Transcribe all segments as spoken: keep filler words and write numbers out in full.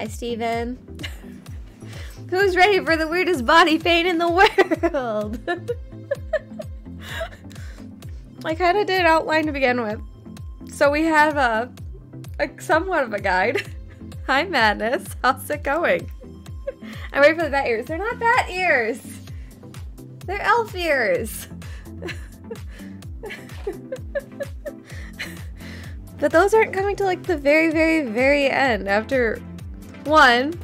Hi, Steven. Who's ready for the weirdest body paint in the world? I kind of did outline to begin with. So we have a, a somewhat of a guide. Hi, Madness. How's it going? I'm waiting for the bat ears. They're not bat ears. They're elf ears. But those aren't coming till like the very, very, very end. After one,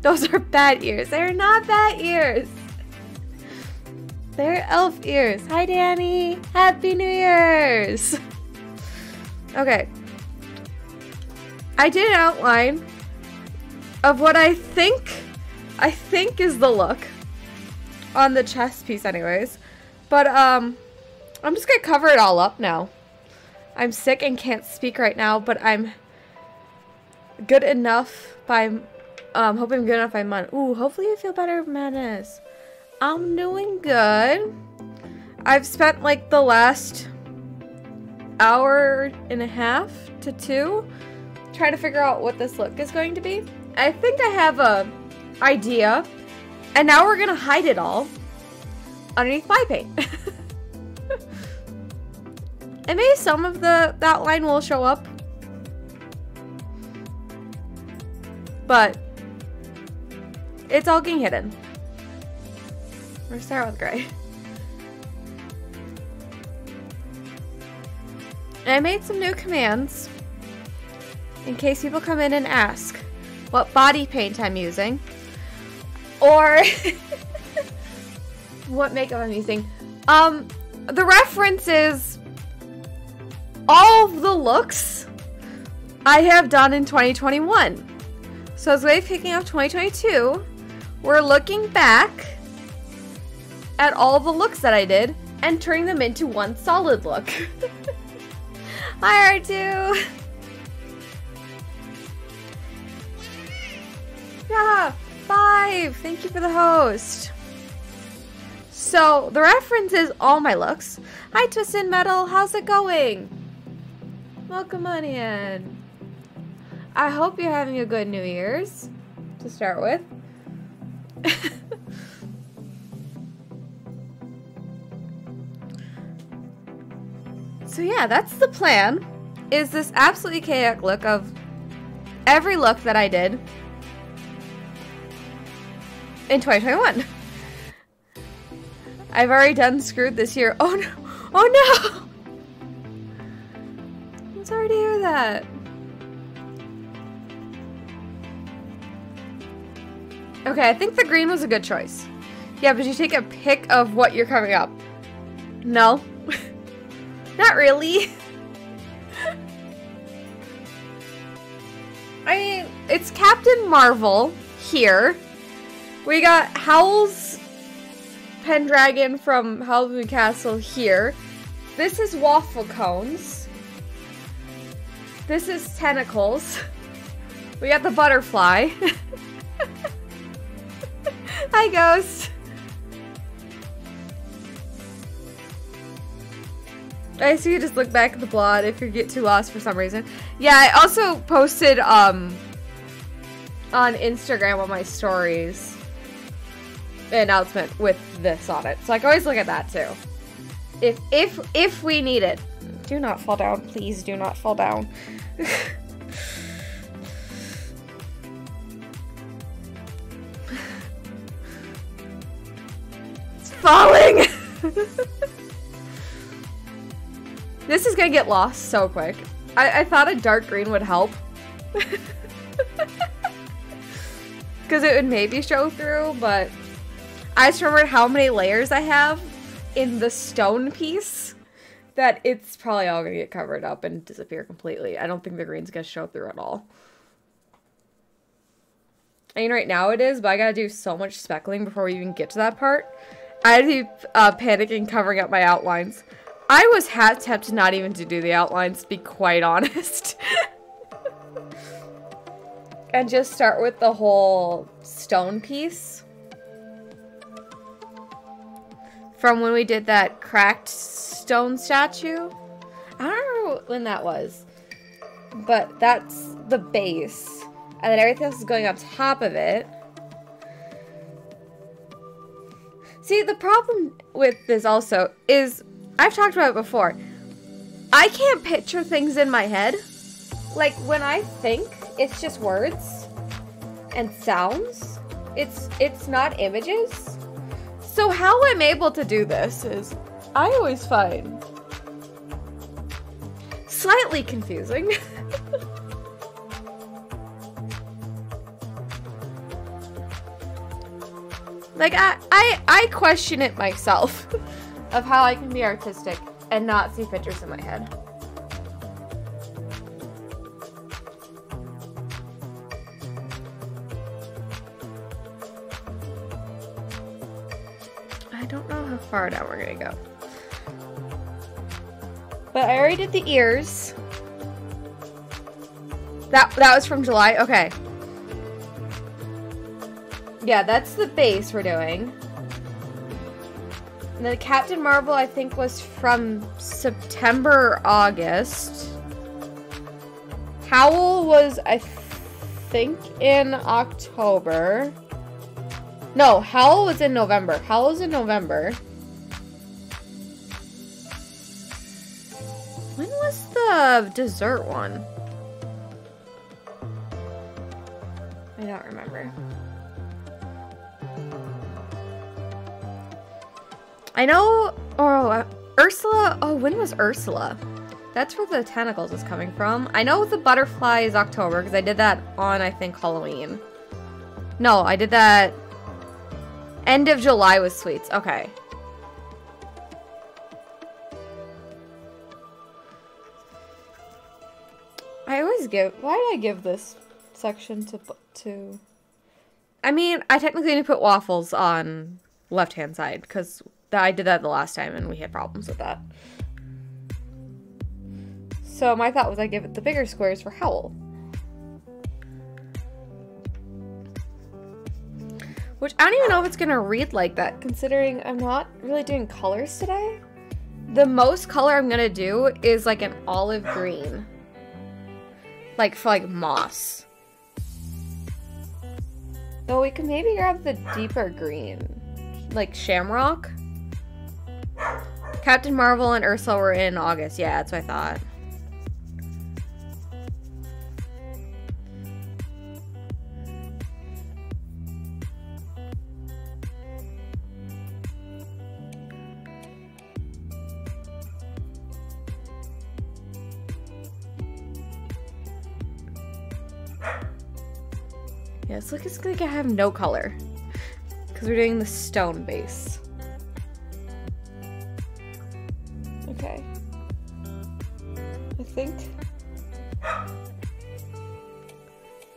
those are bat ears. They're not bat ears. They're elf ears. Hi, Danny. Happy New Year's. Okay. I did an outline of what I think, I think is the look on the chest piece anyways. But um, I'm just gonna cover it all up now. I'm sick and can't speak right now, but I'm good enough by, um, hoping I'm good enough by Monday. Ooh, hopefully I feel better, Madness. I'm doing good. I've spent like the last hour and a half to two trying to figure out what this look is going to be. I think I have a idea, and now we're gonna hide it all underneath my paint. And maybe some of the that line will show up, but it's all getting hidden. We're gonna start with gray. And I made some new commands in case people come in and ask what body paint I'm using or what makeup I'm using. Um, the reference is all of the looks I have done in twenty twenty-one. So as we're picking up twenty twenty-two, we're looking back at all the looks that I did and turning them into one solid look. Hi, R two! Yeah, five! Thank you for the host. So, the reference is all my looks. Hi, Twisted Metal, how's it going? Welcome on in. I hope you're having a good New Year's, to start with. So yeah, that's the plan, is this absolutely chaotic look of every look that I did in twenty twenty-one. I've already done screwed this year. Oh no! Oh no! I'm sorry to hear that. Okay, I think the green was a good choice. Yeah, but you take a pic of what you're covering up. No. Not really. I mean, it's Captain Marvel here. We got Howl's Pendragon from Howl's Castle here. This is Waffle Cones. This is Tentacles. We got the Butterfly. Hi, Ghost. I see you just look back at the blog if you get too lost for some reason. Yeah, I also posted um, on Instagram on my stories an announcement with this on it. So I can always look at that too. If, if, if we need it. Do not fall down. Please do not fall down. It's falling! This is gonna get lost so quick. I, I thought a dark green would help. Because it would maybe show through, but I just remembered how many layers I have in the stone piece that it's probably all gonna get covered up and disappear completely. I don't think the green's gonna show through at all. I mean, right now it is, but I gotta do so much speckling before we even get to that part. I'd be uh, panicking covering up my outlines. I was half tempted not even to do the outlines, to be quite honest. And just start with the whole stone piece. From when we did that cracked stone statue. I don't remember when that was. But that's the base. and then everything else is going on top of it. See, the problem with this also is, I've talked about it before, I can't picture things in my head. Like, when I think, it's just words and sounds. It's, it's not images. So how I'm able to do this is, I always find slightly confusing. Like, I, I, I question it myself of how I can be artistic and not see pictures in my head. I don't know how far down we're gonna go. But I already did the ears. That, that was from July? Okay. Yeah, that's the base we're doing. And then Captain Marvel, I think, was from September or August. Howl was, I think, in October. No, Howl was in November. Howl was in November. When was the dessert one? I don't remember. I know, oh, uh, Ursula, oh, when was Ursula? That's where the Tentacles is coming from. I know the Butterfly is October, because I did that on, I think, Halloween. No, I did that, end of July was Sweets, okay. I always give, why did I give this section to, to, I mean, I technically need to put waffles on left-hand side, because I did that the last time and we had problems with that. So my thought was I give it the bigger squares for Howl. Which I don't even know if it's gonna read like that, considering I'm not really doing colors today. The most color I'm gonna do is like an olive green. Like for like moss. Though we can maybe grab the deeper green. Like shamrock. Captain Marvel and Ursula were in August. Yeah, that's what I thought. Yeah, it's like it's like I have no color because we're doing the stone base. Okay. I think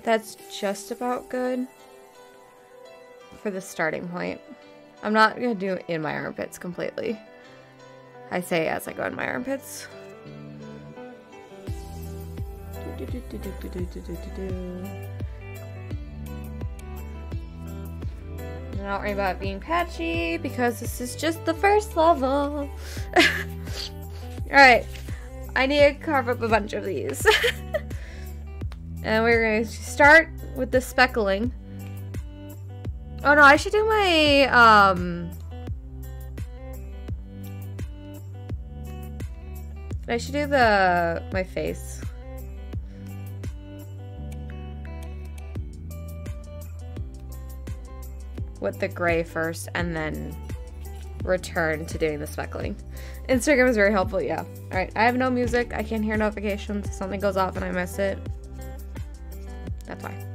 that's just about good for the starting point. I'm not gonna do in my armpits completely. I say as I go in my armpits. Do, do, do, do, do, do, do, do, do. Don't worry about it being patchy because this is just the first level. Alright, I need to carve up a bunch of these. And we're going to start with the speckling. Oh no, I should do my, um... I should do the... my face. With the gray first, and then return to doing the speckling. Instagram is very helpful, yeah. Alright, I have no music. I can't hear notifications. If something goes off and I miss it, that's why.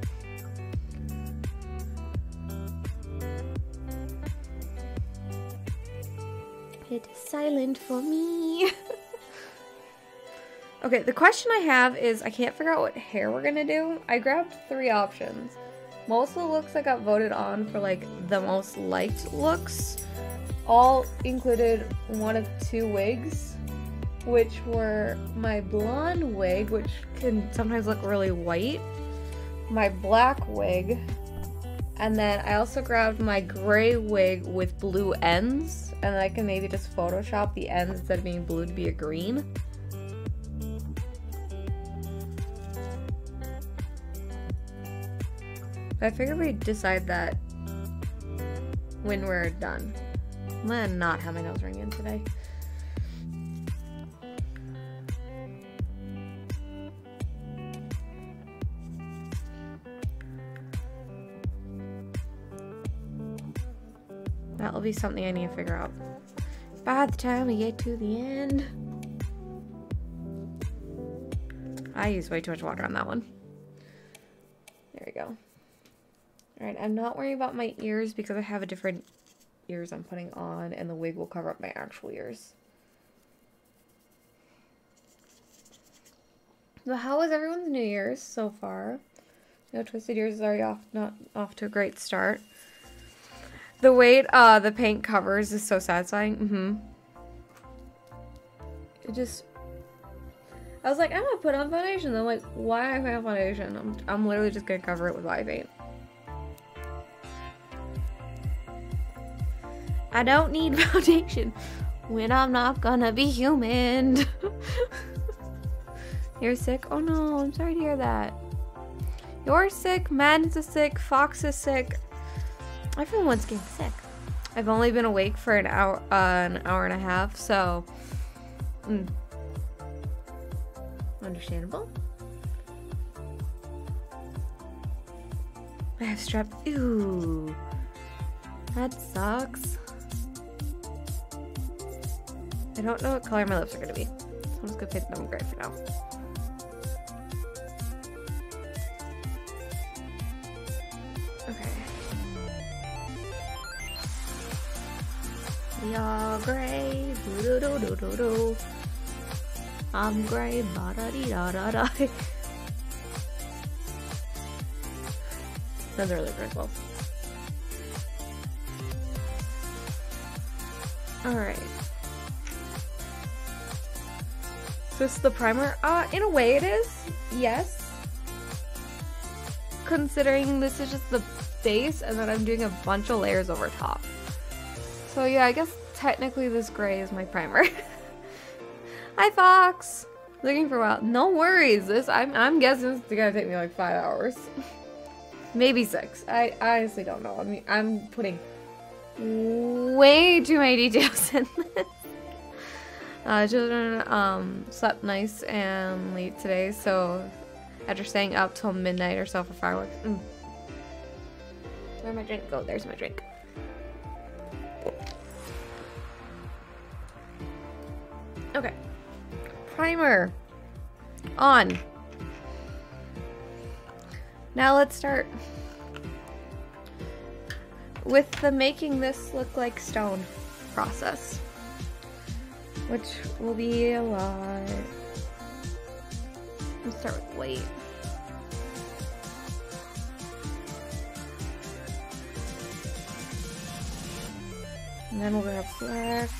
It is silent for me. Okay, the question I have is, I can't figure out what hair we're gonna do. I grabbed three options. Most of the looks I got voted on for like the most liked looks all included one of two wigs, which were my blonde wig, which can sometimes look really white, my black wig, and then I also grabbed my gray wig with blue ends, and I can maybe just Photoshop the ends instead of being blue to be a green. I figure we decide that when we're done. I'm not having my nails ring in today. That'll be something I need to figure out by the time we get to the end. I used way too much water on that one. There we go. Alright, I'm not worrying about my ears because I have a different ears I'm putting on and the wig will cover up my actual ears. So how was everyone's New Year's so far? No, Twisted Ears is already off, not off to a great start. The way uh, the paint covers is so satisfying. Mm-hmm. It just... I was like, I'm gonna put on foundation. I'm like, why am I putting on foundation? I'm, I'm literally just gonna cover it with live paint. I don't need foundation when I'm not gonna be human. You're sick? Oh no, I'm sorry to hear that. You're sick, Madness is sick, Fox is sick. Everyone's getting sick. I've only been awake for an hour, uh, an hour and a half, so. Mm. Understandable. I have strep. Ew. That sucks. I don't know what color my lips are gonna be. So I'm just gonna pick them gray for now. Okay. We all gray. Do do do do do. I'm gray. Ba da dee da da da. Those are really great. Well. All right. So this is the primer? Uh, in a way it is, yes. Considering this is just the base and then I'm doing a bunch of layers over top. So yeah, I guess technically this gray is my primer. Hi Fox! Looking for a while. No worries, this, I'm, I'm guessing this is gonna take me like five hours. Maybe six, I, I honestly don't know. I mean, I'm putting way too many details in this. Uh, children um, slept nice and late today, so after staying up till midnight or so for fireworks. Mm. Where'd my drink go? There's my drink. Okay. Primer. On. Now let's start with the making this look like stone process. Which will be a lot. Let's start with white. And then we'll grab black.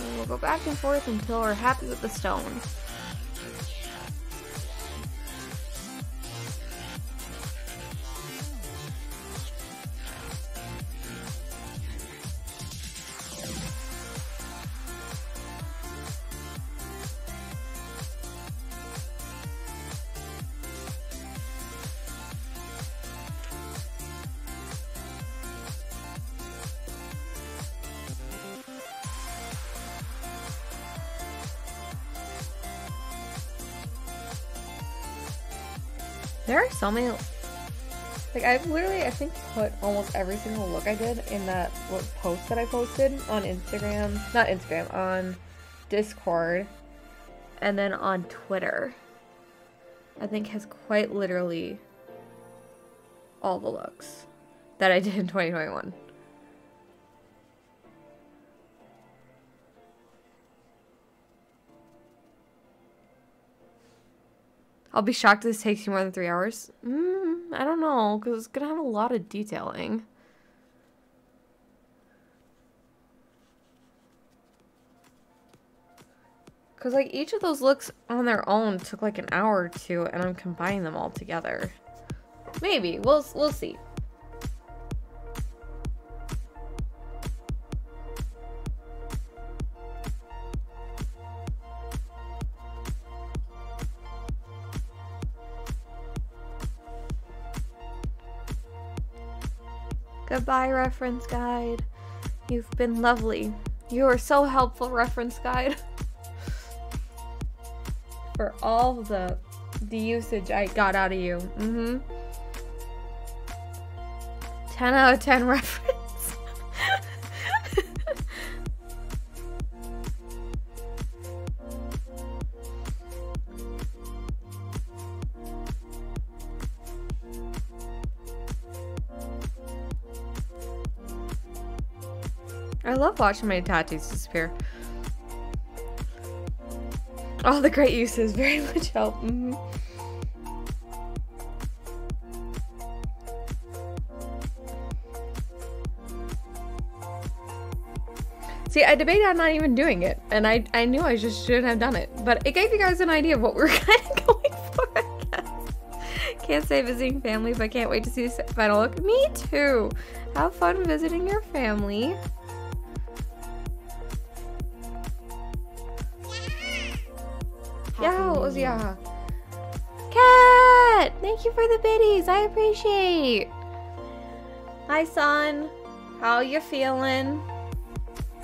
And we'll go back and forth until we're happy with the stone. There are so many, like I've literally, I think, put almost every single look I did in that post that I posted on Instagram, not Instagram, on Discord, and then on Twitter, I think has quite literally all the looks that I did in twenty twenty-one. I'll be shocked if this takes you more than three hours. Mm, I don't know, because it's going to have a lot of detailing. Because, like, each of those looks on their own took, like, an hour or two, and I'm combining them all together. Maybe. We'll, we'll see. Goodbye, reference guide. You've been lovely. You are so helpful, reference guide. For all the the usage I got out of you. Mm-hmm. ten out of ten reference. I love watching my tattoos disappear. All the great uses very much help. Mm-hmm. See, I debated on not even doing it, and I, I knew I just shouldn't have done it. But it gave you guys an idea of what we're kind of going for, I guess. Can't say visiting family, but can't wait to see the final look. Me too! Have fun visiting your family. Yeah, it was, yeah. Cat! Thank you for the biddies. I appreciate. Hi, son. How you feeling?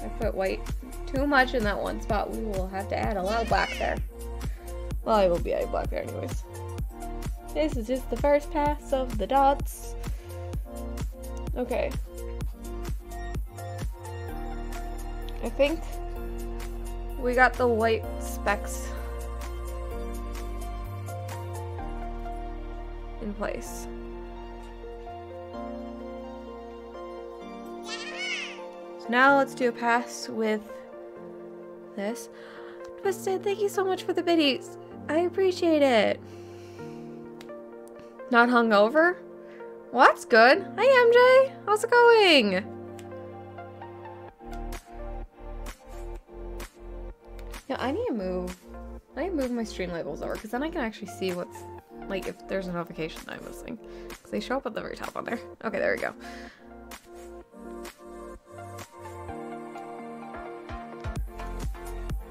I put white too much in that one spot. We will have to add a lot of black there. Well, I will be adding black there anyways. This is just the first pass of the dots. Okay. I think we got the white specks in place. So now let's do a pass with this. Twisted, thank you so much for the biddies. I appreciate it. Not hungover? Well, that's good. Hi, M J. How's it going? Now I need to move. I need to move my stream labels over because then I can actually see what's. Like, if there's a notification that I'm missing. Because they show up at the very top on there. Okay, there we go.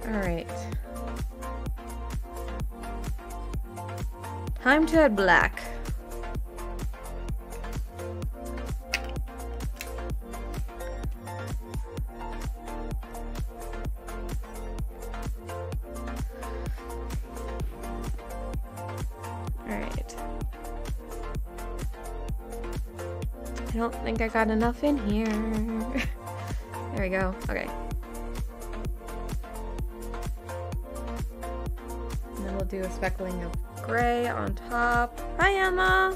Alright. Time to add black. I don't think I got enough in here. There we go. Okay. And then we'll do a speckling of gray on top. Hi, Emma.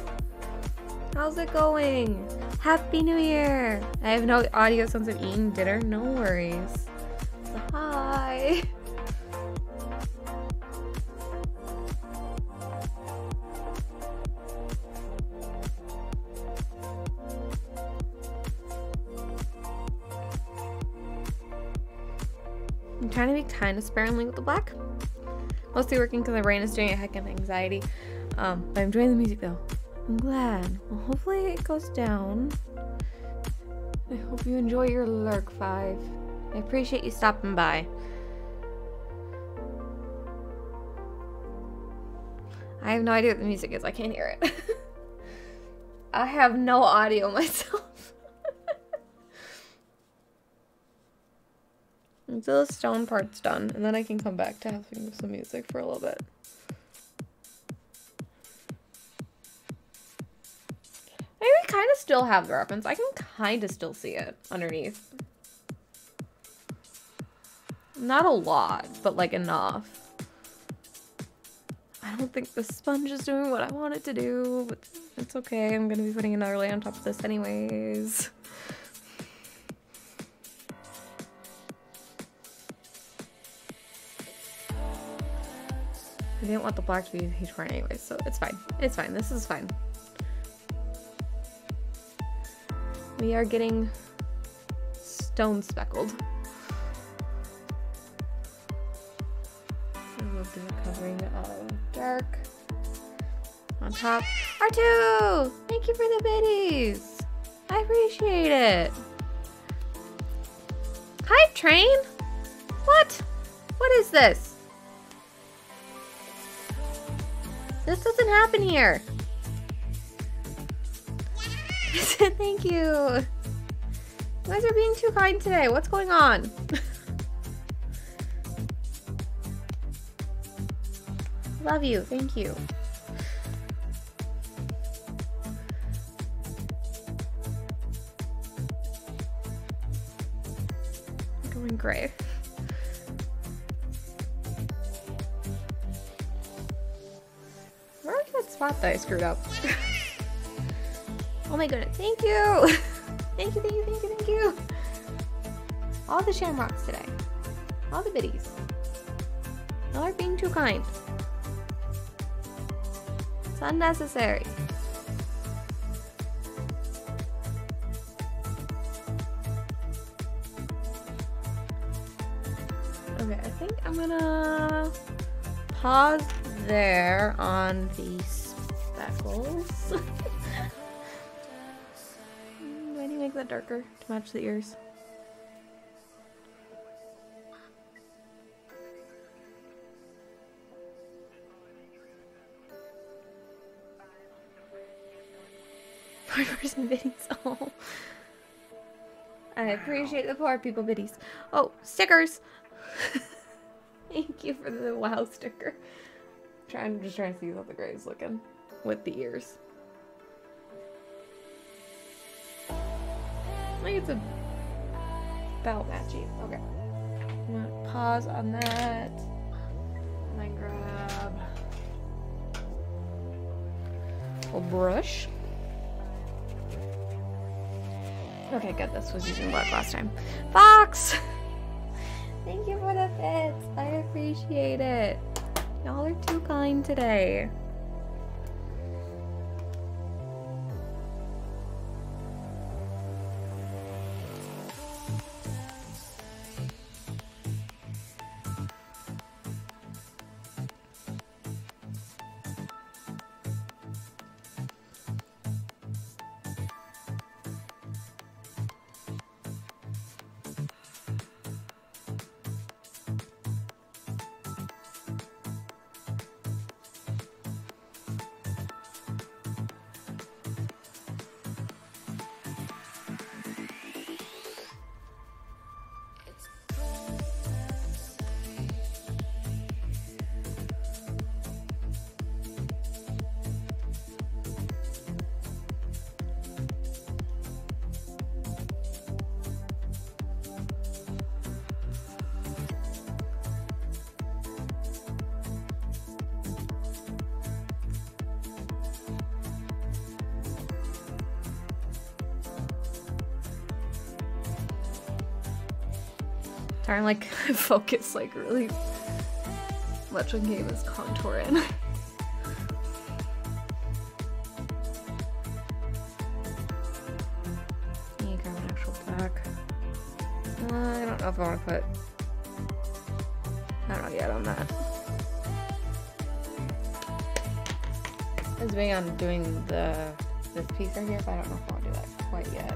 How's it going? Happy New Year. I have no audio since I'm eating dinner. No worries. So, hi. I'm trying to be kind of sparingly with the black. Mostly working because my brain is doing a heck of anxiety. Um, but I'm enjoying the music though. I'm glad. Well, hopefully it goes down. I hope you enjoy your lurk, Five. I appreciate you stopping by. I have no idea what the music is. I can't hear it. I have no audio myself. Until the stone part's done, and then I can come back to having some music for a little bit. I mean, we kind of still have the reference. I can kind of still see it underneath. Not a lot, but like enough. I don't think the sponge is doing what I want it to do, but it's okay. I'm gonna be putting another layer on top of this anyways. I didn't want the black to be H four anyway, so it's fine. It's fine. This is fine. We are getting stone speckled. And we'll do a covering of dark on top. R two! Thank you for the biddies! I appreciate it! Hi, train! What? What is this? This doesn't happen here. Thank you. You guys are being too kind today. What's going on? Love you. Thank you. Going gray. Where was that spot that I screwed up? Oh my goodness. Thank you. Thank you, thank you, thank you, thank you. All the shamrocks today. All the biddies. Y'all are being too kind. It's unnecessary. Okay, I think I'm gonna pause there on the speckles. Why do you make that darker to match the ears? Person biddies. Oh, I appreciate the poor people biddies. Oh, stickers. Thank you for the wow sticker. I'm, trying, I'm just trying to see how the gray is looking with the ears. I think it's a about matching. Okay, I'm gonna pause on that and then grab a brush. Okay, good. This was using blood last time. Fox! Thank you for the bits. I appreciate it. Y'all are too kind today. Sorry, I'm like focused like really much on game is contouring. You grab an actual black. Uh, I don't know if I want to put. I don't know yet on that. I was being on doing the this piece right here, but I don't know if I want to do that quite yet.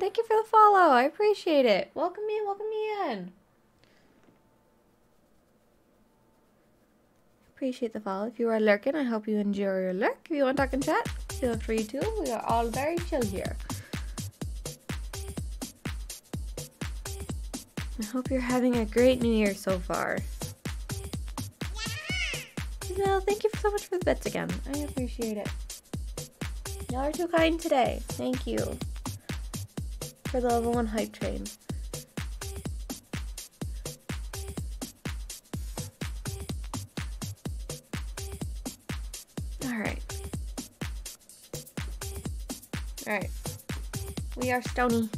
Thank you for the follow. I appreciate it. Welcome me, welcome me in. Appreciate the follow. If you are lurking, I hope you enjoy your lurk. If you want to talk and chat, feel free to. We are all very chill here. I hope you're having a great new year so far. Yeah. No, thank you so much for the bits again. I appreciate it. Y'all are too kind today. Thank you. For the level one hype train. Alright. Alright. We are stony.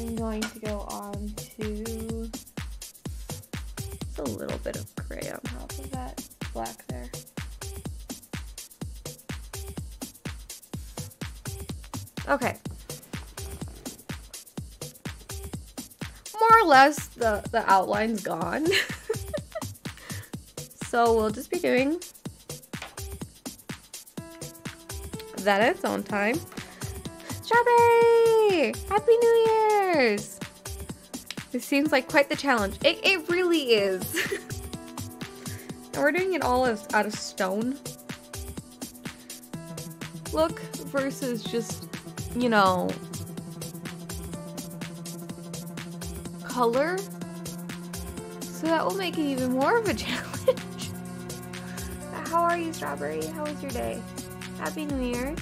I'm going to go on to just a little bit of gray on top of that black there. Okay. More or less the, the outline's gone. So we'll just be doing that at its own time. Strawberry! Happy New Year's! This seems like quite the challenge. It, it really is. And we're doing it all as, out of stone. Look versus just, you know, color. So that will make it even more of a challenge. How are you, Strawberry? How was your day? Happy New Year's.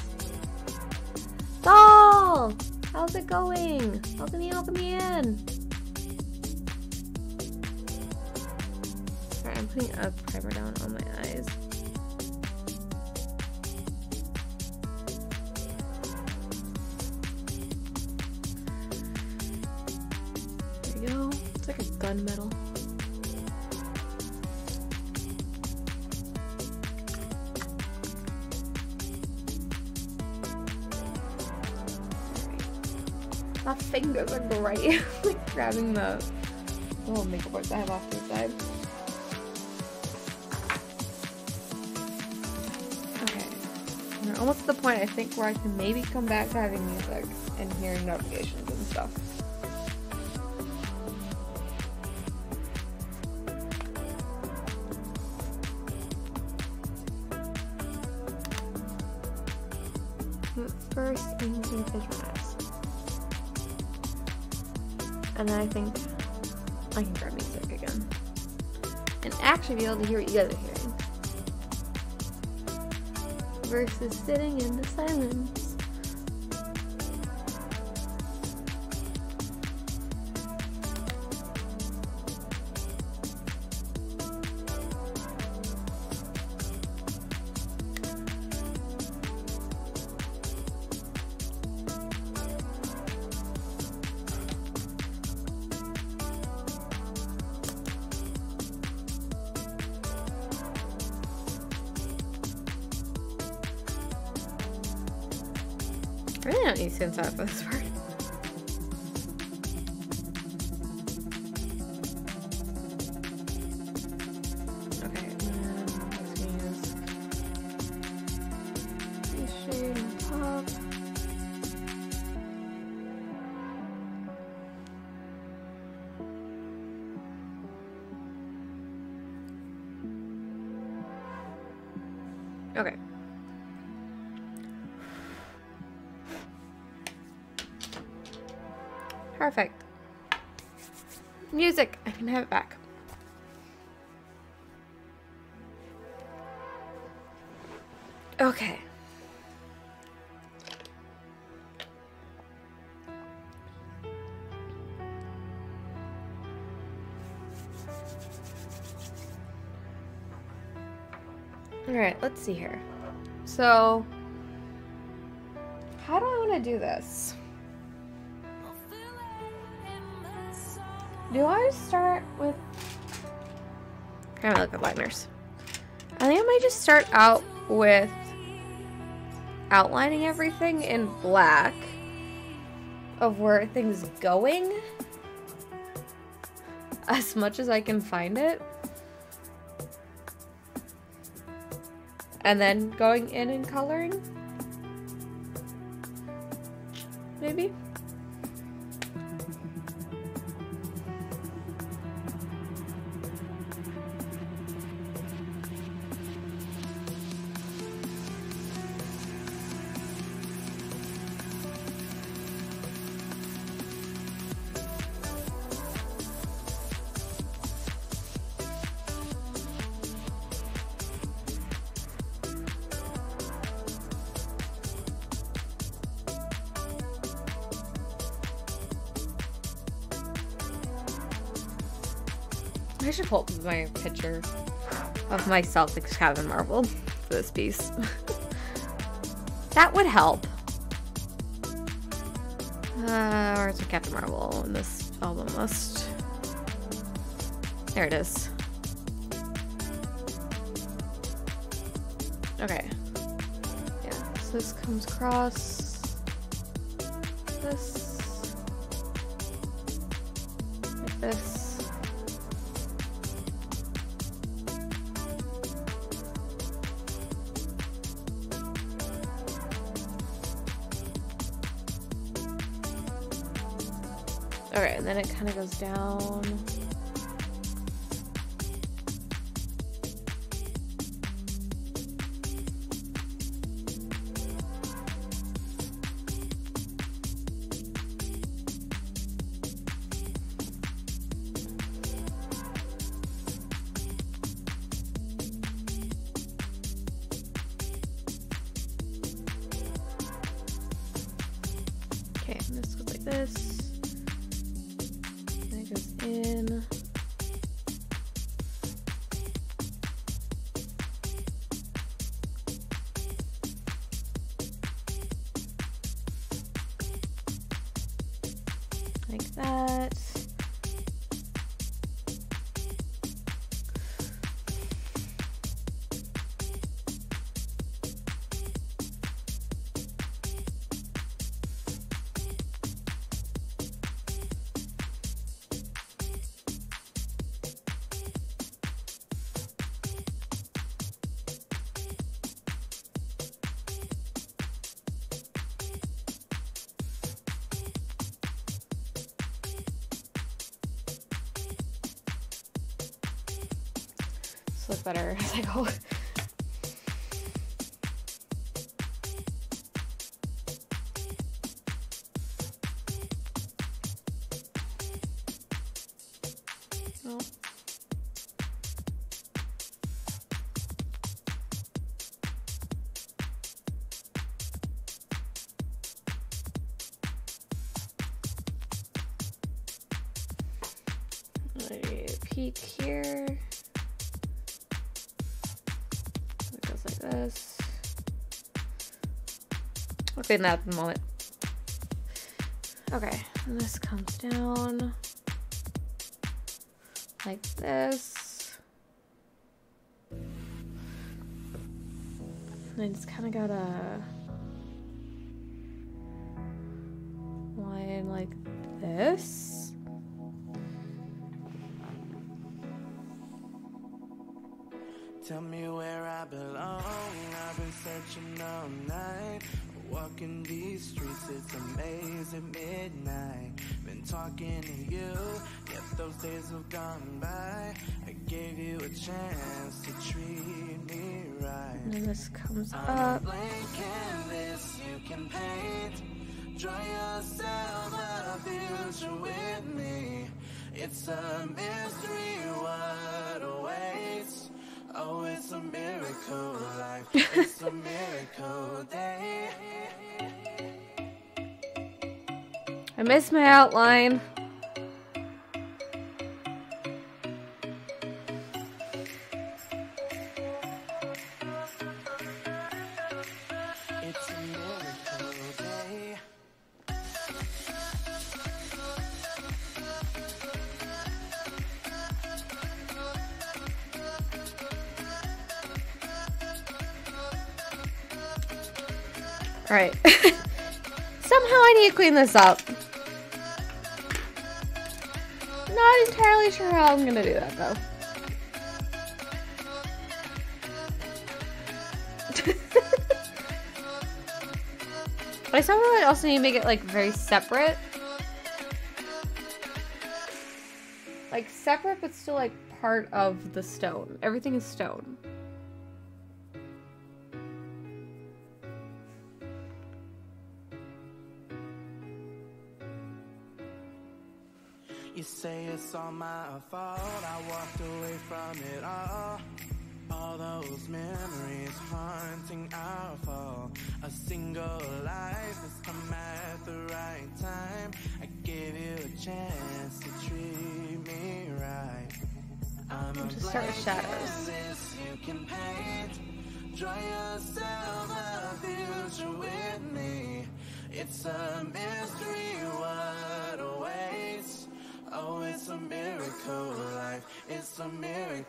Doll! How's it going? Welcome in, welcome in. Alright, I'm putting a primer down on my eyes. There you go. It's like a gunmetal. My fingers are great. Like grabbing the little makeup boards I have off to the side. Okay. We're almost to the point, I think, where I can maybe come back to having music and hearing notifications and stuff. First, I'm going to do visual maps. And then I think I can grab music again. And actually be able to hear what you guys are hearing. Versus sitting in the silence. I really don't need to inside for this part. Okay, um, let's use shade pop. Okay. Perfect. Music, I can have it back. Okay. All right, let's see here. So, how do I want to do this? Do I start with... I'm gonna look at liners. I think I might just start out with outlining everything in black of where things going as much as I can find it. And then going in and coloring. Maybe? I should pull up my picture of myself as Captain Marvel for this piece. That would help. Uh, or it's a Captain Marvel in this album list. There it is. Okay. Yeah, so this comes across. This. Like this. Okay, and then it kind of goes down. Okay, and this goes like this. Look better as I go. Oh. Let me peek here. Been that at the moment. Okay, and this comes down like this. And I just kind of got a line like this. Tell me where I belong. I've been searching all night. Walking these streets, it's amazing midnight. Been talking to you, yet those days have gone by. I gave you a chance to treat me right. And this comes up. On a blank canvas you can paint. Draw yourself a future with me. It's a mystery what awaits. Oh, it's a miracle life. It's a miracle day. I missed my outline. It's a miracle day. All right. Somehow I need to clean this up. Not entirely sure how I'm gonna do that though. But I somehow I also need to make it like very separate. Like separate but still like part of the stone. Everything is stone. You say it's all my fault, I walked away from it all. All those memories haunting our fall. A single life has come at the right time. I gave you a chance to treat me right. I'm, I'm just start with shadows. You can paint. Draw yourself a future with me. It's a mystery.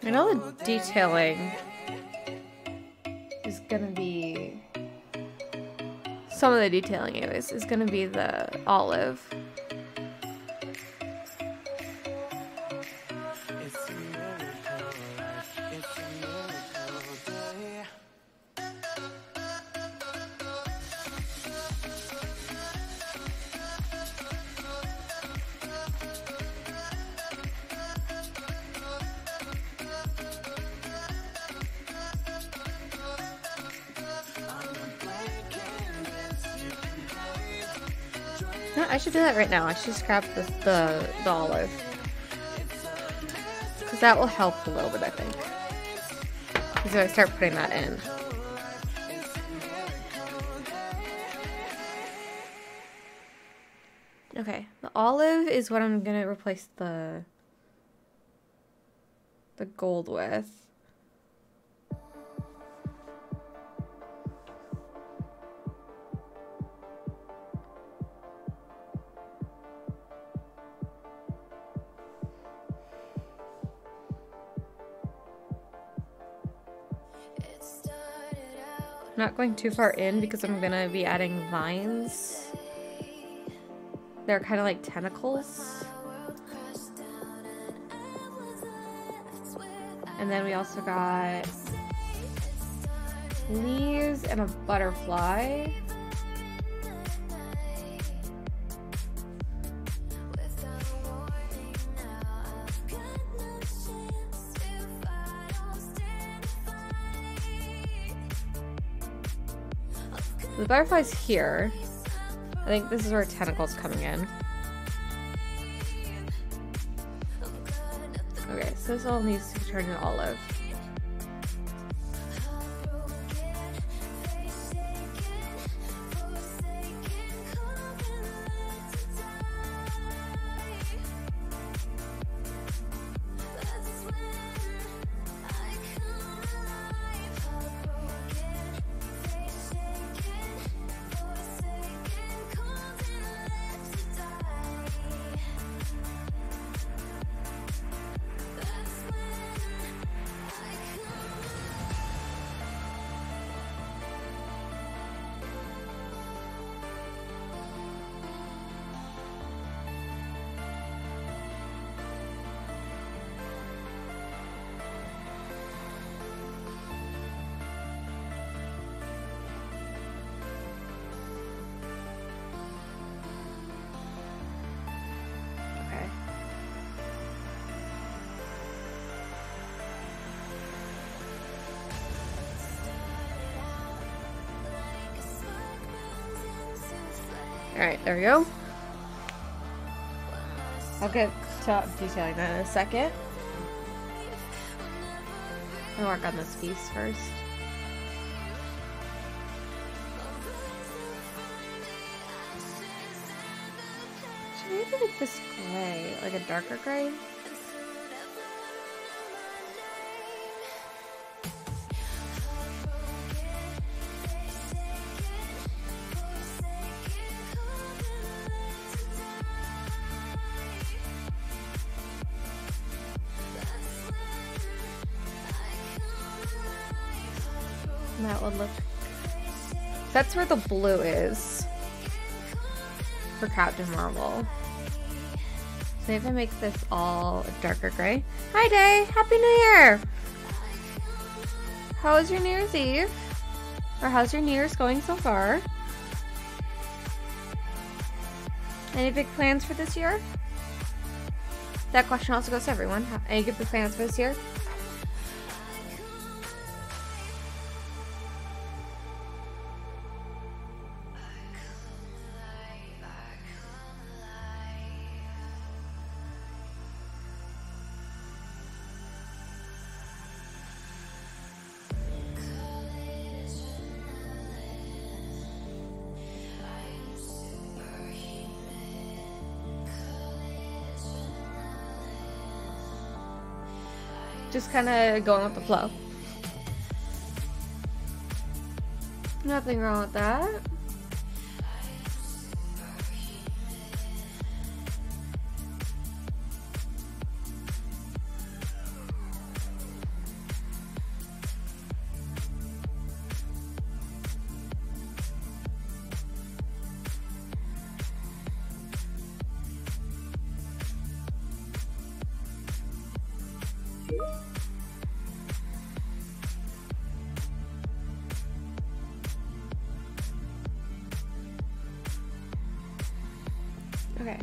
I know the detailing is gonna be... Some of the detailing, anyways, is gonna be the olive. Right now, I should scrap the, the, the olive, because that will help a little bit, I think, because I start putting that in. Okay, the olive is what I'm gonna replace the the gold with. Not going too far in because I'm gonna be adding vines. They're kind of like tentacles. And then we also got leaves and a butterfly. The butterfly's here. I think this is where tentacles coming in. Okay, so this all needs to turn to olive. Alright, there we go. I'll get to detailing that in a second. I'm gonna work on this piece first. Should we even make this gray, like a darker gray? That's where the blue is for Captain Marvel. So if I make this all a darker gray. Hi Day! Happy New Year! How was your New Year's Eve? Or how's your New Year's going so far? Any big plans for this year? That question also goes to everyone. Any good plans for this year? Just kind of going with the flow. Nothing wrong with that. Okay.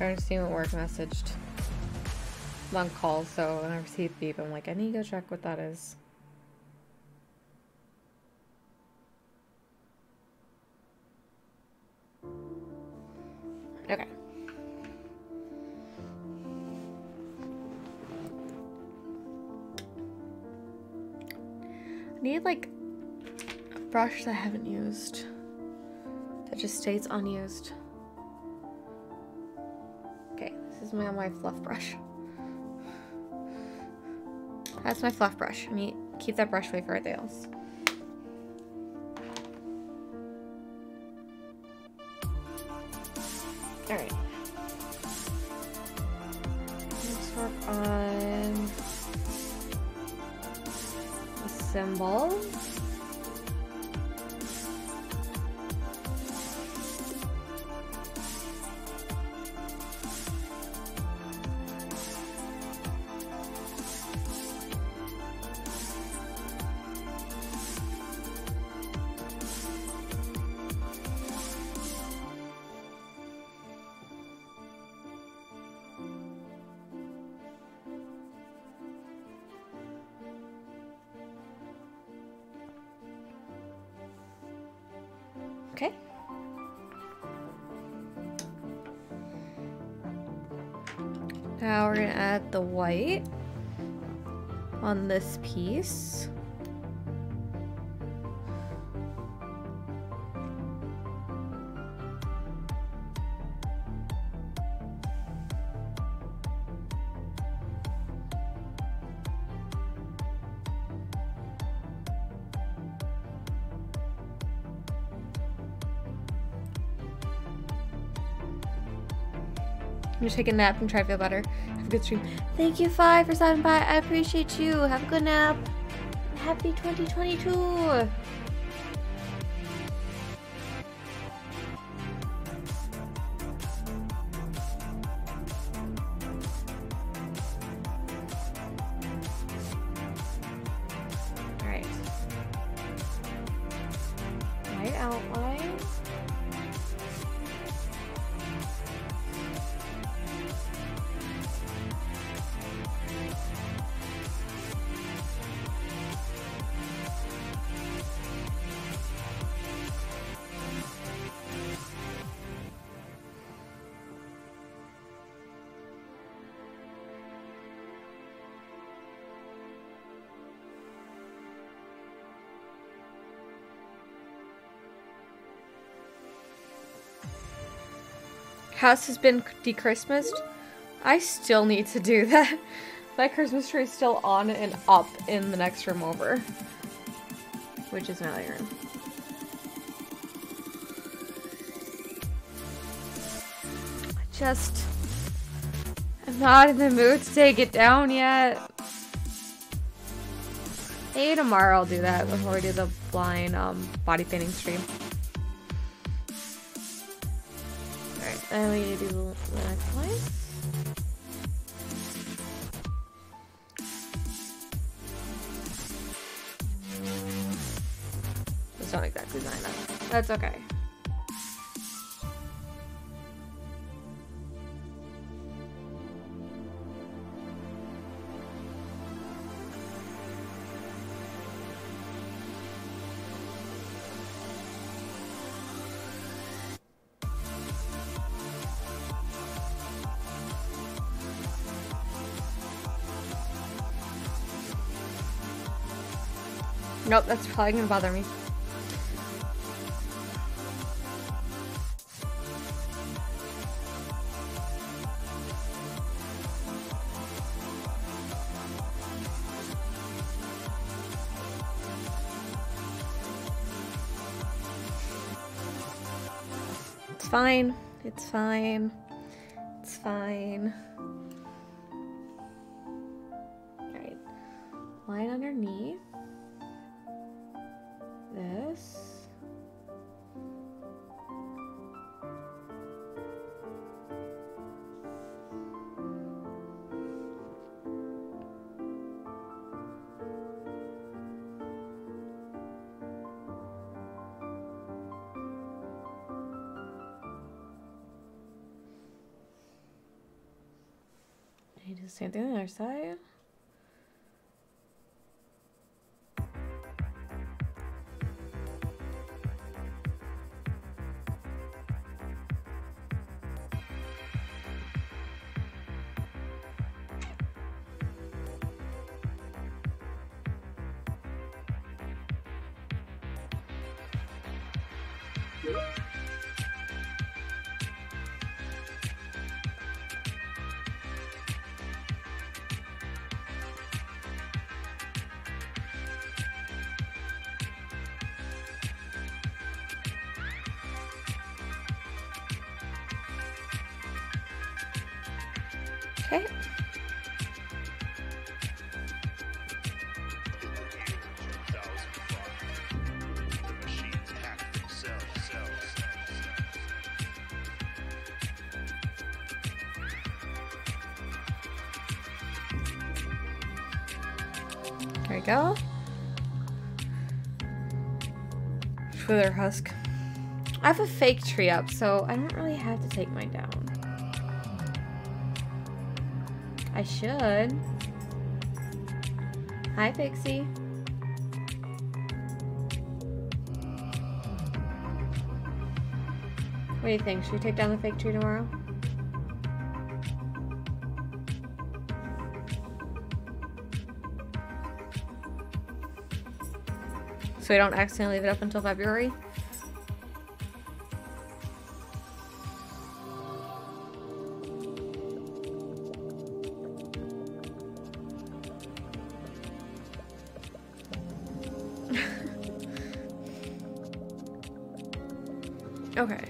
I already seen what work messaged. I'm on call, so when I receive beep, I'm like, I need to go check what that is. Okay. I need like a brush that I haven't used that just stays unused. Okay, this is my my fluff brush. That's my fluff brush. I need to keep that brush away for everything else. Alright. Let's work on the symbol. Now we're gonna add the white on this piece. Take a nap and try to feel better. Have a good stream. Thank you, Five, for stopping by. I appreciate you. Have a good nap. Happy twenty twenty-two. All right. Right outline. House has been de-Christmased. I still need to do that. My Christmas tree is still on and up in the next room over, which is my living room. I just, I'm not in the mood to take it down yet. Maybe tomorrow I'll do that before we do the blind um, body painting stream. And we need to do the next one. It's not exactly nine up. That's okay. Nope, that's probably gonna bother me. It's fine. It's fine. It's fine. All right. Line underneath. This. Same thing on the other side. Okay. There we go. Feather husk. I have a fake tree up, so I don't really have to take mine down. I should. Hi, Pixie. What do you think? Should we take down the fake tree tomorrow? So we don't accidentally leave it up until February? Okay.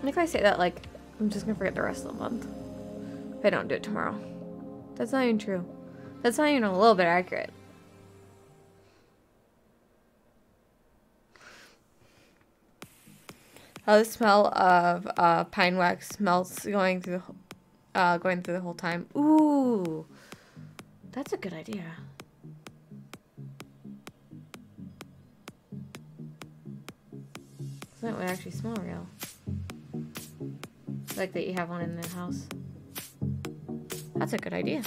And if I say that, like, I'm just gonna forget the rest of the month if I don't do it tomorrow. That's not even true. That's not even a little bit accurate. How the smell of uh, pine wax melts going through the, uh, going through the whole time. Ooh, that's a good idea. So that would actually smell real. Like that you have one in the house. That's a good idea.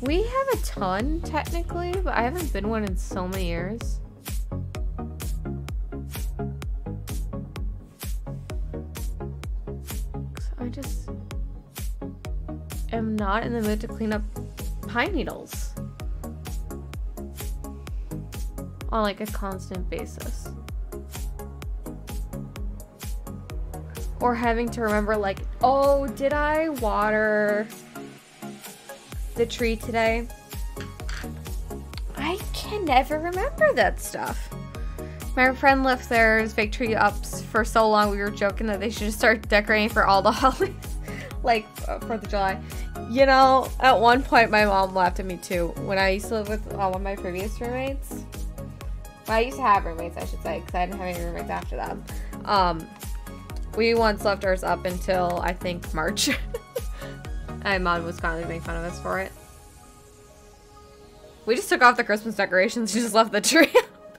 We have a ton, technically, but I haven't been one in so many years. So I just am not in the mood to clean up pine needles on like a constant basis, or having to remember like, oh, did I water the tree today? I can never remember that stuff. My friend left their fake tree ups for so long, we were joking that they should just start decorating for all the holidays, like fourth of July. You know, at one point my mom laughed at me too when I used to live with all of my previous roommates. Well, I used to have roommates, I should say, because I didn't have any roommates after them. Um, we once left ours up until, I think, March. My mom was constantly making fun of us for it. We just took off the Christmas decorations, she just left the tree up.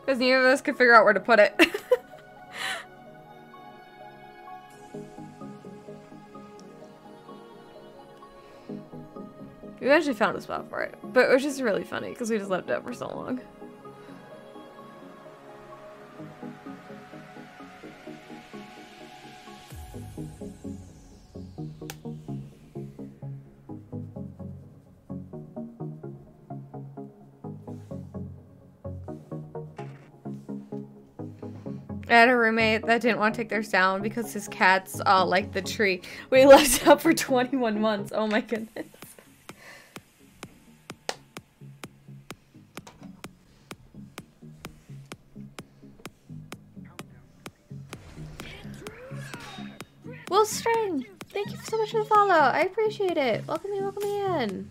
Because neither of us could figure out where to put it. We eventually found a spot for it, but it was just really funny because we just left it up for so long. I had a roommate that didn't want to take theirs down because his cats uh, liked the tree. We left it up for twenty-one months. Oh my goodness. full string. Thank you so much for the follow. I appreciate it. Welcome me, welcome me in.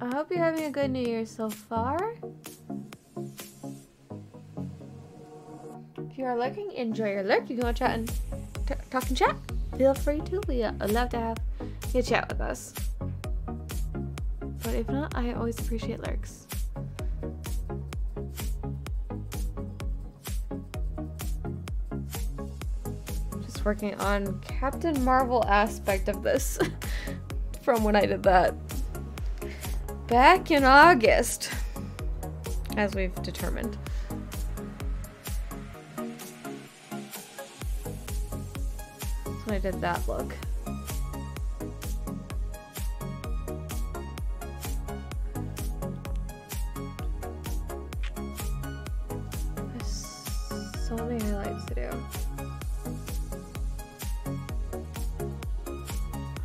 I hope you're having a good New Year so far. If you are lurking, enjoy your lurk. You can watch out and t talk and chat. Feel free to. We love to have you chat with us. But if not, I always appreciate lurks. Just working on Captain Marvel aspect of this from when I did that. Back in August, as we've determined. That's when I did that look. There's so many highlights to do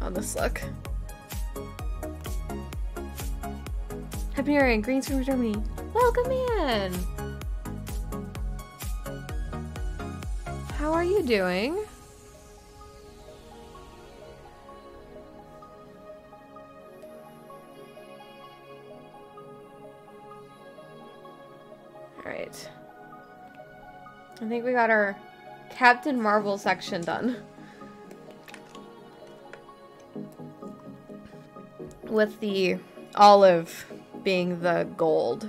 on this look. Happy New Year and greens from Germany. Welcome in! How are you doing? Alright. I think we got our Captain Marvel section done. With the olive being the gold.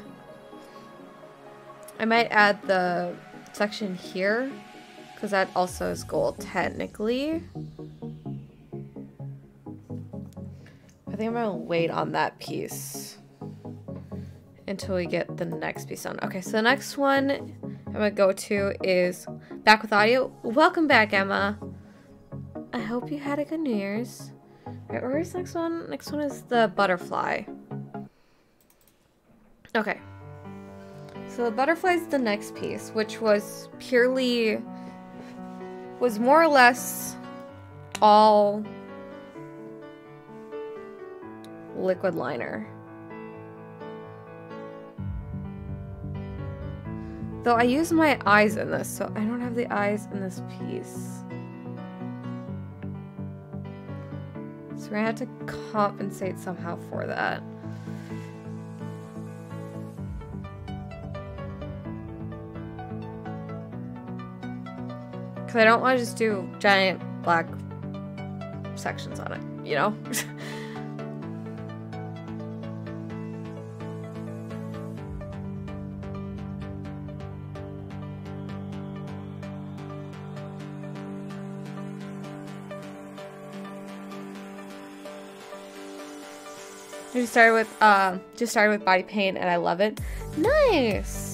I might add the section here because that also is gold technically. I think I'm gonna wait on that piece until we get the next piece on. Okay, so the next one I'm gonna go to is Back with Audio. Welcome back, Emma. I hope you had a good New Year's. Alright, where's the next one? Next one is the butterfly. Okay, so the butterfly's the next piece, which was purely, was more or less all liquid liner. Though I use my eyes in this, so I don't have the eyes in this piece. So we're gonna have to compensate somehow for that. I don't want to just do giant black sections on it, you know? I just started with, um, just started with body paint and I love it. Nice!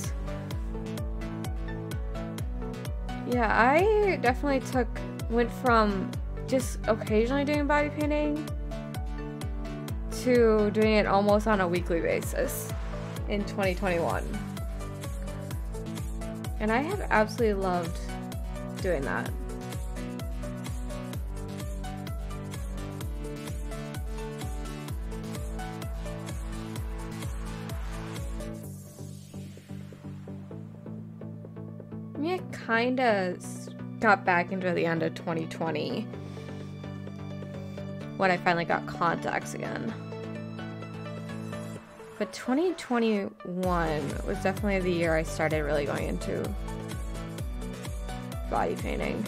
Yeah, I definitely took, went from just occasionally doing body painting to doing it almost on a weekly basis in twenty twenty-one. And I have absolutely loved doing that. Kinda got back into the end of twenty twenty when I finally got contacts again. But twenty twenty-one was definitely the year I started really going into body painting.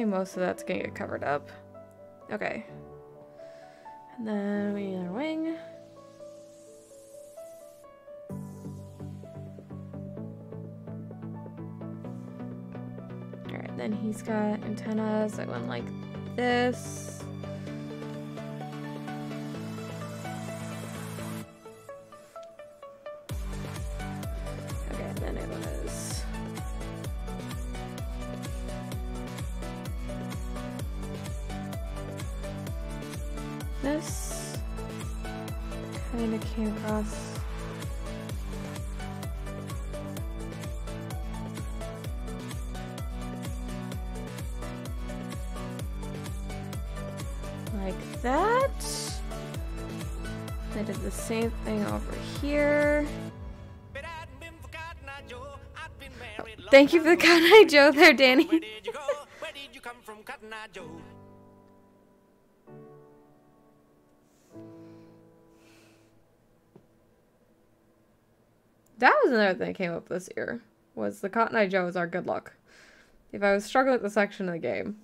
Most of that's gonna get covered up. Okay. And then we need our wing. Alright, then he's got antennas that went like this. Okay, then it was this kind of came across. That. I did the same thing over here. Oh, thank you for the Cotton-Eye Joe there, Danny. Where did you go? Where did you come from, Cotton-Eye Joe? That was another thing that came up this year, was the Cotton-Eye Joe was our good luck. If I was struggling with the section of the game,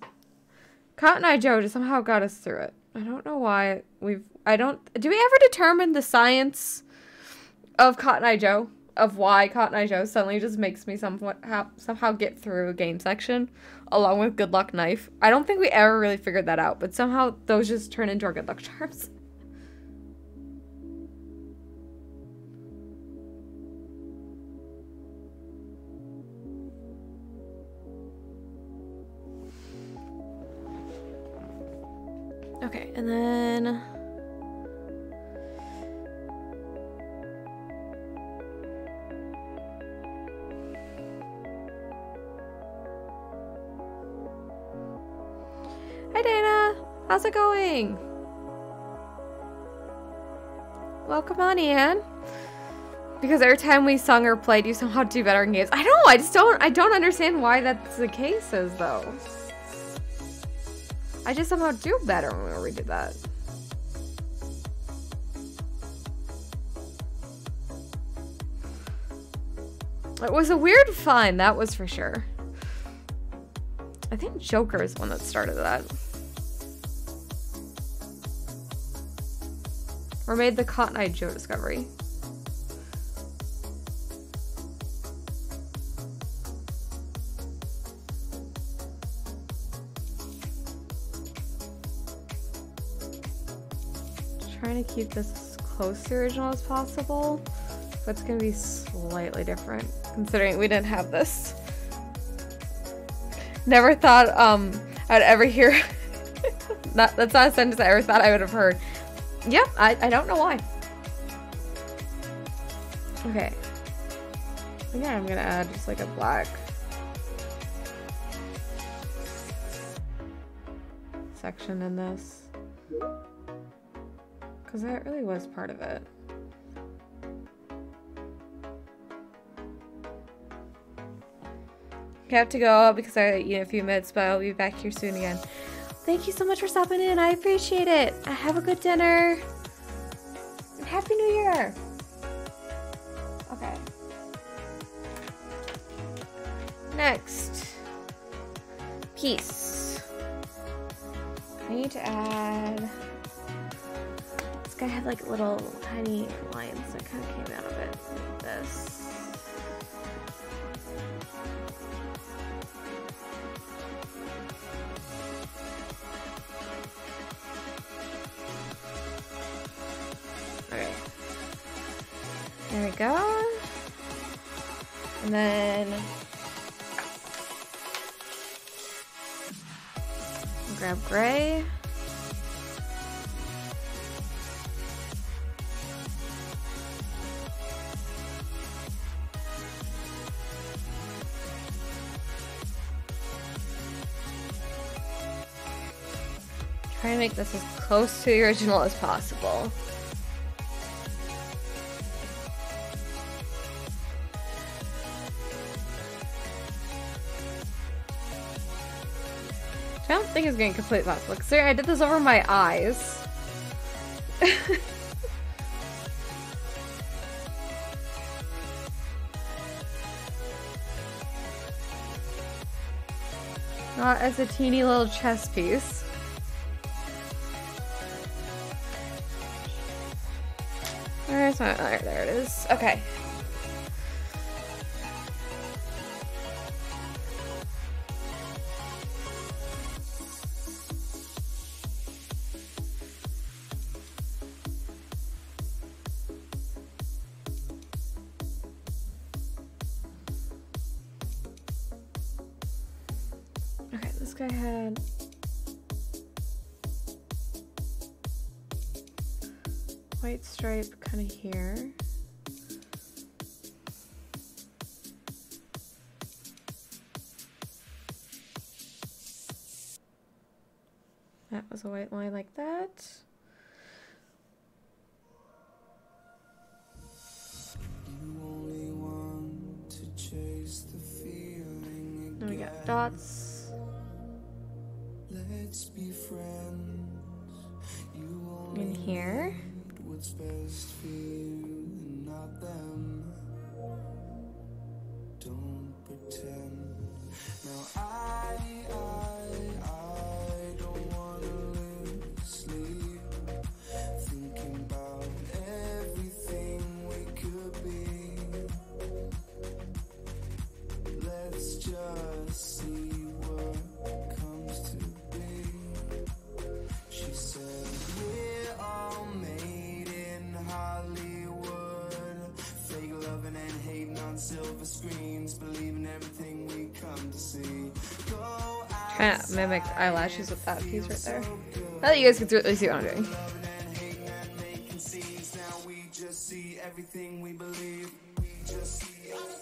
Cotton-Eye Joe just somehow got us through it. I don't know why we've... I don't... Do we ever determine the science of Cotton-Eye Joe? Of why Cotton-Eye Joe suddenly just makes me somewhat ha somehow get through a game section along with Good Luck Knife? I don't think we ever really figured that out, but somehow those just turn into our Good Luck Charms. Okay, and then hi Dana, how's it going? Welcome on, Anne. Because every time we sung or played, you somehow do better in games. I know, I just don't, I don't understand why that's the case is though. I just somehow do better when we did that. It was a weird find, that was for sure. I think Joker is the one that started that. Or made the Cotton-Eye Joe discovery. Trying to keep this as close to the original as possible, but it's going to be slightly different considering we didn't have this. Never thought um, I'd ever hear. Not, that's not a sentence I ever thought I would have heard. Yeah, I, I don't know why. Okay. Again, I'm going to add just like a black section in this. Because that really was part of it. I have to go because I, you know, a few minutes, but I'll be back here soon again. Thank you so much for stopping in. I appreciate it. Have a good dinner. And Happy New Year. Okay. Next piece. I need to add... I had like little tiny lines that kind of came out of it, like this. Okay. There we go. And then grab gray. Try to make this as close to the original as possible. I don't think it's going to complete that look. Sorry, I did this over my eyes. Not as a teeny little chess piece. Where's my other? There it is. Okay. Okay, this guy had white stripe kind of here. That was a white line like that. And we got dots. Let's be friends. You in here. What's best for you and not them. Don't pretend. Now I, I, I don't want to lose sleep. Thinking about everything we could be. Let's just see what comes to be. She said, we're all made in Hollywood. Fake loving and hating on silver screens. Believing everything we come to see. Go kind of mimicked eyelashes with that piece right there. I thought you guys could really see what I'm doing. Now we just see everything we believe. We just see everything. Okay.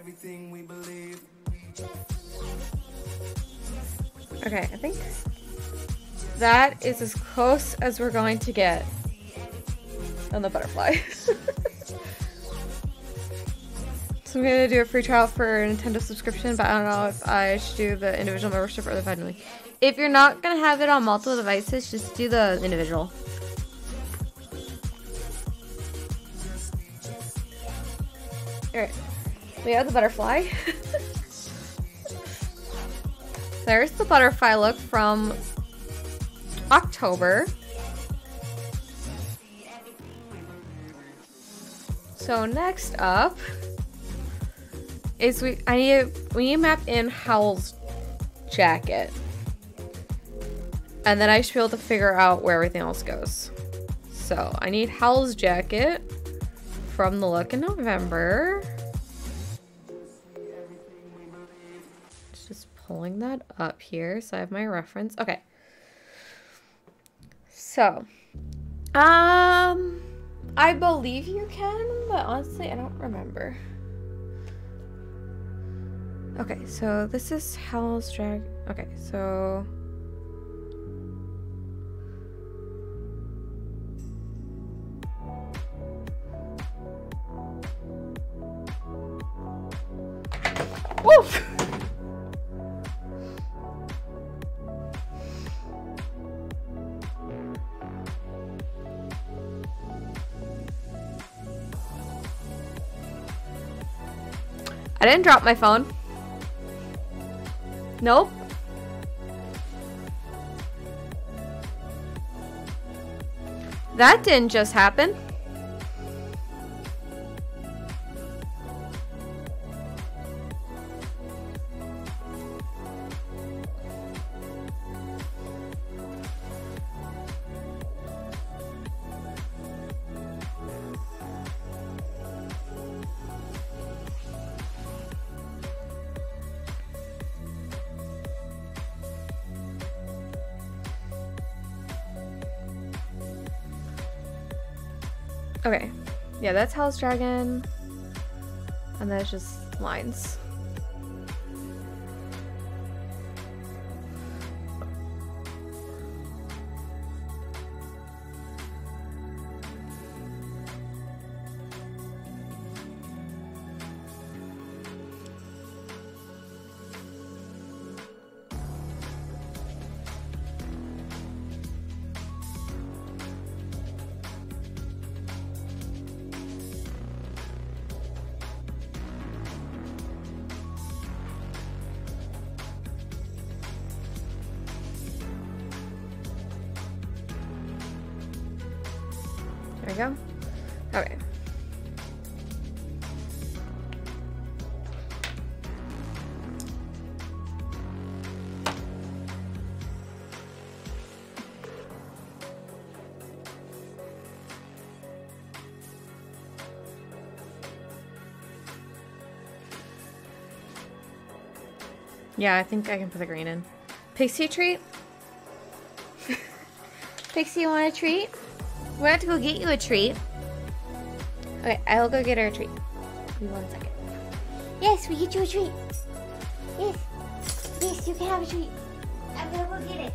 Everything we believe. Okay, I think that is as close as we're going to get on the butterfly. So I'm gonna do a free trial for a Nintendo subscription, but I don't know if I should do the individual membership or the family. If you're not gonna have it on multiple devices, just do the individual. All right. We have the butterfly. There's the butterfly look from October. So next up is we I need we need to map in Howl's jacket. And then I should be able to figure out where everything else goes. So I need Howl's jacket from the look in November. Pulling that up here so I have my reference. Okay. So, um, I believe you can, but honestly, I don't remember. Okay, so this is Howl's Drag. Okay, so. Woof! I didn't drop my phone. Nope. That didn't just happen. Okay, yeah, that's Howl's Dragon, and that's just lines. There we go. Okay. Yeah, I think I can put the green in. Pixie treat? Pixie, you want a treat? We're gonna have to go get you a treat. Okay, I'll go get her a treat. Give me one second. Yes, we get you a treat. Yes. Yes, you can have a treat. I'm gonna go get it.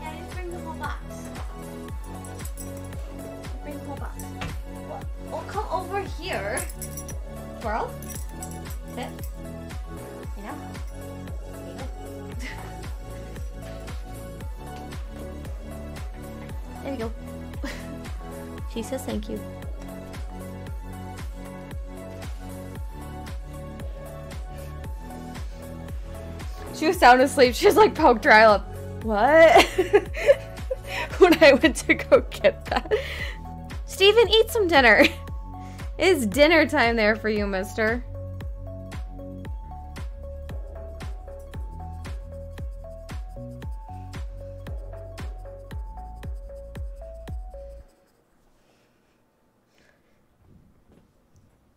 Yeah, just bring the whole box. Bring the whole box. Well, we'll come over here. Twirl. Sit. You know? There we go. She says thank you. She was sound asleep. She was like poked right up. What? When I went to go get that. Steven, eat some dinner. It's dinner time there for you, mister.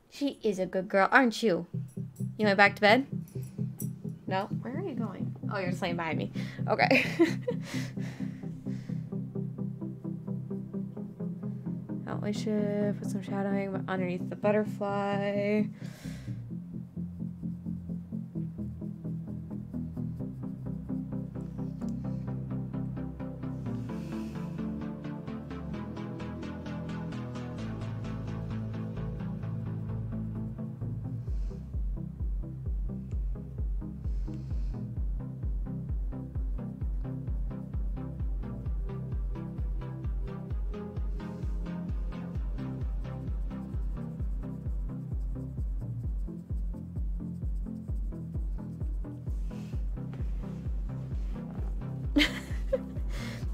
She is a good girl, aren't you? You went back to bed? No? Where are you going? Oh, you're just laying behind me. Okay. Oh, we should put some shadowing underneath the butterfly.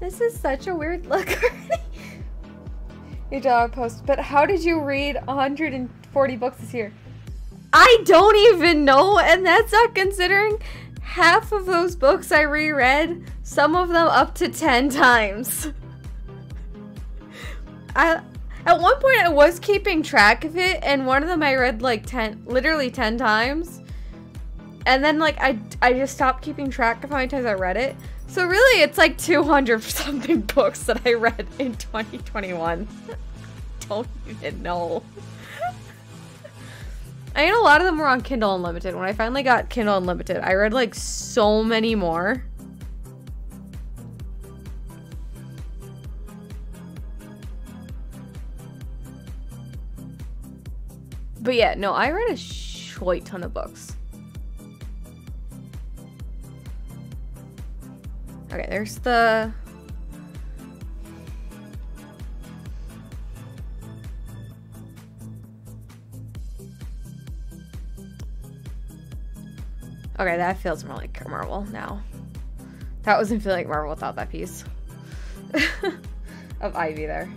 This is such a weird look already. Your dollar post. But how did you read one hundred forty books this year? I don't even know, and that's not considering half of those books I reread, some of them up to ten times. I at one point I was keeping track of it, and one of them I read like ten, literally ten times. And then like I I just stopped keeping track of how many times I read it. So really, it's like two hundred something books that I read in twenty twenty-one. Don't even know. I mean, a lot of them were on Kindle Unlimited. When I finally got Kindle Unlimited, I read like so many more. But yeah, no, I read a shit ton of books. Okay, there's the... Okay, that feels more like Marvel now. That wasn't feeling like Marvel without that piece of ivy there.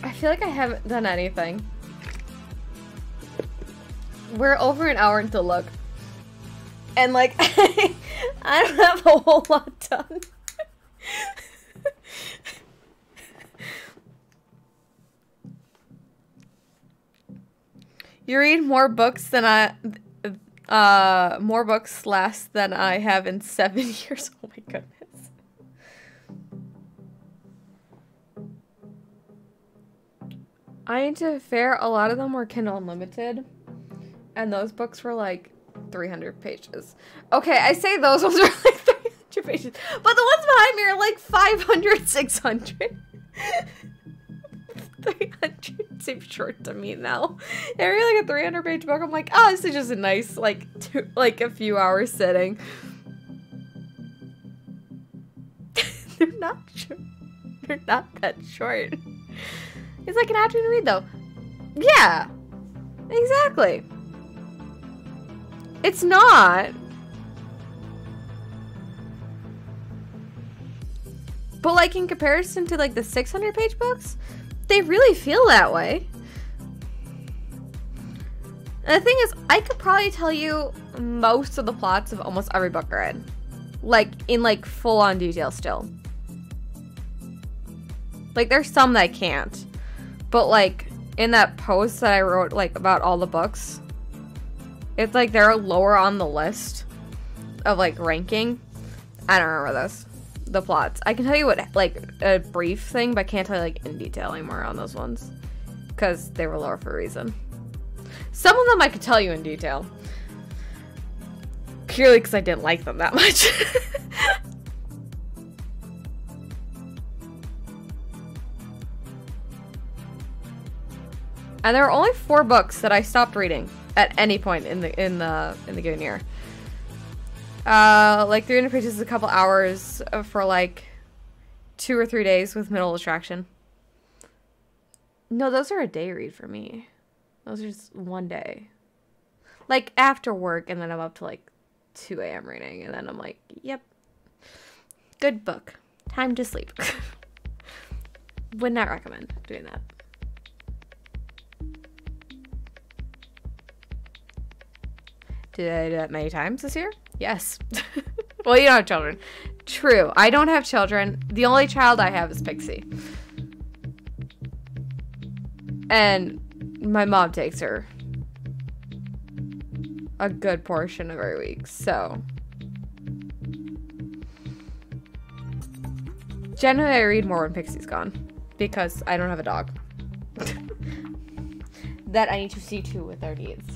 I feel like I haven't done anything. We're over an hour into look. And like, I don't have a whole lot done. You read more books than I, uh, more books less than I have in seven years. Oh my goodness. I need to fair, a lot of them were Kindle Unlimited, and those books were like three hundred pages. Okay, I say those ones are like three hundred pages, but the ones behind me are like five hundred, six hundred. three hundred seems short to me now. I read like a three hundred page book, I'm like, oh, this is just a nice, like, two, like a few hours sitting. They're not short. They're not that short. It's like an afternoon read, though. Yeah, exactly. It's not. But like in comparison to like the six hundred page books, they really feel that way. And the thing is, I could probably tell you most of the plots of almost every book I read. Like in like full on detail still. Like there's some that I can't. But like in that post that I wrote like about all the books, it's like they're lower on the list of like ranking. I don't remember this, the plots. I can tell you what like a brief thing, but I can't tell you like in detail anymore on those ones because they were lower for a reason. Some of them I could tell you in detail purely because I didn't like them that much. And there were only four books that I stopped reading at any point in the in the in the given year. Uh, like three hundred pages is a couple hours for like two or three days with minimal distraction. No, those are a day read for me. Those are just one day, like after work, and then I'm up to like two A M reading, and then I'm like, yep, good book, time to sleep. Would not recommend doing that. Did I do that many times this year? Yes. Well, you don't have children. True. I don't have children. The only child I have is Pixie. And my mom takes her a good portion of every week, so. Generally, I read more when Pixie's gone because I don't have a dog that I need to see to with their needs.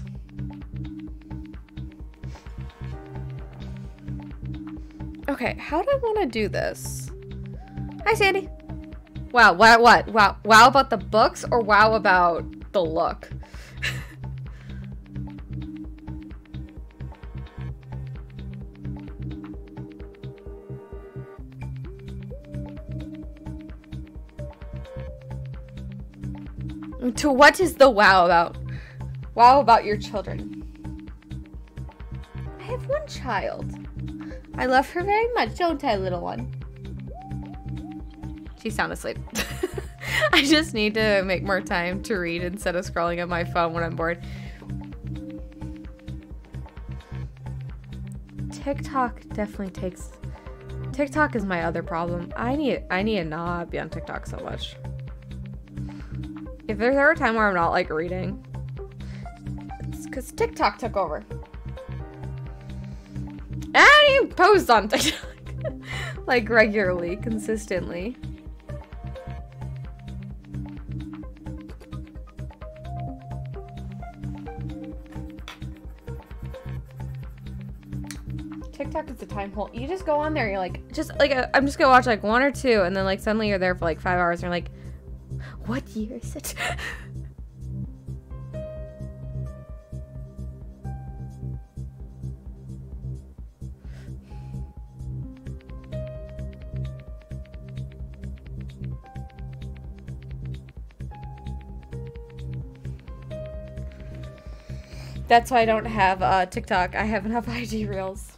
Okay, how do I want to do this? Hi, Sandy. Wow, what, what? Wow, wow about the books or wow about the look? To what is the wow about? Wow about your children. I have one child. I love her very much, don't I, little one? She's sound asleep. I just need to make more time to read instead of scrolling on my phone when I'm bored. TikTok definitely takes... TikTok is my other problem. I need, I need to not be on TikTok so much. If there's ever a time where I'm not, like, reading, it's because TikTok took over. I don't even post on TikTok. Like regularly, consistently. TikTok is a time hole. You just go on there and you're like, just like, a, I'm just gonna watch like one or two, and then like suddenly you're there for like five hours and you're like, what year is it? That's why I don't have uh, TikTok. I have enough I G reels.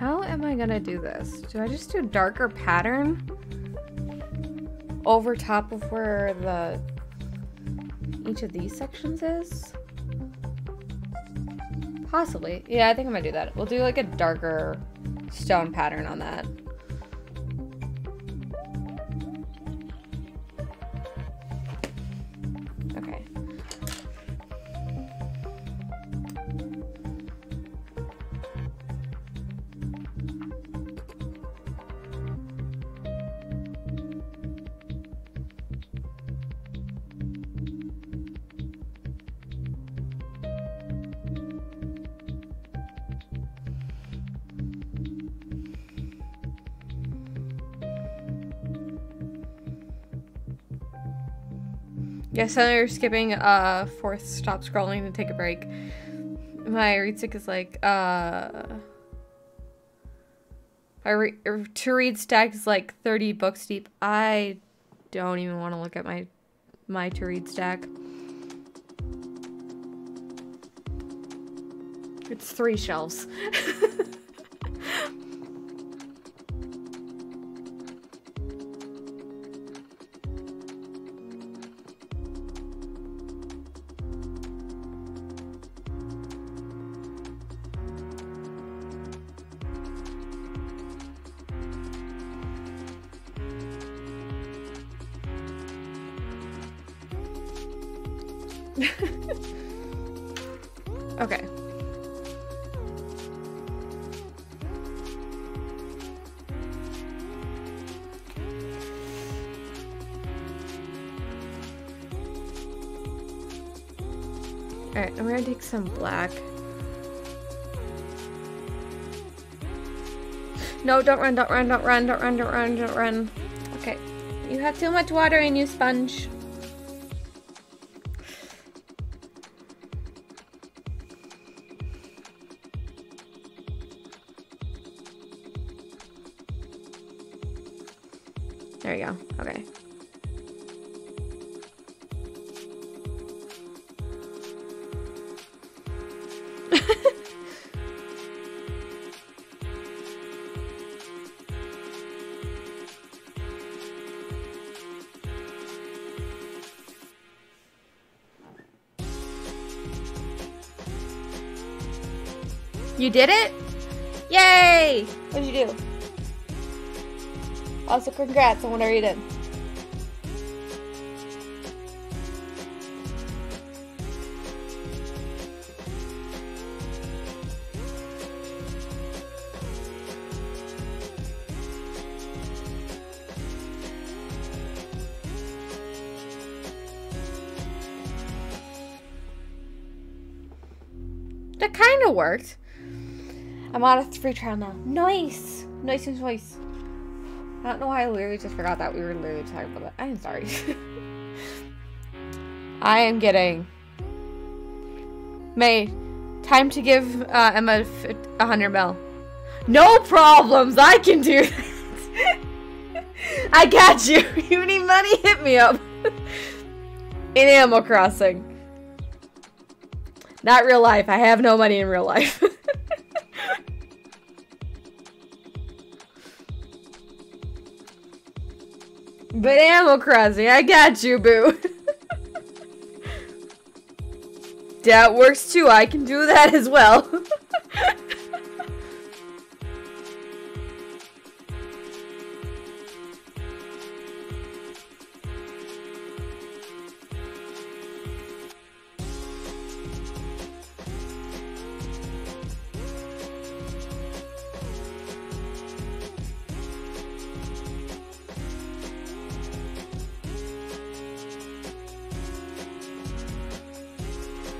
How am I gonna do this? Do I just do darker pattern over top of where the each of these sections is? Possibly. Yeah, I think I'm gonna do that. We'll do like a darker stone pattern on that. Okay. Yeah, suddenly you're skipping uh fourth stop scrolling to take a break. My read stick is like uh I re to read stack is like thirty books deep. I don't even want to look at my my to read stack. It's three shelves. Okay. Alright, I'm gonna take some black. No, don't run, don't run, don't run, don't run, don't run, don't run. Okay. You have too much water in you, sponge. There you go. Okay. You did it? Yay! What'd you do? Also, congrats on whatever you did. That kind of worked. I'm on a free trial now. Nice! Nice and nice. I don't know why I literally just forgot that we were literally talking about that. I'm sorry. I am getting... May, time to give uh, Emma a hundred mil. No problems! I can do that! I got you! You need money? Hit me up! In Animal Crossing. Not real life. I have no money in real life. But Animal Crossing, I got you, boo. That works too, I can do that as well.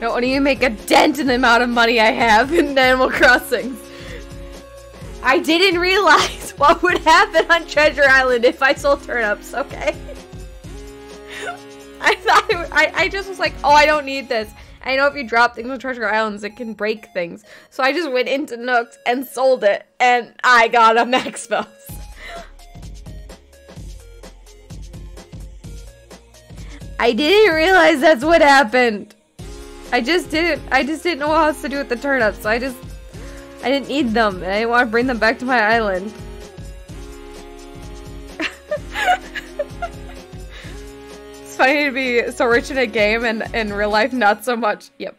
No, only you make a dent in the amount of money I have in Animal Crossing. I didn't realize what would happen on Treasure Island if I sold turnips, okay? I thought, it, I, I just was like, oh, I don't need this. I know if you drop things on Treasure Islands, it can break things. So I just went into Nook's and sold it, and I got a Maximals. I didn't realize that's what happened. I just didn't, I just didn't know what else to do with the turnips, so I just I didn't eat them, and I didn't want to bring them back to my island. It's funny to be so rich in a game and in real life not so much. Yep.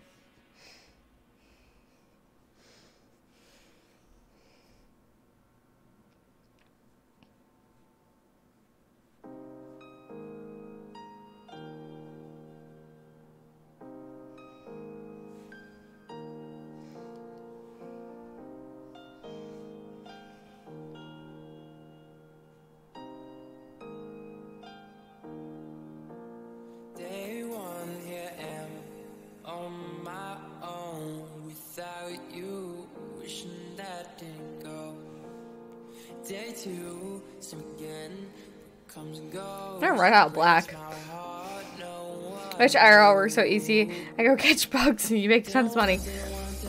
Run out black. I wish I R L were so easy. I go catch bugs and you make tons of money.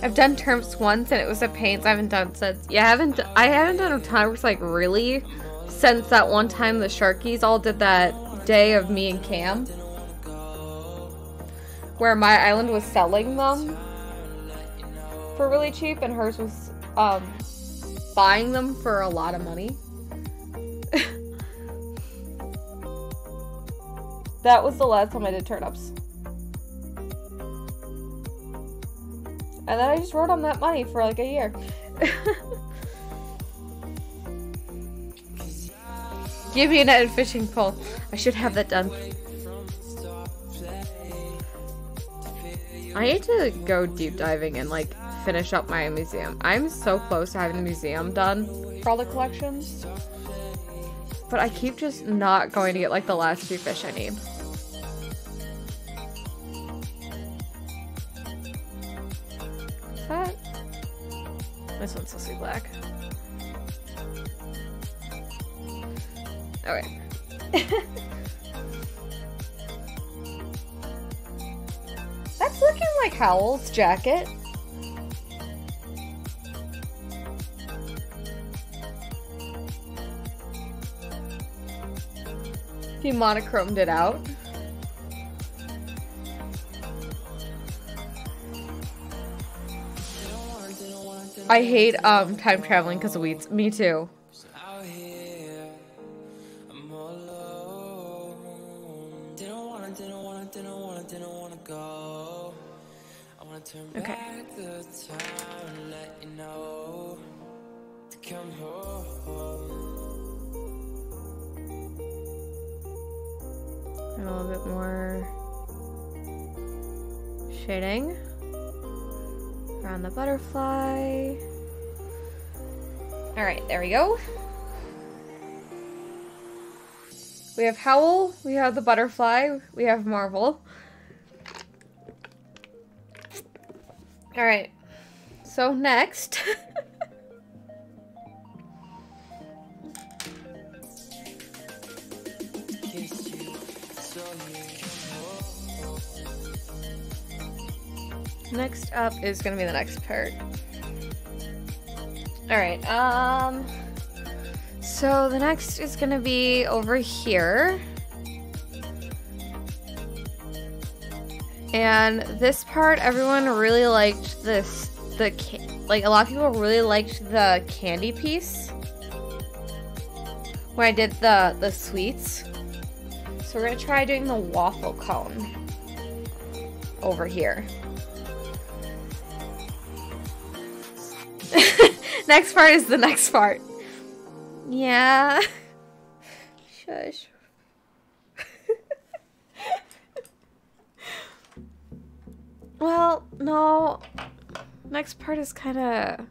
I've done terms once and it was a pain, so I haven't done since. Yeah, I haven't I haven't done a ton like really since that one time the Sharkies all did that day of me and Cam. Where my island was selling them for really cheap and hers was um buying them for a lot of money. That was the last time I did turnips. And then I just wrote on that money for like a year. Give me a net and fishing pole. I should have that done. I need to go deep diving and like finish up my museum. I'm so close to having the museum done for all the collections. But I keep just not going to get like the last few fish I need. What's that? This one's supposed to be black. Okay. That's looking like Howl's jacket. He monochromed it out. I hate um time traveling because of weeds. Me too. Okay. A little bit more shading around the butterfly. All right, there we go. We have Howl, we have the butterfly, we have Marvel. All right, so next. Next up is gonna be the next part. Alright, um... so the next is gonna be over here. And this part, everyone really liked this, the, like, a lot of people really liked the candy piece. When I did the, the sweets. So we're gonna try doing the waffle cone. Over here. Next part is the next part. Yeah. Shush. Well, no. Next part is kind of...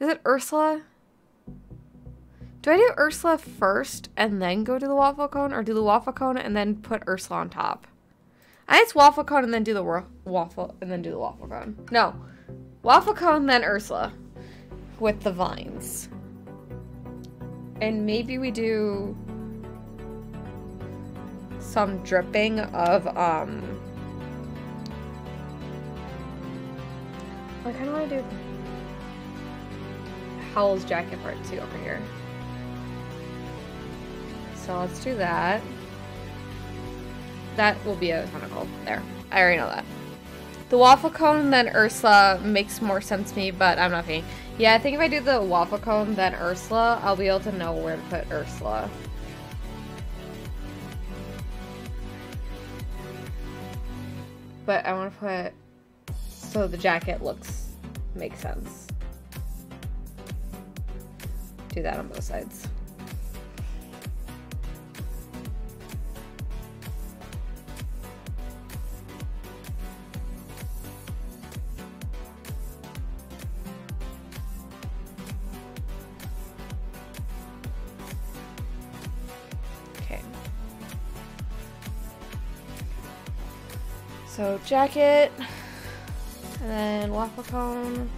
Is it Ursula? Do I do Ursula first and then go to the waffle cone? Or do the waffle cone and then put Ursula on top? I think it's waffle cone and then do the waffle and then do the waffle cone. No. Waffle cone, then Ursula. With the vines. And maybe we do some dripping of, um... I kind of want to do Howl's jacket part too over here. So let's do that. That will be a tentacle. There. I already know that. The waffle cone, then Ursula makes more sense to me, but I'm not being. Yeah, I think if I do the waffle cone, then Ursula, I'll be able to know where to put Ursula. But I want to put, so the jacket looks, makes sense. Do that on both sides. So jacket, and then waffle cone.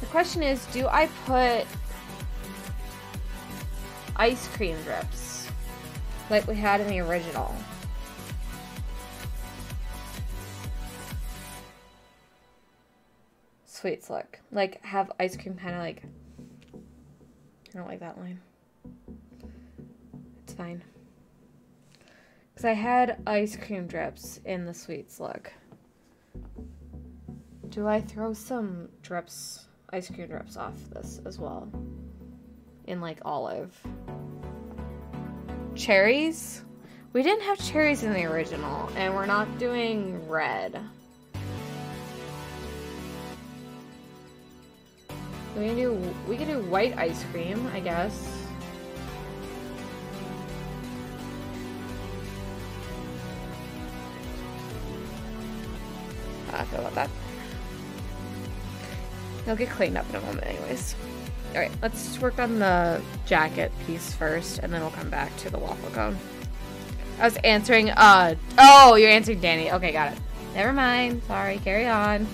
The question is, do I put ice cream drips like we had in the original? Sweets look. Like, have ice cream kind of like... I don't like that line. It's fine. Because I had ice cream drips in the sweets look. Do I throw some drips, ice cream drips off this as well? In like olive. Cherries? We didn't have cherries in the original, and we're not doing red. We can do, we can do white ice cream, I guess. I feel about that. It'll get cleaned up in a moment anyways. Alright, let's just work on the jacket piece first, and then we'll come back to the waffle cone. I was answering, uh, oh, you're answering Danny. Okay, got it. Never mind. Sorry, carry on.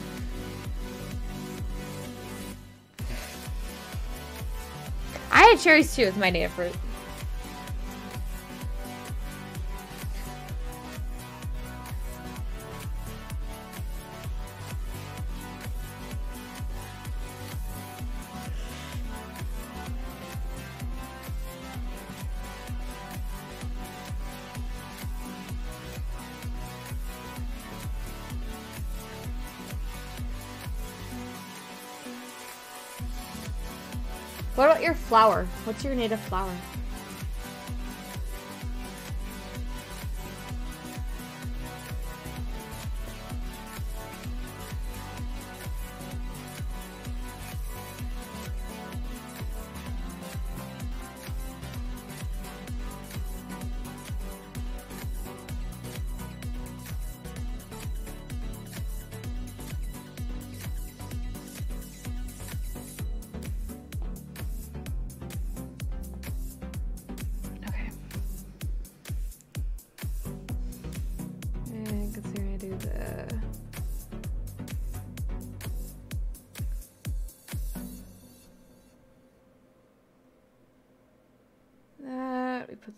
I had cherries too with my native fruit. What about your flower? What's your native flower?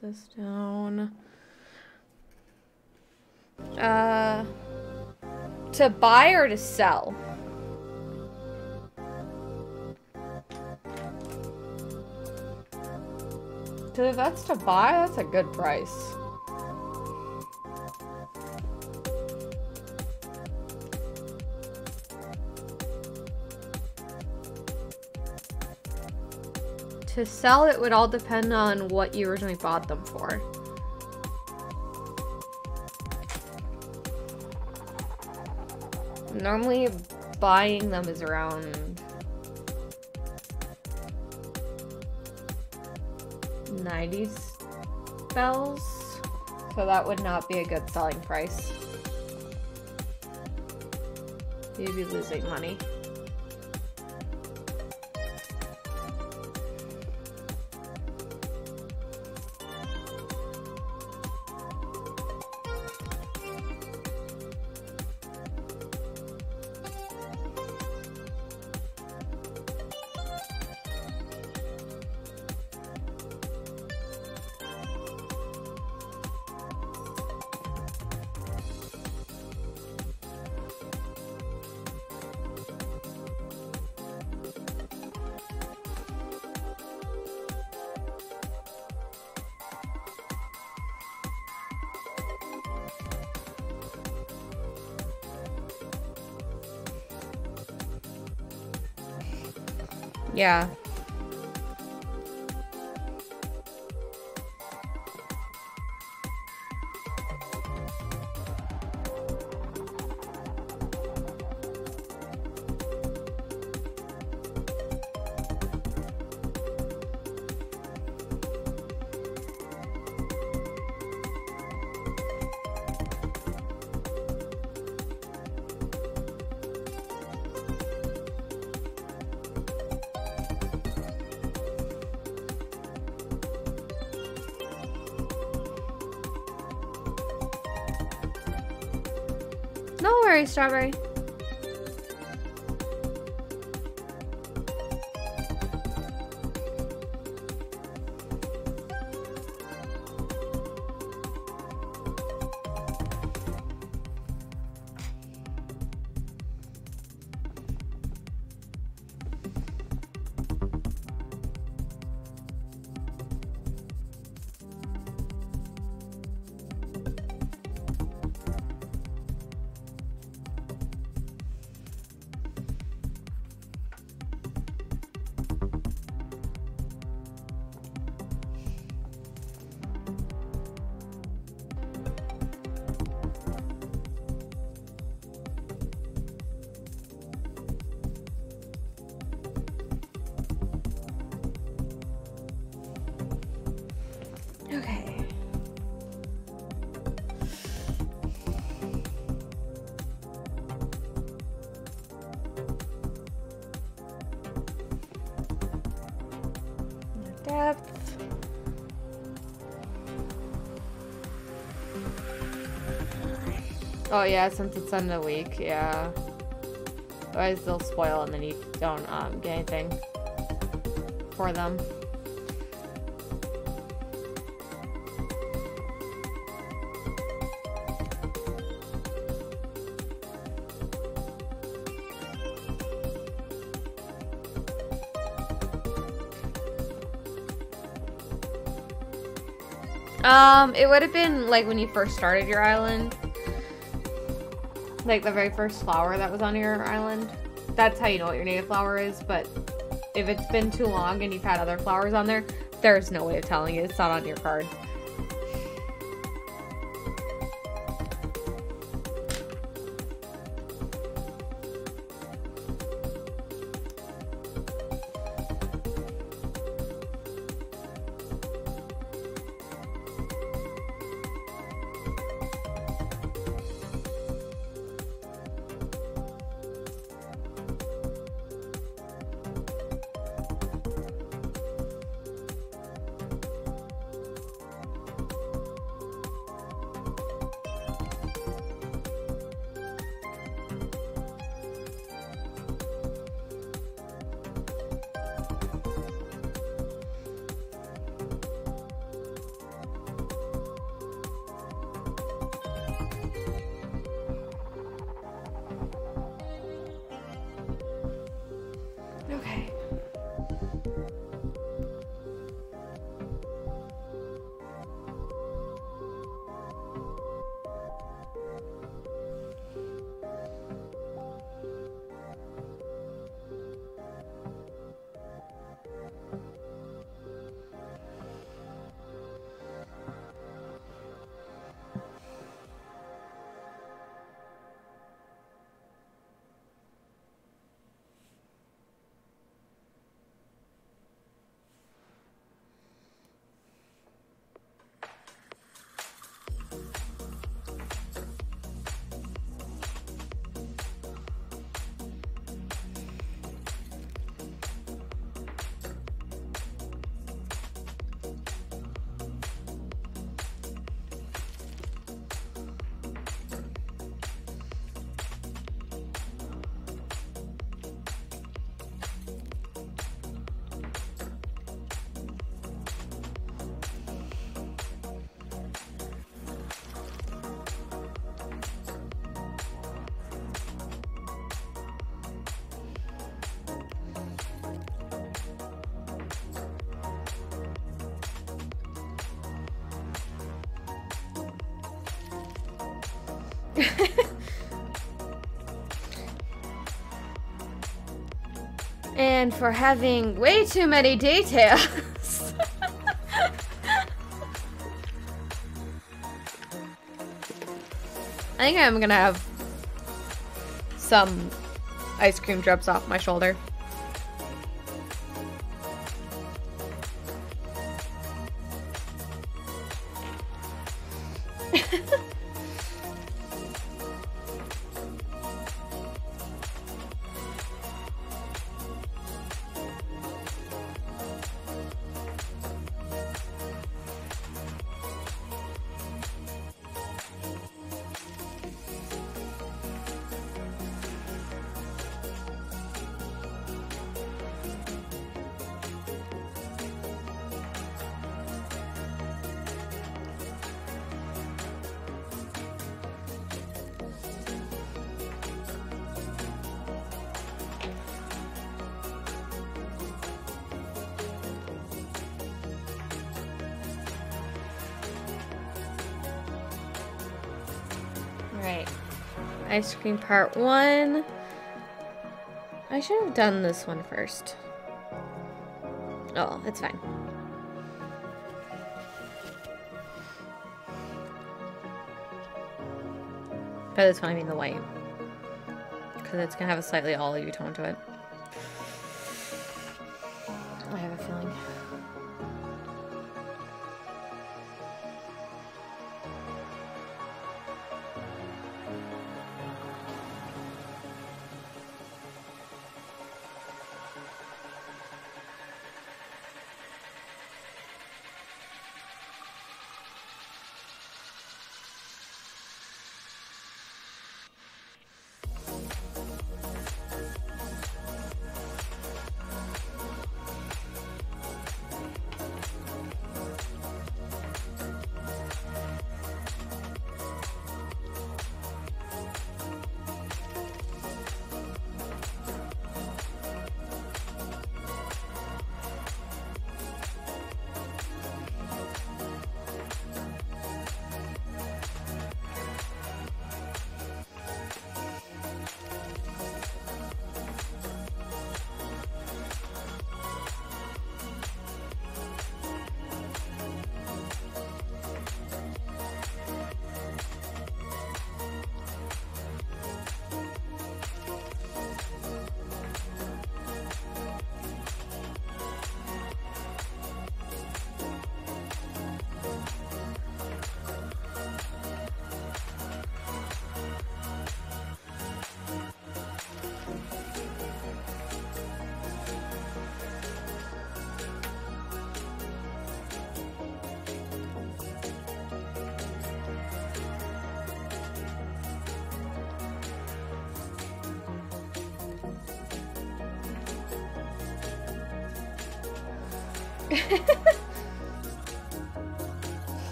This down. Uh, to buy or to sell? Dude, if that's to buy, that's a good price. To sell, it would all depend on what you originally bought them for. Normally, buying them is around ninety bells, so that would not be a good selling price. You'd be losing money. Yeah. Don't worry, Strawberry. Oh yeah, since it's on the week, yeah. Otherwise they'll spoil and then you don't um, get anything for them. Um, it would have been like when you first started your island. Like the very first flower that was on your island. That's how you know what your native flower is, but if it's been too long and you've had other flowers on there, there's no way of telling you. It's not on your card. and for having way too many details. I think I'm gonna have some ice cream drops off my shoulder. Ice cream part one. I should have done this one first. Oh, it's fine. By this one, I mean the white. Because it's going to have a slightly olive-y tone to it. I have a feeling.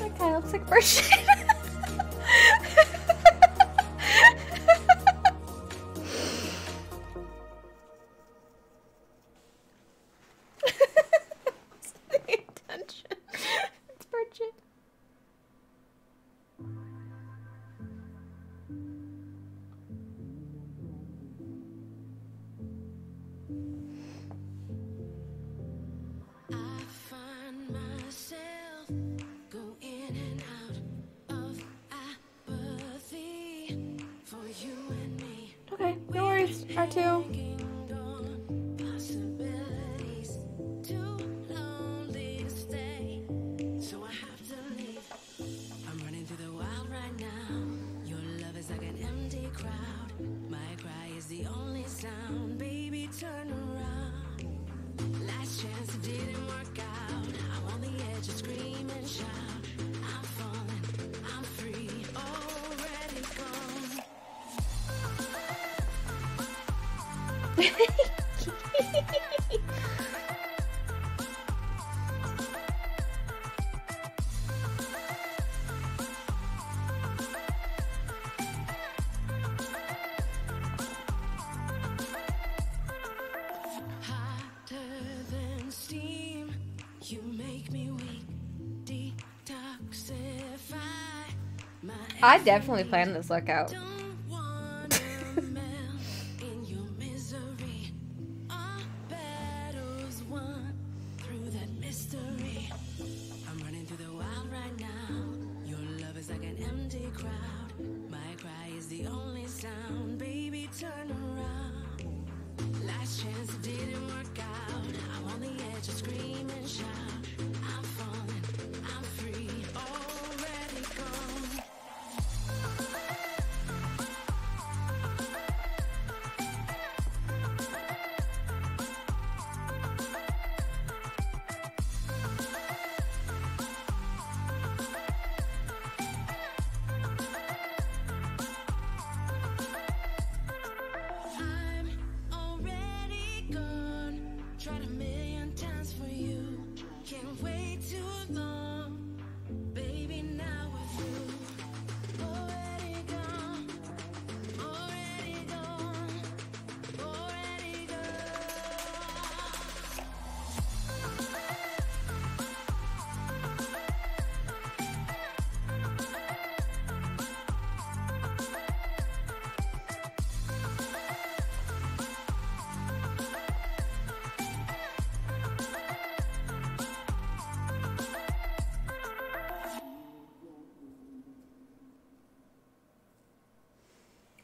That guy looks like bird. I definitely planned this look out. crowd. My cry is the only sound. Baby, turn around. Last chance didn't work out. I'm on the edge of scream and shout. I'm falling, I'm free, already gone.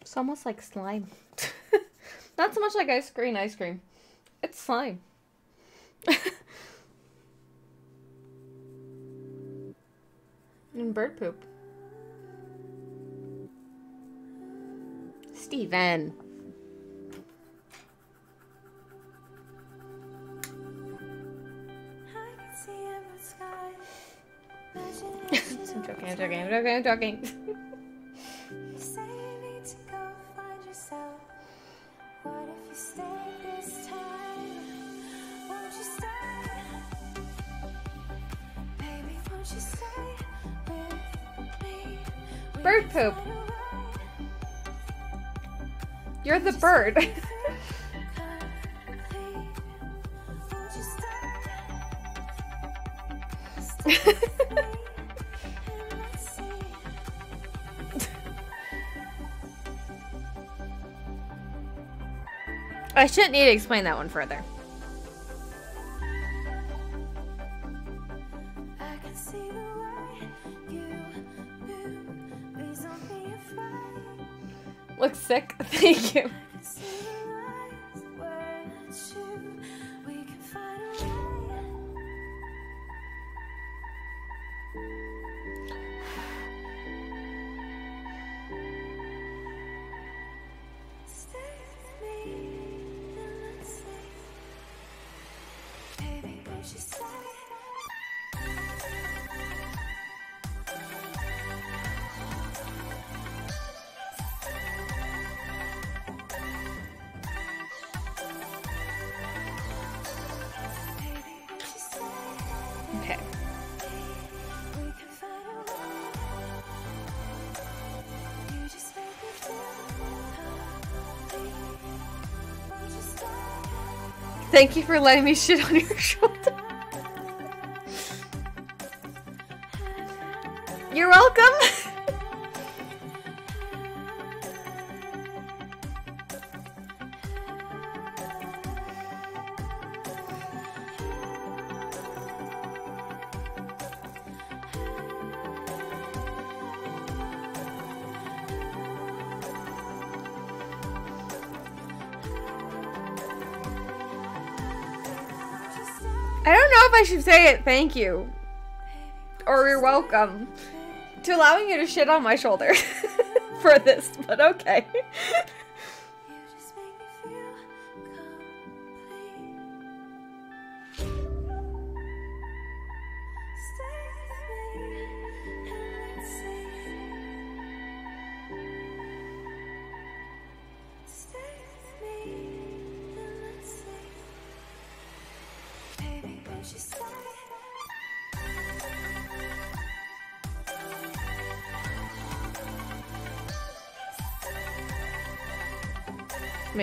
It's almost like slime. Not so much like ice cream, ice cream. It's slime. And bird poop. Steven. I'm joking, I'm joking, I'm joking, I'm joking. Bird poop. You're the bird. I shouldn't need to explain that one further. Looks sick. Thank you. Thank you for letting me shit on your shoulder. You're welcome. I should say it, thank you, or you're welcome, to allowing you to shit on my shoulder for this, but okay.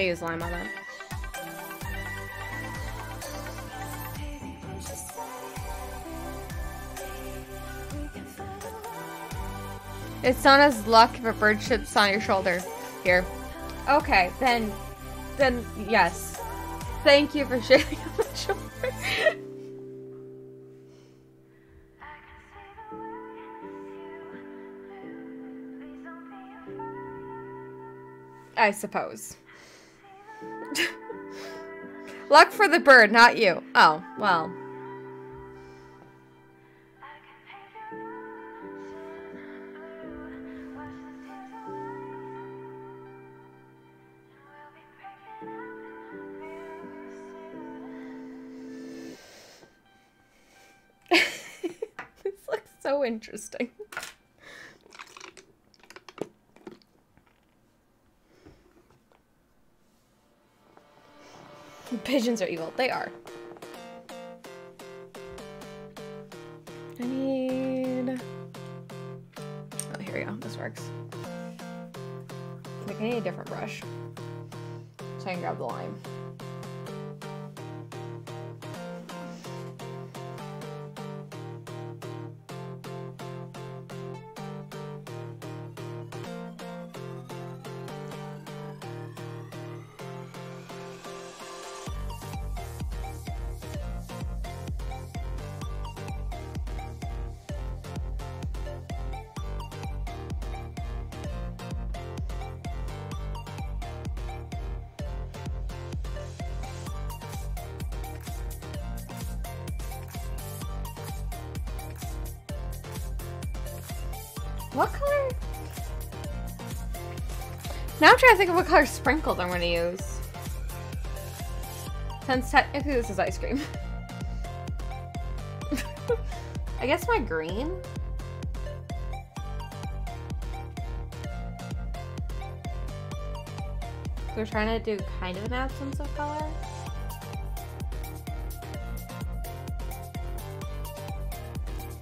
Use lime on that. It's not as luck if a bird shits on your shoulder. Here. Okay, then, then yes. Thank you for shitting on my shoulder. I suppose. Luck for the bird, not you. Oh, well. This looks so interesting. Pigeons are evil. They are. I need... Oh, here we go. This works. Like, I need a different brush. So I can grab the lime. Now I'm trying to think of what color sprinkles I'm going to use. Since technically this is ice cream. I guess my green? We're trying to do kind of an absence of color.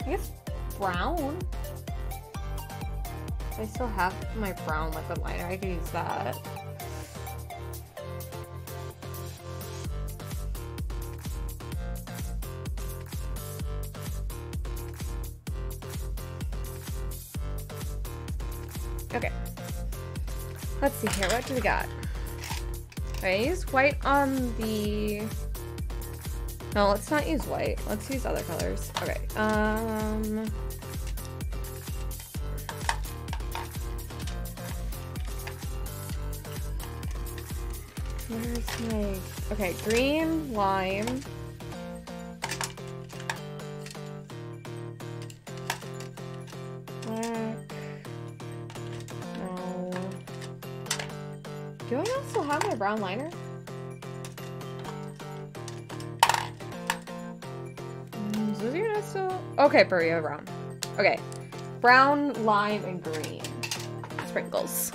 I guess brown. I still have my brown liquid liner. I could use that. Okay. Let's see here. What do we got? I use white on the... No, let's not use white. Let's use other colors. Okay. Um... Where's my... Okay, green, lime. Black. No. Do I also have my brown liner? Is your not still... Okay, burrito brown. Okay. Brown, lime, and green. Sprinkles.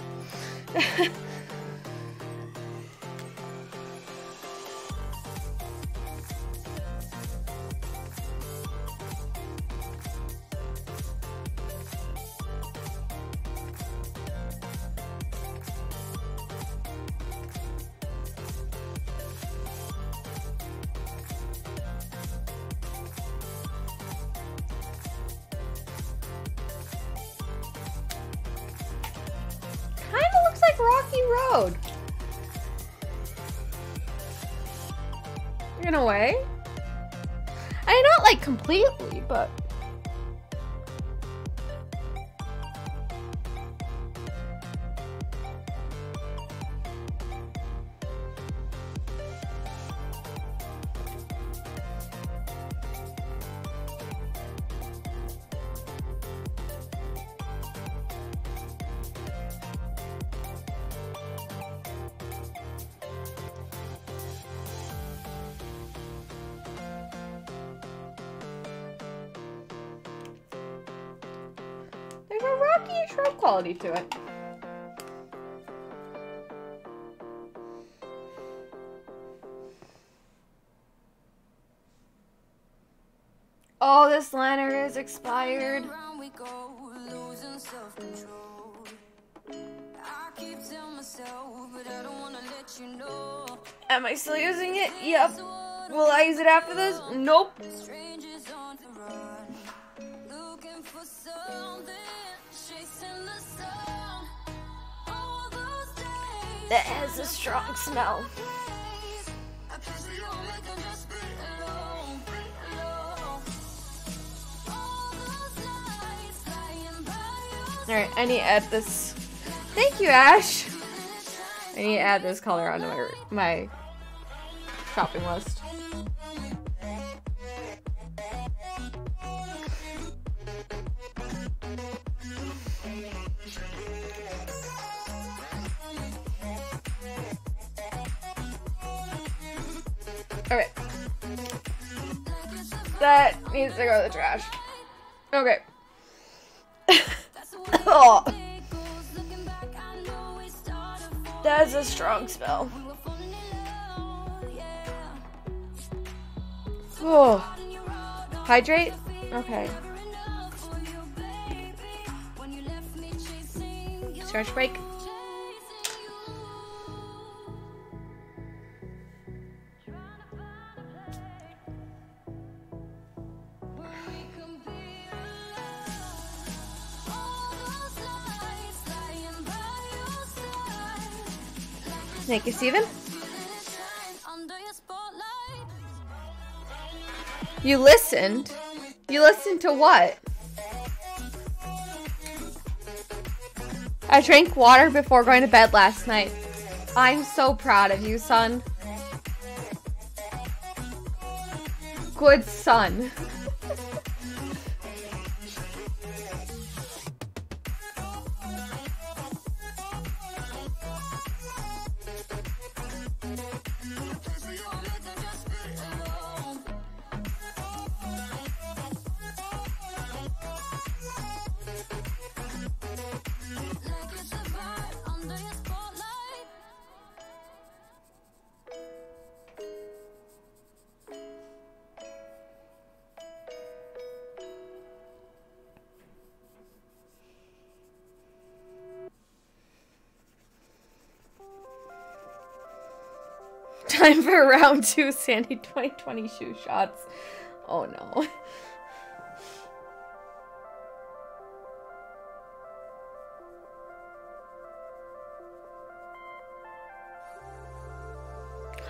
Quality to it. Oh, this liner is expired. We go, losing self-control. I keep telling myself, but I don't want to let you know. Am I still using it? Yep. Will I use it after this? Nope. That has a strong smell. Alright, I need to add this. Thank you, Ash. I need to add this color onto my, my shopping list. Okay. That needs to go to the trash. Okay. Oh. That's a strong smell. Oh. Hydrate? Okay. Stretch break. Thank you, Steven. You listened? You listened to what? I drank water before going to bed last night. I'm so proud of you, son. Good son. Time for round two, Sandy twenty twenty shoe shots. Oh no.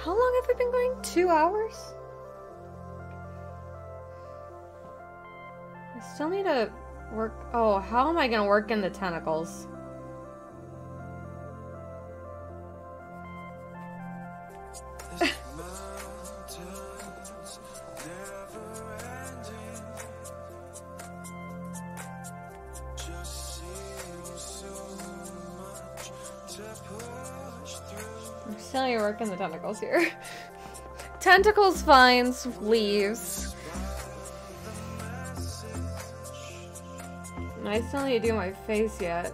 How long have we been going? Two hours? I still need to work. Oh, how am I gonna work in the tentacles? Working the tentacles here. Tentacles, vines, leaves. I still need to do my face yet.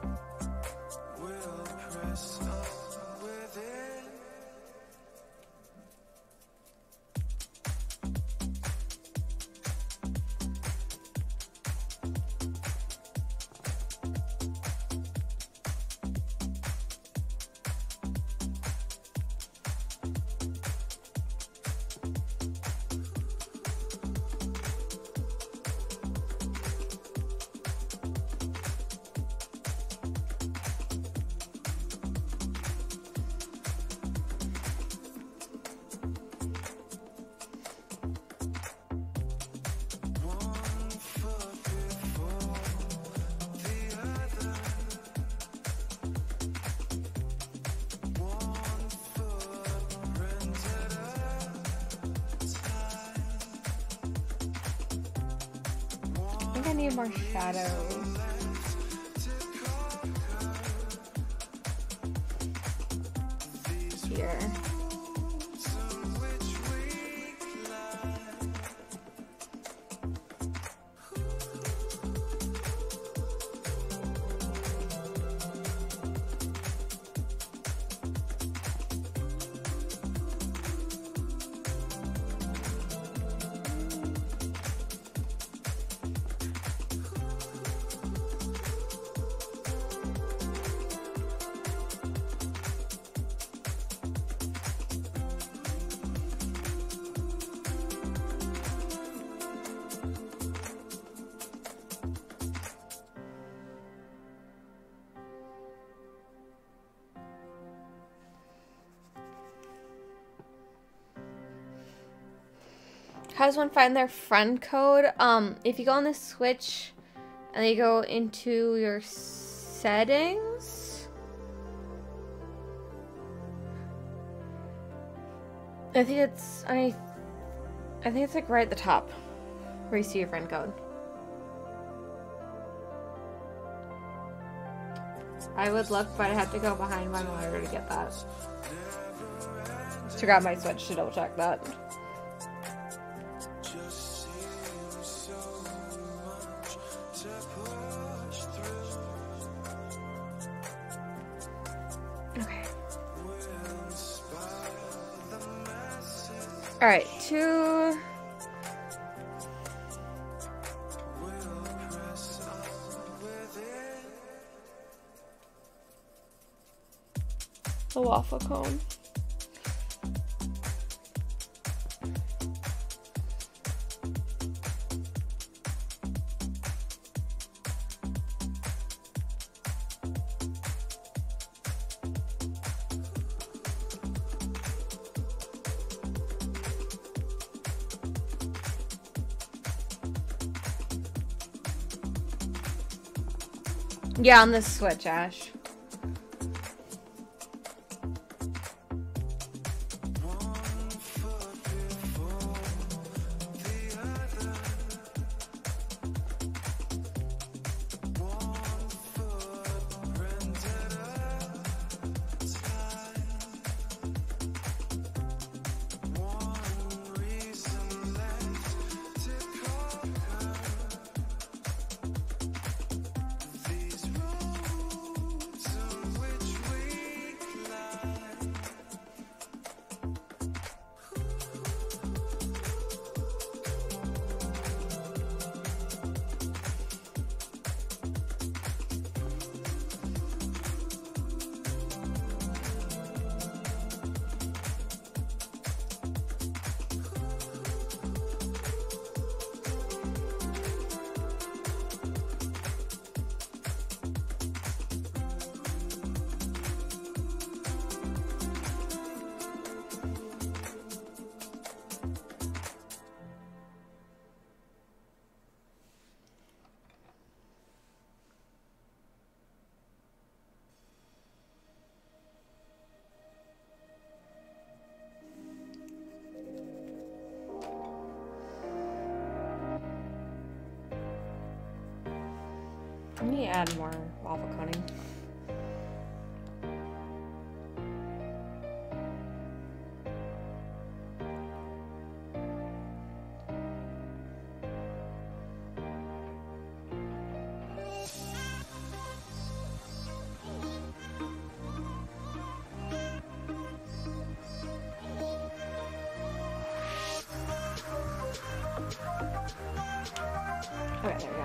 How does one find their friend code? Um, if you go on the Switch and then you go into your settings, I think it's I I think it's like right at the top where you see your friend code. I would look, but I have to go behind my monitor to get that. To grab my Switch to double check that. Okay. Alright, two... the waffle cone. Yeah, on the Switch, Ash. I need to add more waffle coating. Okay, there we go.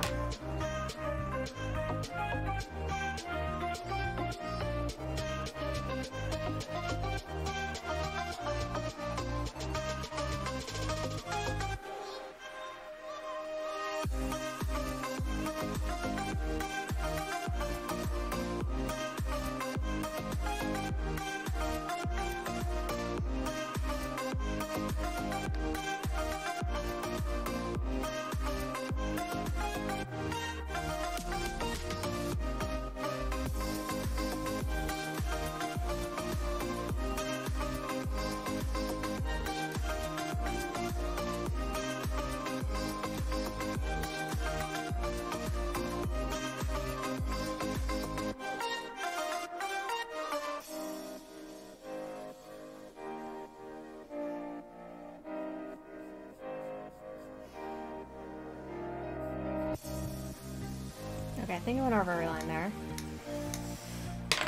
Okay, I think I went over every line there.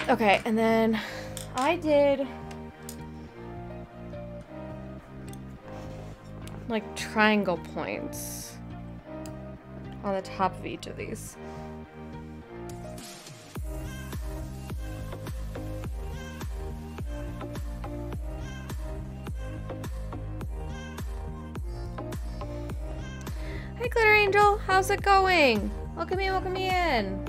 Okay, and then I did like triangle points on the top of each of these. Hi, Glitter Angel, how's it going? Welcome in, welcome in.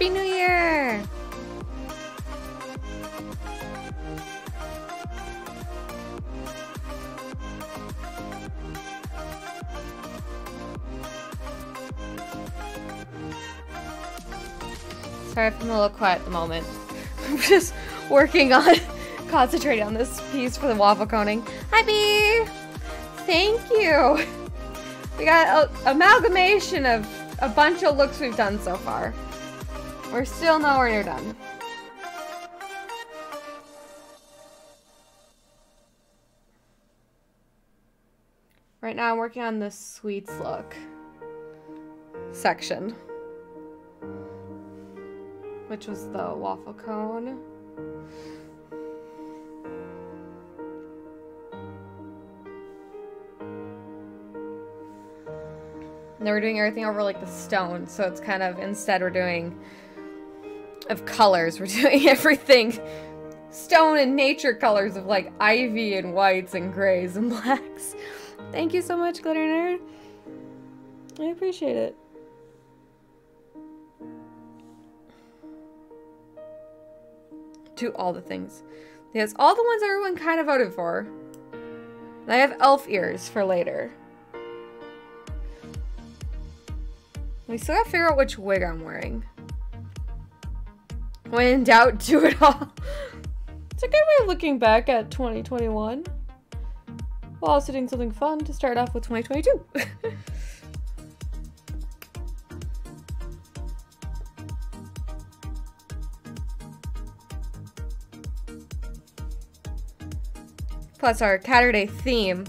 Happy New Year! Sorry if I'm a little quiet at the moment. I'm just working on concentrating on this piece for the waffle coning. Hi, Bee! Thank you! We got an amalgamation of a bunch of looks we've done so far. We're still nowhere near done. Right now I'm working on the sweets look section, which was the waffle cone. And then we're doing everything over like the stone, so it's kind of, instead we're doing of colors, we're doing everything stone and nature colors of like ivy and whites and grays and blacks. Thank you so much, Glitter Nerd. I appreciate it. Do all the things. Yes, all the ones everyone kind of voted for. And I have elf ears for later. We still gotta figure out which wig I'm wearing. When in doubt, do it all. It's a good way of looking back at twenty twenty-one while also doing something fun to start off with twenty twenty-two. Plus our Saturday theme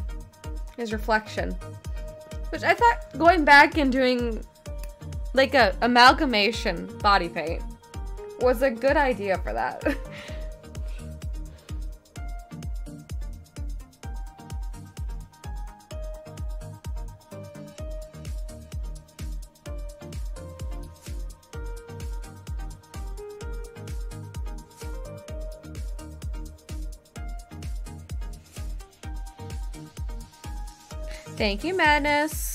is reflection, which I thought going back and doing like a amalgamation body paint was a good idea for that. Thank you, Madness.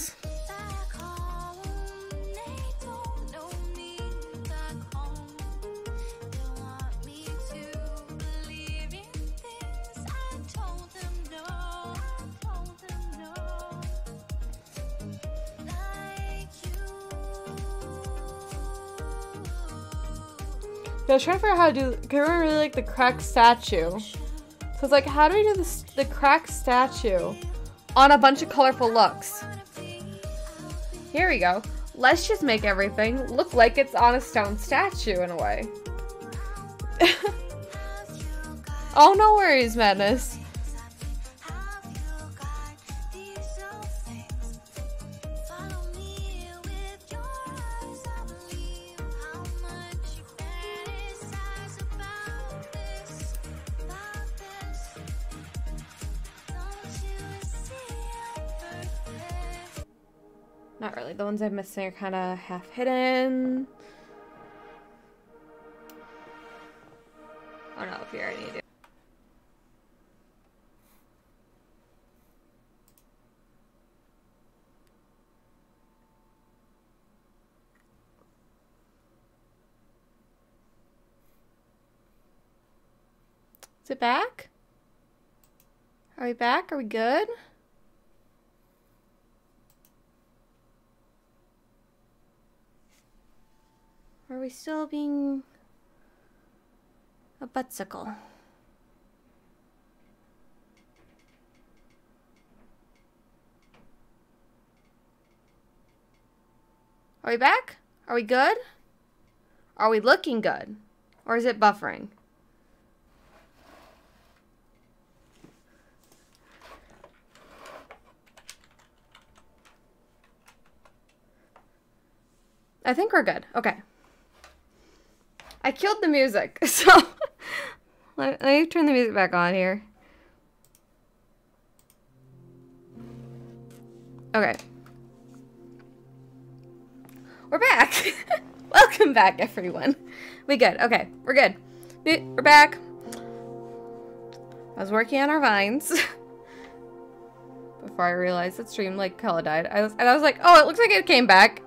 I was trying to figure out how to do, because I remember really like the cracked statue. So I was like, how do we do this, the cracked statue on a bunch of colorful looks? Here we go. Let's just make everything look like it's on a stone statue in a way. Oh, no worries, Madness. The ones I'm missing are kind of half hidden. Oh no, if you already do. Is it back? Are we back? Are we good? Are we still being a buttsicle? Are we back? Are we good? Are we looking good? Or is it buffering? I think we're good. Okay. I killed the music, so let, let me turn the music back on here. Okay. We're back. Welcome back, everyone. We good. Okay, we're good. We're back. I was working on our vines before I realized that stream like hella died. I was, and I was like, oh, it looks like it came back.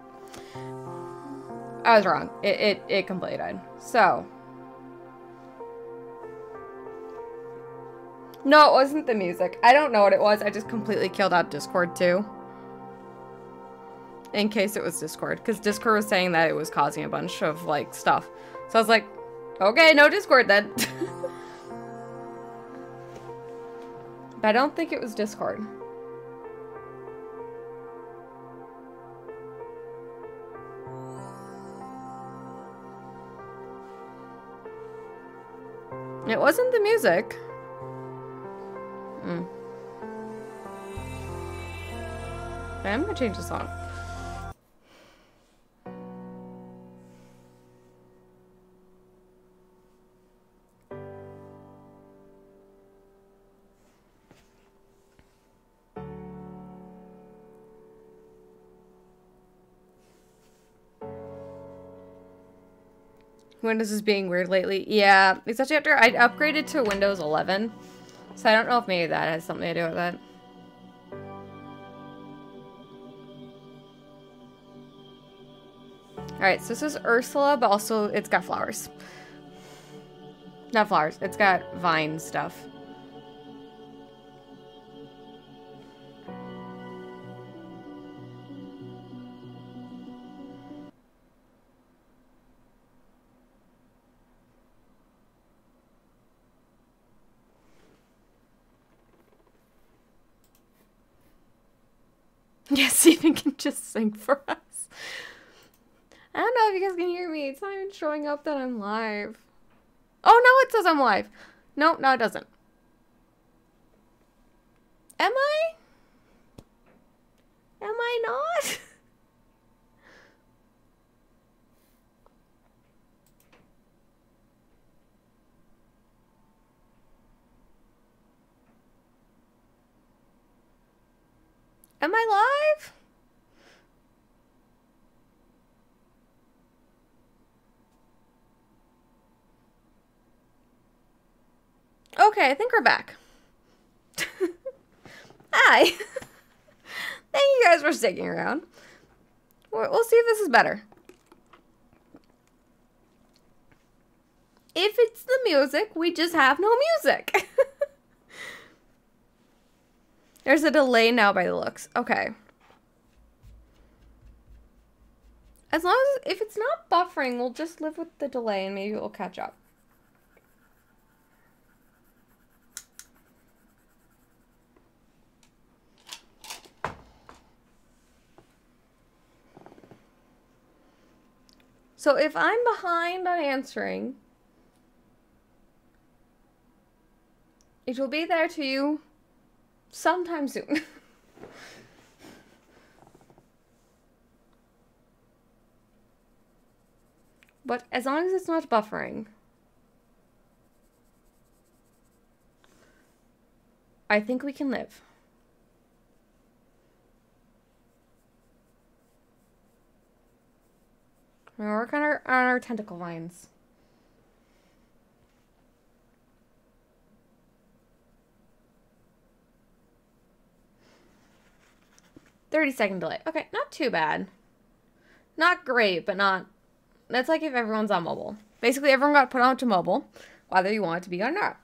I was wrong. It, it, it completely died. So. No, it wasn't the music. I don't know what it was. I just completely killed out Discord too. In case it was Discord. Because Discord was saying that it was causing a bunch of, like, stuff. So I was like, okay, no Discord then. But I don't think it was Discord. It wasn't the music. Mm. Okay, I'm gonna change the song. Windows is being weird lately. Yeah, especially after I upgraded to Windows eleven. So I don't know if maybe that has something to do with it. Alright, so this is Ursula, but also it's got flowers. Not flowers, it's got vine stuff. Yes, Steven can just sing for us. I don't know if you guys can hear me. It's not even showing up that I'm live. Oh, no, it says I'm live. No, no, it doesn't. Am I? Am I not? Am I live? Okay, I think we're back. Hi. Thank you guys for sticking around. We'll see if this is better. If it's the music, we just have no music. There's a delay now by the looks. Okay. As long as, if it's not buffering, we'll just live with the delay and maybe we'll catch up. So if I'm behind on answering, it will be there to you sometime soon. But as long as it's not buffering, I think we can live. We're gonna work on our, on our tentacle vines. thirty second delay. Okay, not too bad. Not great, but not... That's like if everyone's on mobile. Basically, everyone got put onto mobile, whether you want it to be or not.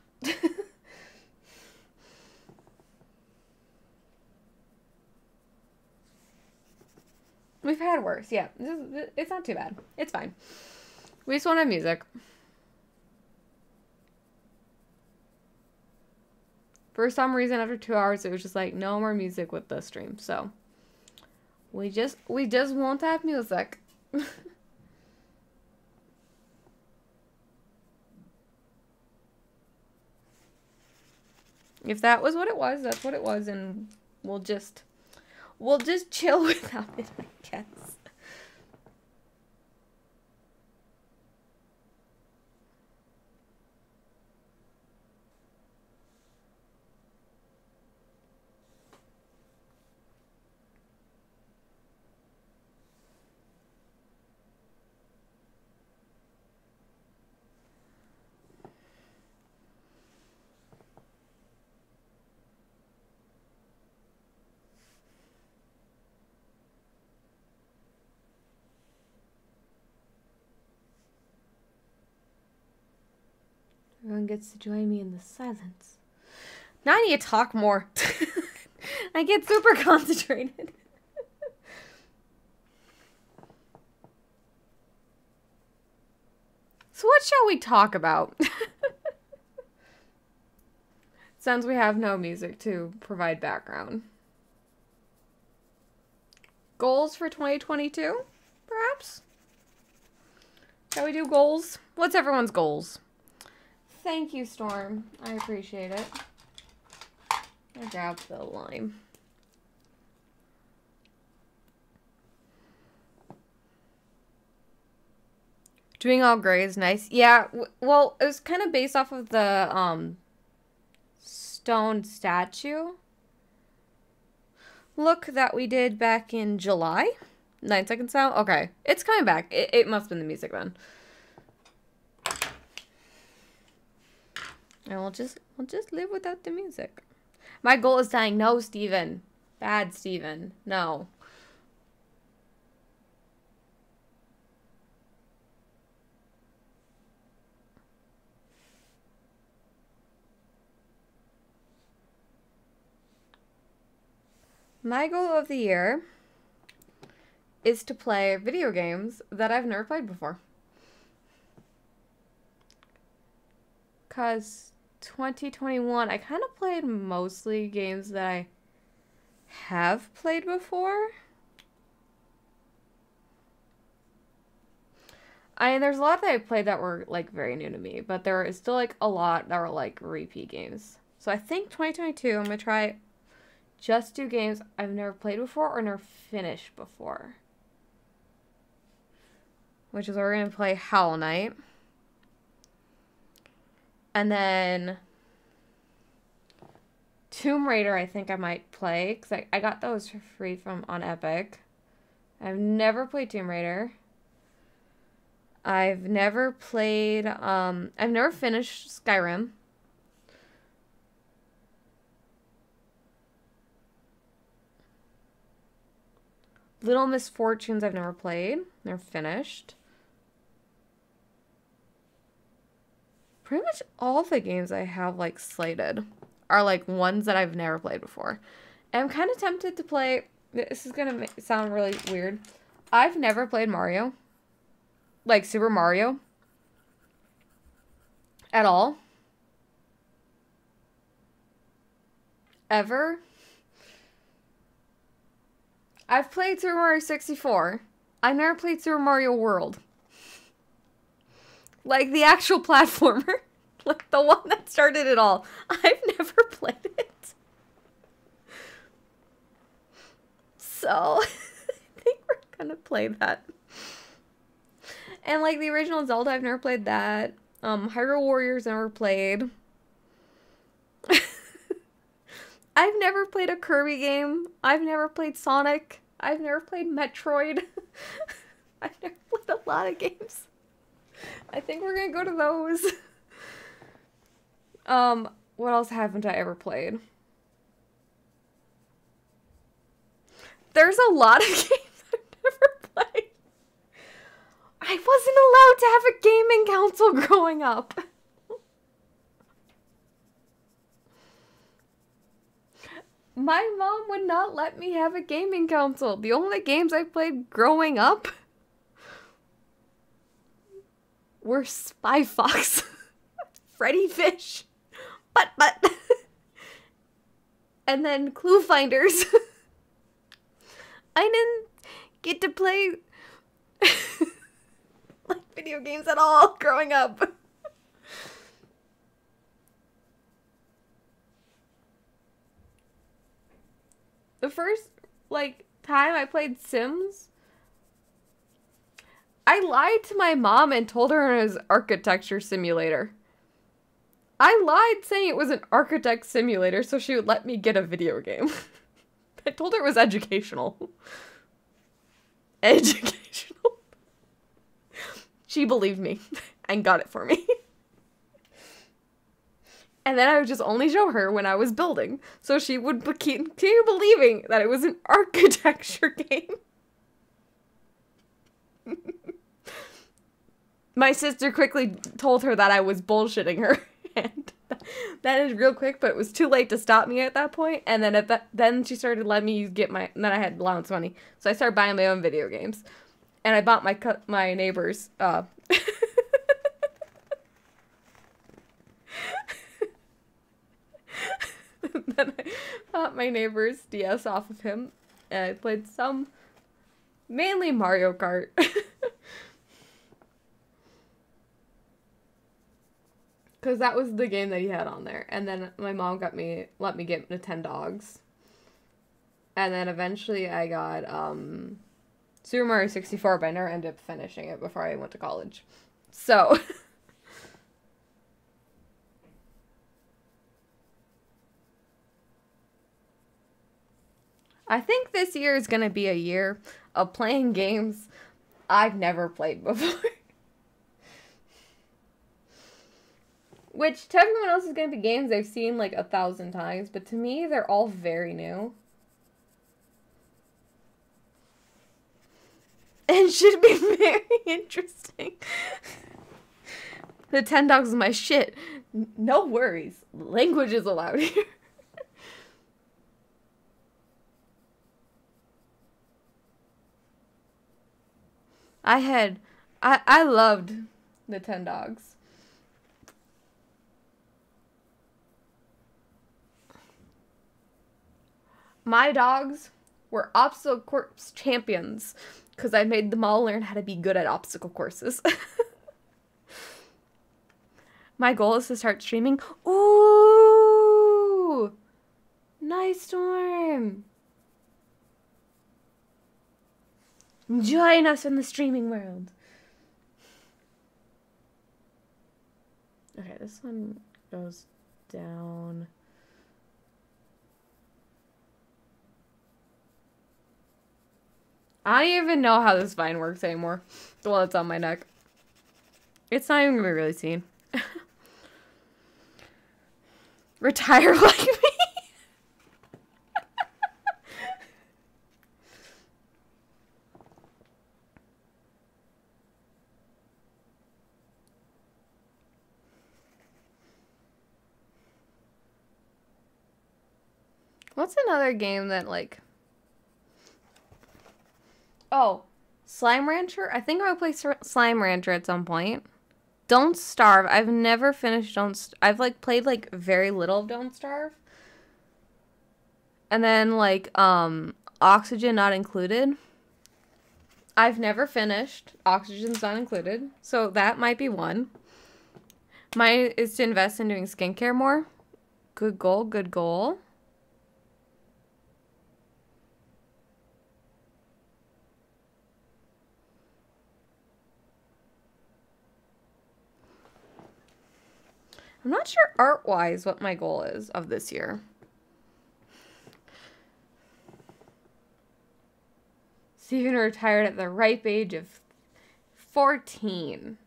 We've had worse, yeah. This is, it's not too bad. It's fine. We just want to have music. For some reason, after two hours, it was just like, no more music with the stream, so... We just, we just won't have music. If that was what it was, that's what it was, and we'll just, we'll just chill without it, I guess. Everyone gets to join me in the silence. Now I need to talk more. I get super concentrated. So what shall we talk about? Since we have no music to provide background. Goals for twenty twenty-two, perhaps? Shall we do goals? What's everyone's goals? Thank you, Storm. I appreciate it. I'll grab the lime. Doing all gray is nice. Yeah, w well, it was kind of based off of the um, stone statue look that we did back in July. Nine seconds now? Okay. It's coming back. It, it must have been the music then. And we'll just, we'll just live without the music. My goal is dying. No, Steven. Bad, Steven. No. My goal of the year is to play video games that I've never played before. Because twenty twenty-one, I kind of played mostly games that I have played before. I mean, there's a lot that I played that were, like, very new to me. But there is still, like, a lot that were, like, repeat games. So I think twenty twenty-two, I'm going to try... just do games I've never played before or never finished before. Which is we're going to play Howl Night. And then Tomb Raider I think I might play. Because I, I got those for free from on Epic. I've never played Tomb Raider. I've never played... Um, I've never finished Skyrim. Little Misfortunes I've never played. They're finished. Pretty much all the games I have, like, slated are, like, ones that I've never played before. And I'm kind of tempted to play... This is going to sound really weird. I've never played Mario. Like, Super Mario. At all. Ever. I've played Super Mario sixty-four. I've never played Super Mario World. Like, the actual platformer. Like, the one that started it all. I've never played it. So, I think we're gonna play that. And, like, the original Zelda, I've never played that. Um, Hyrule Warriors, never played. I've never played a Kirby game. I've never played Sonic. I've never played Metroid. I've never played a lot of games. I think we're gonna go to those. um, what else haven't I ever played? There's a lot of games I've never played. I wasn't allowed to have a gaming console growing up. My mom would not let me have a gaming console. The only games I played growing up were Spy Fox, Freddy Fish, Butt Butt, and then Clue Finders. I didn't get to play like video games at all growing up. The first, like, time I played Sims, I lied to my mom and told her it was an architecture simulator. I lied saying it was an architect simulator so she would let me get a video game. I told her it was educational. Educational. She believed me and got it for me. And then I would just only show her when I was building. So she would continue believing that it was an architecture game. My sister quickly told her that I was bullshitting her. hand. That is real quick, but it was too late to stop me at that point. And then at that, then she started letting me get my. And then I had allowance money, so I started buying my own video games, and I bought my my neighbor's. Uh, then I bought my neighbor's D S off of him, and I played some, mainly Mario Kart. Because that was the game that he had on there. And then my mom got me, let me get Nintendo Dogs. And then eventually I got um, Super Mario sixty-four, but I never ended up finishing it before I went to college. So. I think this year is going to be a year of playing games I've never played before. Which, to everyone else, is going to be games I've seen, like, a thousand times. But to me, they're all very new. And should be very interesting. The Ten Dogs is my shit. No worries. Language is allowed here. I had... I, I loved the Ten Dogs. My dogs were obstacle course champions because I made them all learn how to be good at obstacle courses. My goal is to start streaming. Ooh! Nice, Storm! Join us in the streaming world. Okay, this one goes down... I don't even know how this vine works anymore. The one that's on my neck. It's not even going to be really seen. Retire like me. What's another game that, like... Oh, Slime Rancher? I think I'm going to play Slime Rancher at some point. Don't Starve. I've never finished Don't Starve. I've, like, played, like, very little of Don't Starve. And then, like, um, Oxygen Not Included. I've never finished Oxygen's Not Included. So that might be one. Mine is to invest in doing skincare more. Good goal, good goal. I'm not sure art-wise what my goal is of this year. Steven retired at the ripe age of fourteen.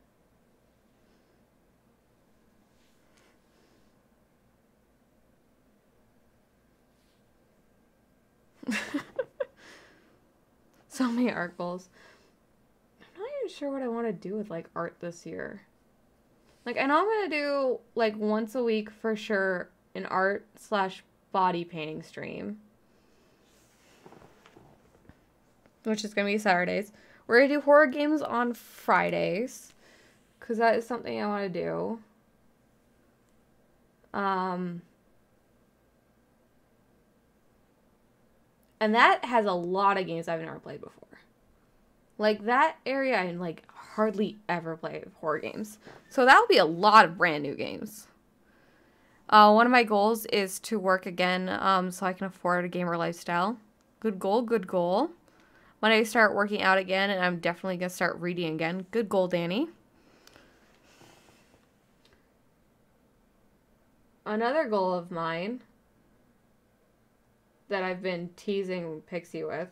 So many art goals. I'm not even sure what I want to do with, like, art this year. Like, I know I'm going to do, like, once a week for sure an art slash body painting stream. Which is going to be Saturdays. We're going to do horror games on Fridays. Because that is something I want to do. Um, and that has a lot of games I've never played before. Like, that area, I, like, hardly ever play horror games. So that'll be a lot of brand new games. Uh, one of my goals is to work again um, so I can afford a gamer lifestyle. Good goal, good goal. When I start working out again, and I'm definitely going to start reading again. Good goal, Danny. Another goal of mine that I've been teasing Pixie with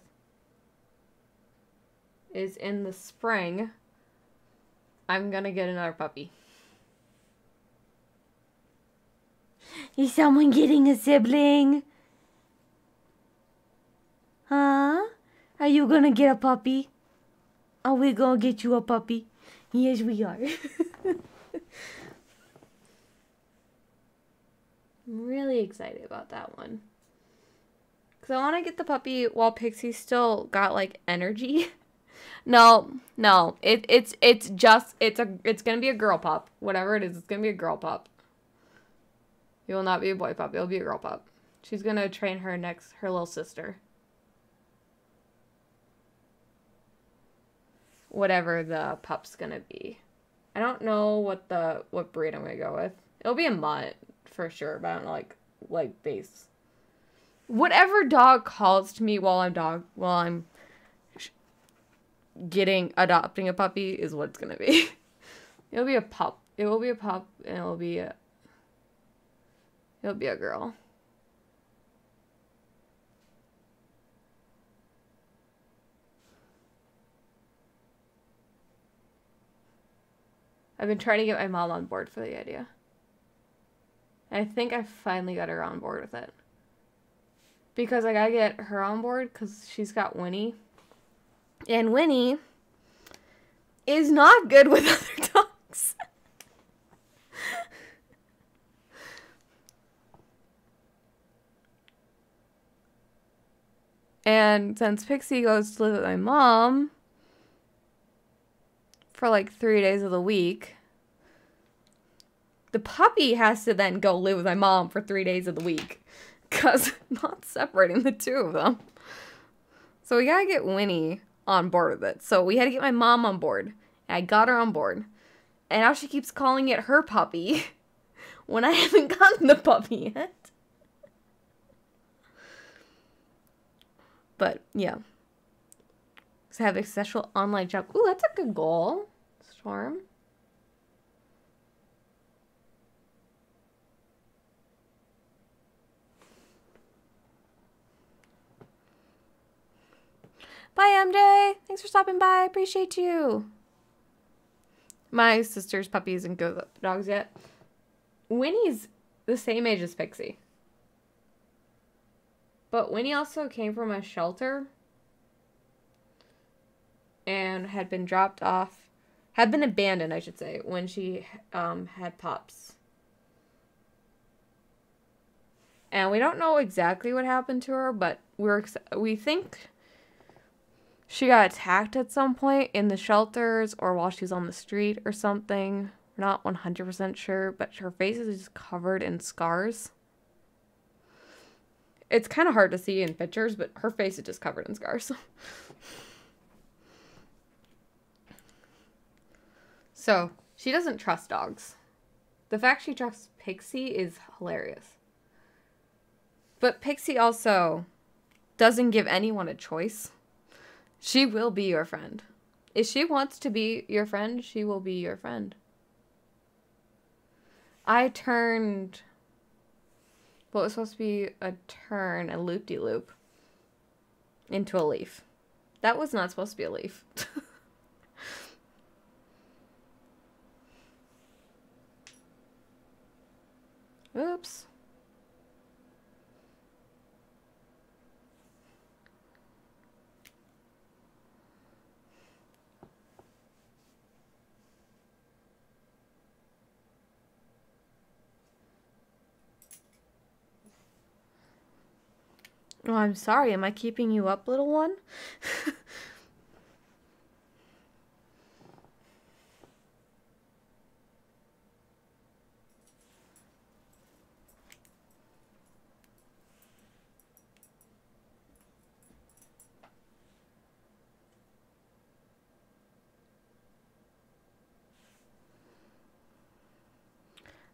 is in the spring, I'm gonna get another puppy. Is someone getting a sibling? Huh? Are you gonna get a puppy? Are we gonna get you a puppy? Yes, we are. really excited about that one. Because I want to get the puppy while Pixie still got, like, energy. No, no. It, it's it's just, it's a it's going to be a girl pup. Whatever it is, it's going to be a girl pup. It will not be a boy pup. It will be a girl pup. She's going to train her next, her little sister. Whatever the pup's going to be. I don't know what the, what breed I'm going to go with. It'll be a mutt, for sure, but I don't know, like, like, base. Whatever dog calls to me while I'm dog, while I'm sh getting, adopting a puppy is what it's going to be. It'll be a pup. It will be a pup, and it'll be a, it'll be a girl. I've been trying to get my mom on board for the idea. And I think I finally got her on board with it. Because I gotta get her on board because she's got Winnie. And Winnie is not good with other dogs. And since Pixie goes to live with my mom for like three days of the week, the puppy has to then go live with my mom for three days of the week. Because I'm not separating the two of them. So we gotta get Winnie on board with it. So we had to get my mom on board. And I got her on board. And now she keeps calling it her puppy. When I haven't gotten the puppy yet. But, yeah. So I have a special online job. Ooh, that's a good goal. Storm. Bye, M J. Thanks for stopping by. Appreciate you. My sister's puppy isn't good with dogs yet. Winnie's the same age as Pixie. But Winnie also came from a shelter and had been dropped off, had been abandoned, I should say, when she um, had pups. And we don't know exactly what happened to her, but we're we think... she got attacked at some point in the shelters or while she's on the street or something. We're not one hundred percent sure, but her face is just covered in scars. It's kind of hard to see in pictures, but her face is just covered in scars. So, she doesn't trust dogs. The fact she trusts Pixie is hilarious. But Pixie also doesn't give anyone a choice. She will be your friend. If she wants to be your friend, she will be your friend. I turned what was supposed to be a turn, a loop-de-loop, into a leaf. That was not supposed to be a leaf. Oops. Oh, I'm sorry. Am I keeping you up, little one?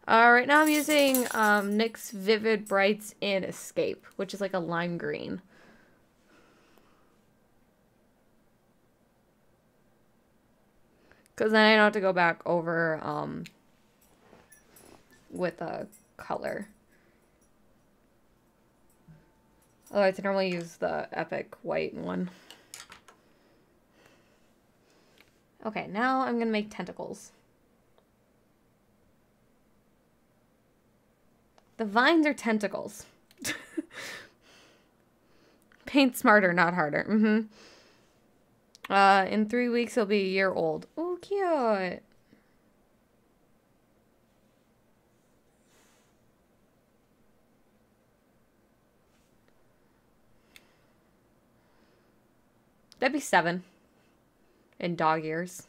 Uh, right now I'm using um, N Y X Vivid Brights in Escape, which is like a lime green. Because then I don't have to go back over um, with a color. Otherwise I normally use the Epic white one. Okay, now I'm going to make tentacles. The vines are tentacles. Paint smarter, not harder. Mm-hmm. Uh, in three weeks, he'll be a year old. Oh, cute. That'd be seven. In dog years.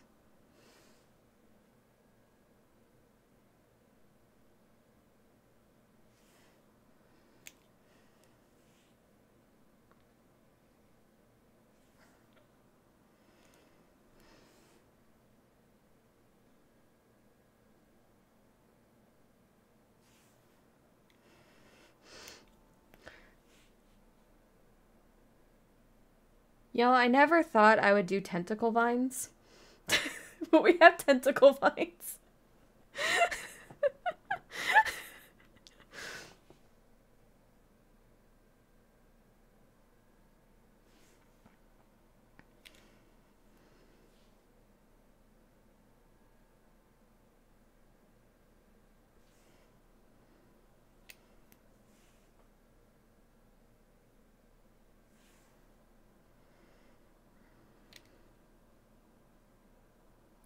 You know, I never thought I would do tentacle vines, but we have tentacle vines.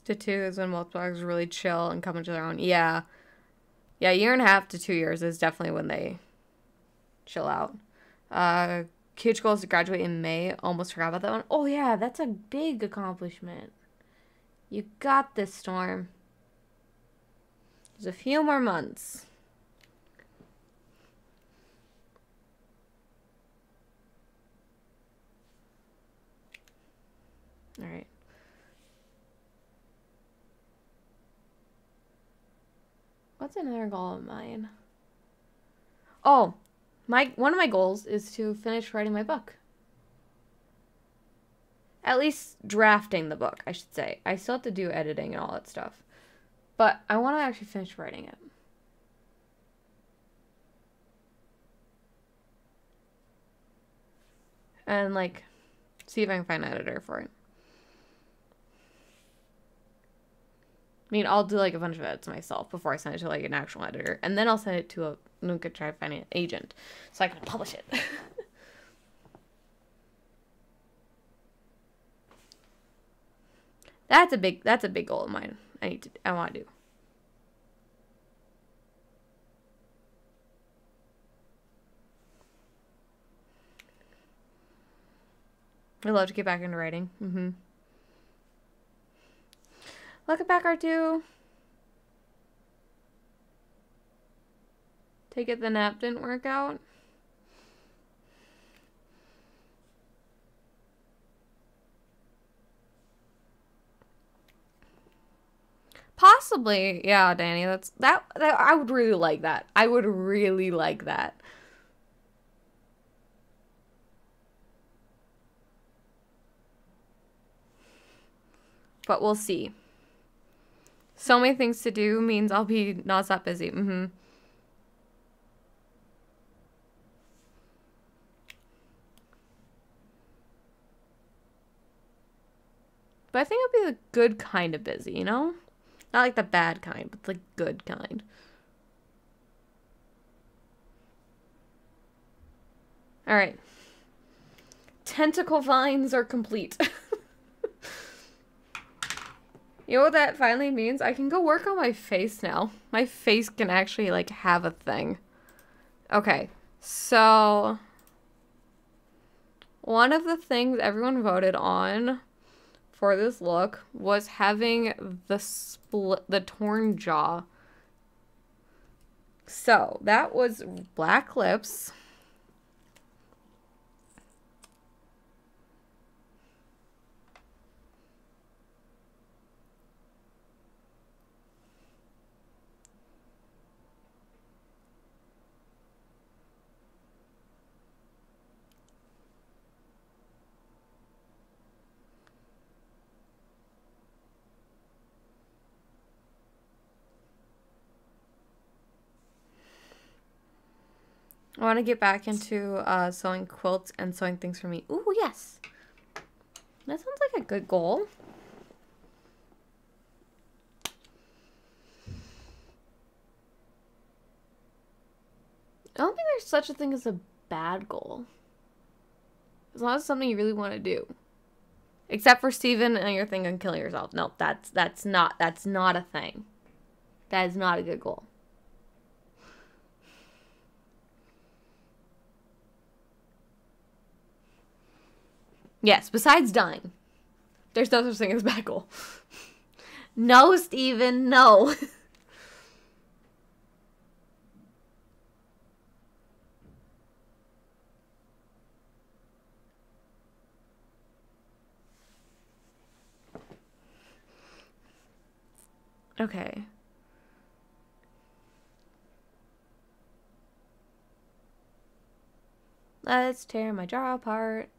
To two is when both dogs really chill and come into their own. Yeah. Yeah, a year and a half to two years is definitely when they chill out. Uh, huge goal is to graduate in May. Almost forgot about that one. Oh, yeah, that's a big accomplishment. You got this, Storm. There's a few more months. All right. What's another goal of mine? Oh, my one of my goals is to finish writing my book. At least drafting the book, I should say. I still have to do editing and all that stuff. But I want to actually finish writing it. And, like, see if I can find an editor for it. I mean, I'll do, like, a bunch of edits myself before I send it to, like, an actual editor. And then I'll send it to a Nuka Tribe finance agent so I can publish it. That's a big, that's a big goal of mine. I need to, I want to do. I'd love to get back into writing. Mm-hmm. Welcome back, R two. Take it the nap didn't work out. Possibly, yeah, Danny. That's that, that. I would really like that. I would really like that. But we'll see. So many things to do means I'll be nonstop busy. Mm-hmm. But I think it'll be the good kind of busy, you know? Not like the bad kind, but the good kind. Alright. Tentacle vines are complete. You know what that finally means? I can go work on my face now. My face can actually, like, have a thing. Okay, so one of the things everyone voted on for this look was having the split, the torn jaw. So that was black lips. I want to get back into uh, sewing quilts and sewing things for me. Ooh, yes. That sounds like a good goal. I don't think there's such a thing as a bad goal. As long as it's something you really want to do. Except for Steven and you're thinking killing yourself. No, that's, that's not, that's not a thing. That is not a good goal. Yes, besides dying. There's no such thing as Beckle. No, Steven, no. Okay. Let's tear my jaw apart.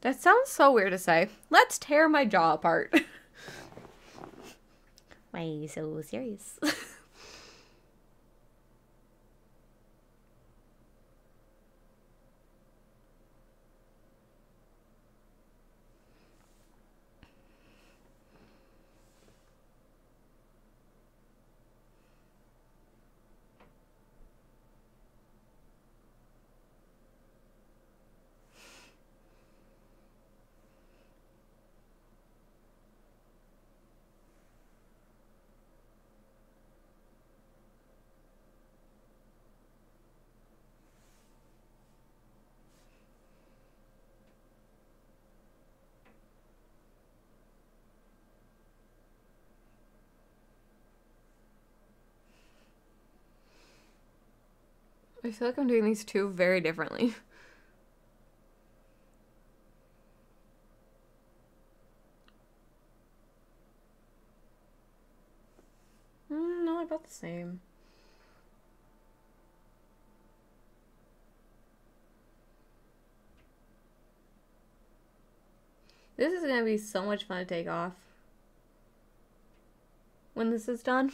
That sounds so weird to say. Let's tear my jaw apart. Why are you so serious? I feel like I'm doing these two very differently. Mm, no, about the same. This is gonna be so much fun to take off when this is done.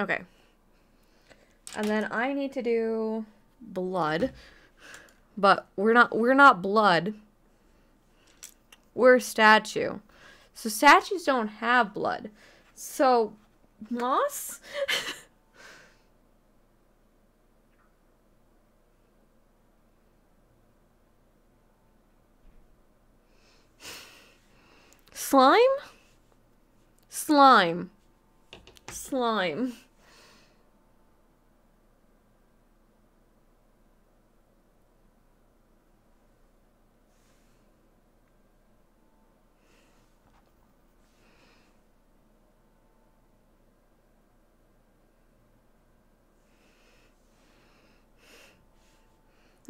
Okay. And then I need to do blood. But we're not we're not blood. We're a statue. So statues don't have blood. So moss? Slime? Slime. Slime.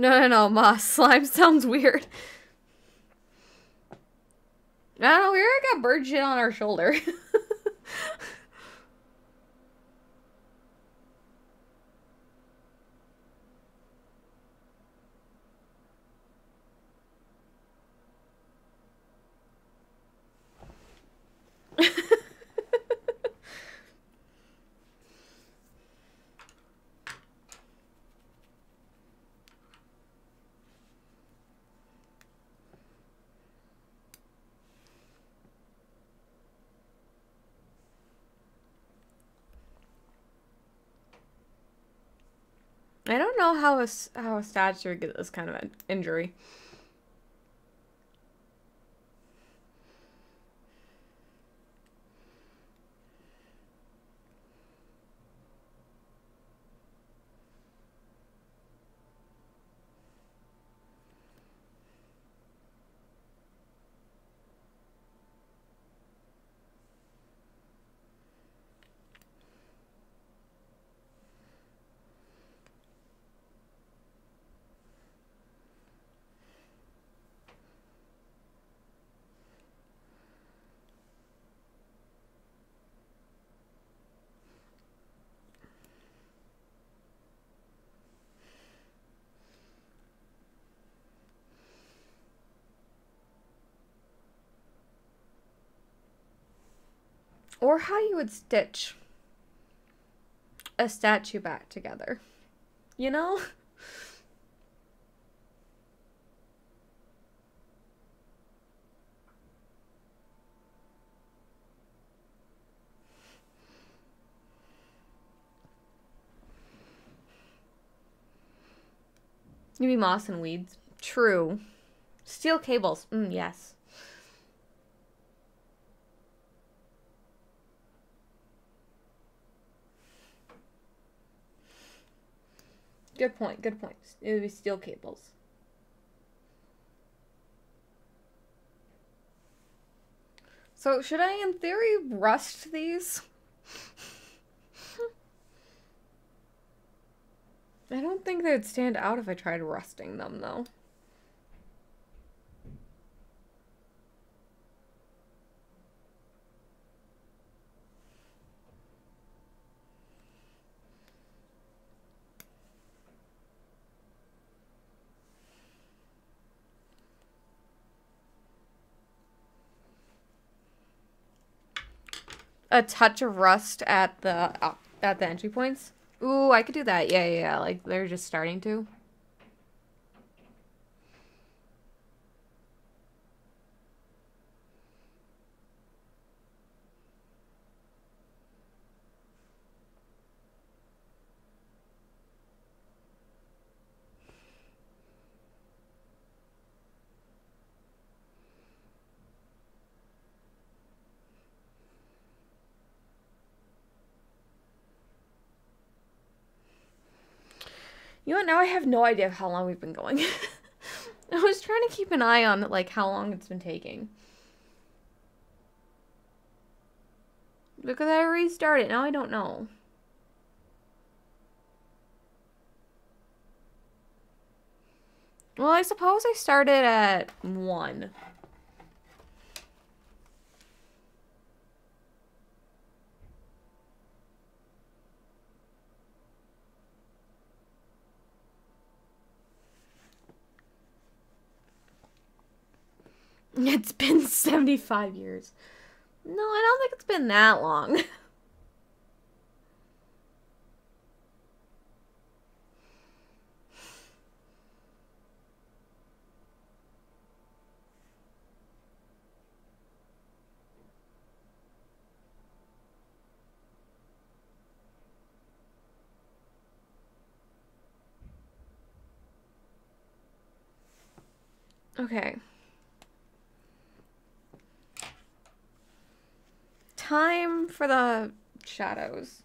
No, no, no, moss. Slime sounds weird. I don't know, we already got bird shit on our shoulder. I don't know how a, how a statue would get this kind of an injury. Or how you would stitch a statue back together, you know? Maybe moss and weeds. True. Steel cables. Mm, yes. Good point. Good point. It would be steel cables. So should I, in theory, rust these? I don't think they would stand out if I tried rusting them, though. A touch of rust at the oh, at the entry points. Ooh, I could do that. Yeah, yeah, yeah. Like, they're just starting to. You know what, now I have no idea how long we've been going. I was trying to keep an eye on, like, how long it's been taking. Because I restarted, now I don't know. Well, I suppose I started at one. It's been seventy-five years. No, I don't think it's been that long. Okay. Time for the shadows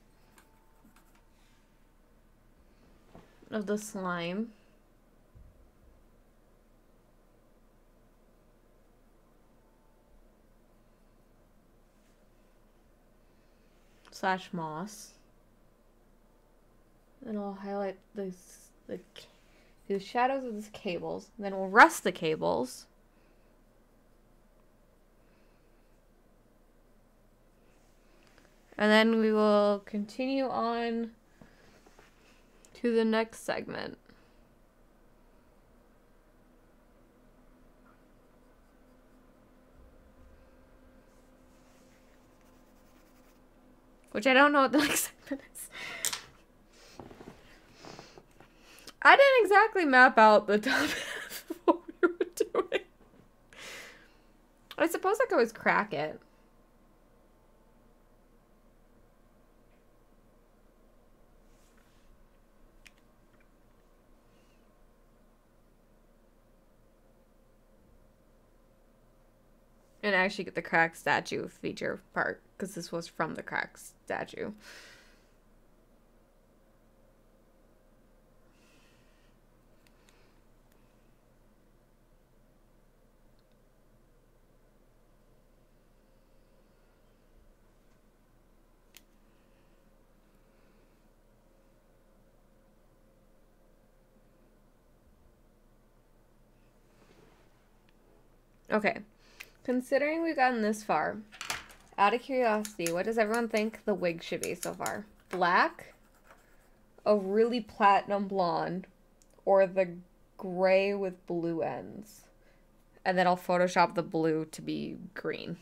of the slime. Slash moss. And I'll highlight these, the, the shadows of these cables. And then we'll rust the cables. And then we will continue on to the next segment. Which I don't know what the next segment is. I didn't exactly map out the top half of what we were doing. I suppose I could always crack it. And actually get the crack statue feature part, because this was from the crack statue. Okay. Considering we've gotten this far, out of curiosity, what does everyone think the wig should be so far? Black, a really platinum blonde, or the gray with blue ends? And then I'll Photoshop the blue to be green.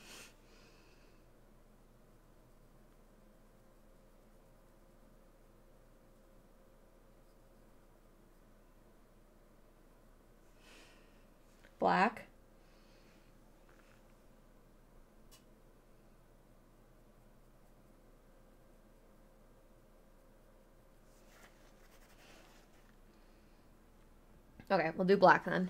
black. Okay, we'll do black then.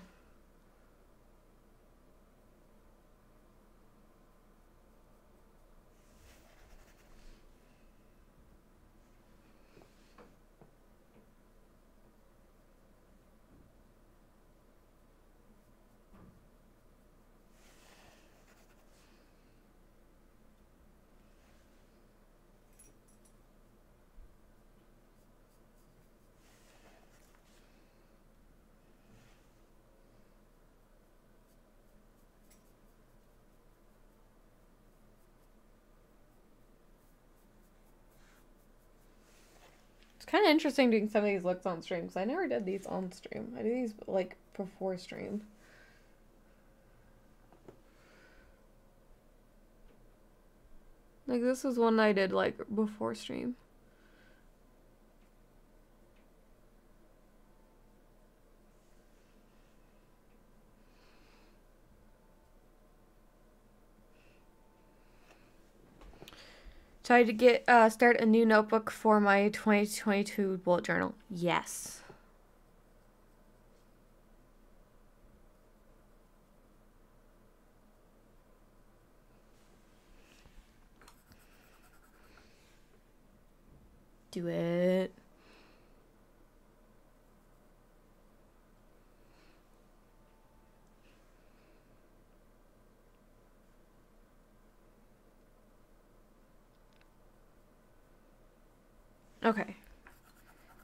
Kind of interesting doing some of these looks on stream, because I never did these on stream. I do these like before stream. Like this is one I did like before stream. Tried to get uh, start a new notebook for my twenty twenty-two bullet journal. Yes. Do it. Okay,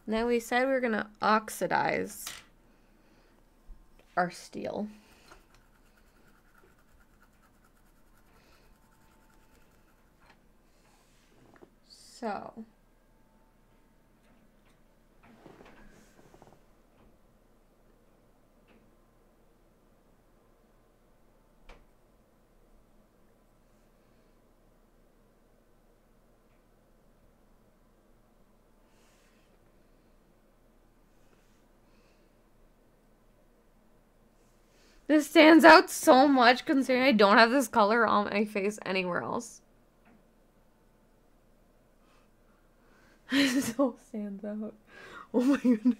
now we said we were going to oxidize our steel. So, this stands out so much considering I don't have this color on my face anywhere else. It so stands out. Oh my goodness.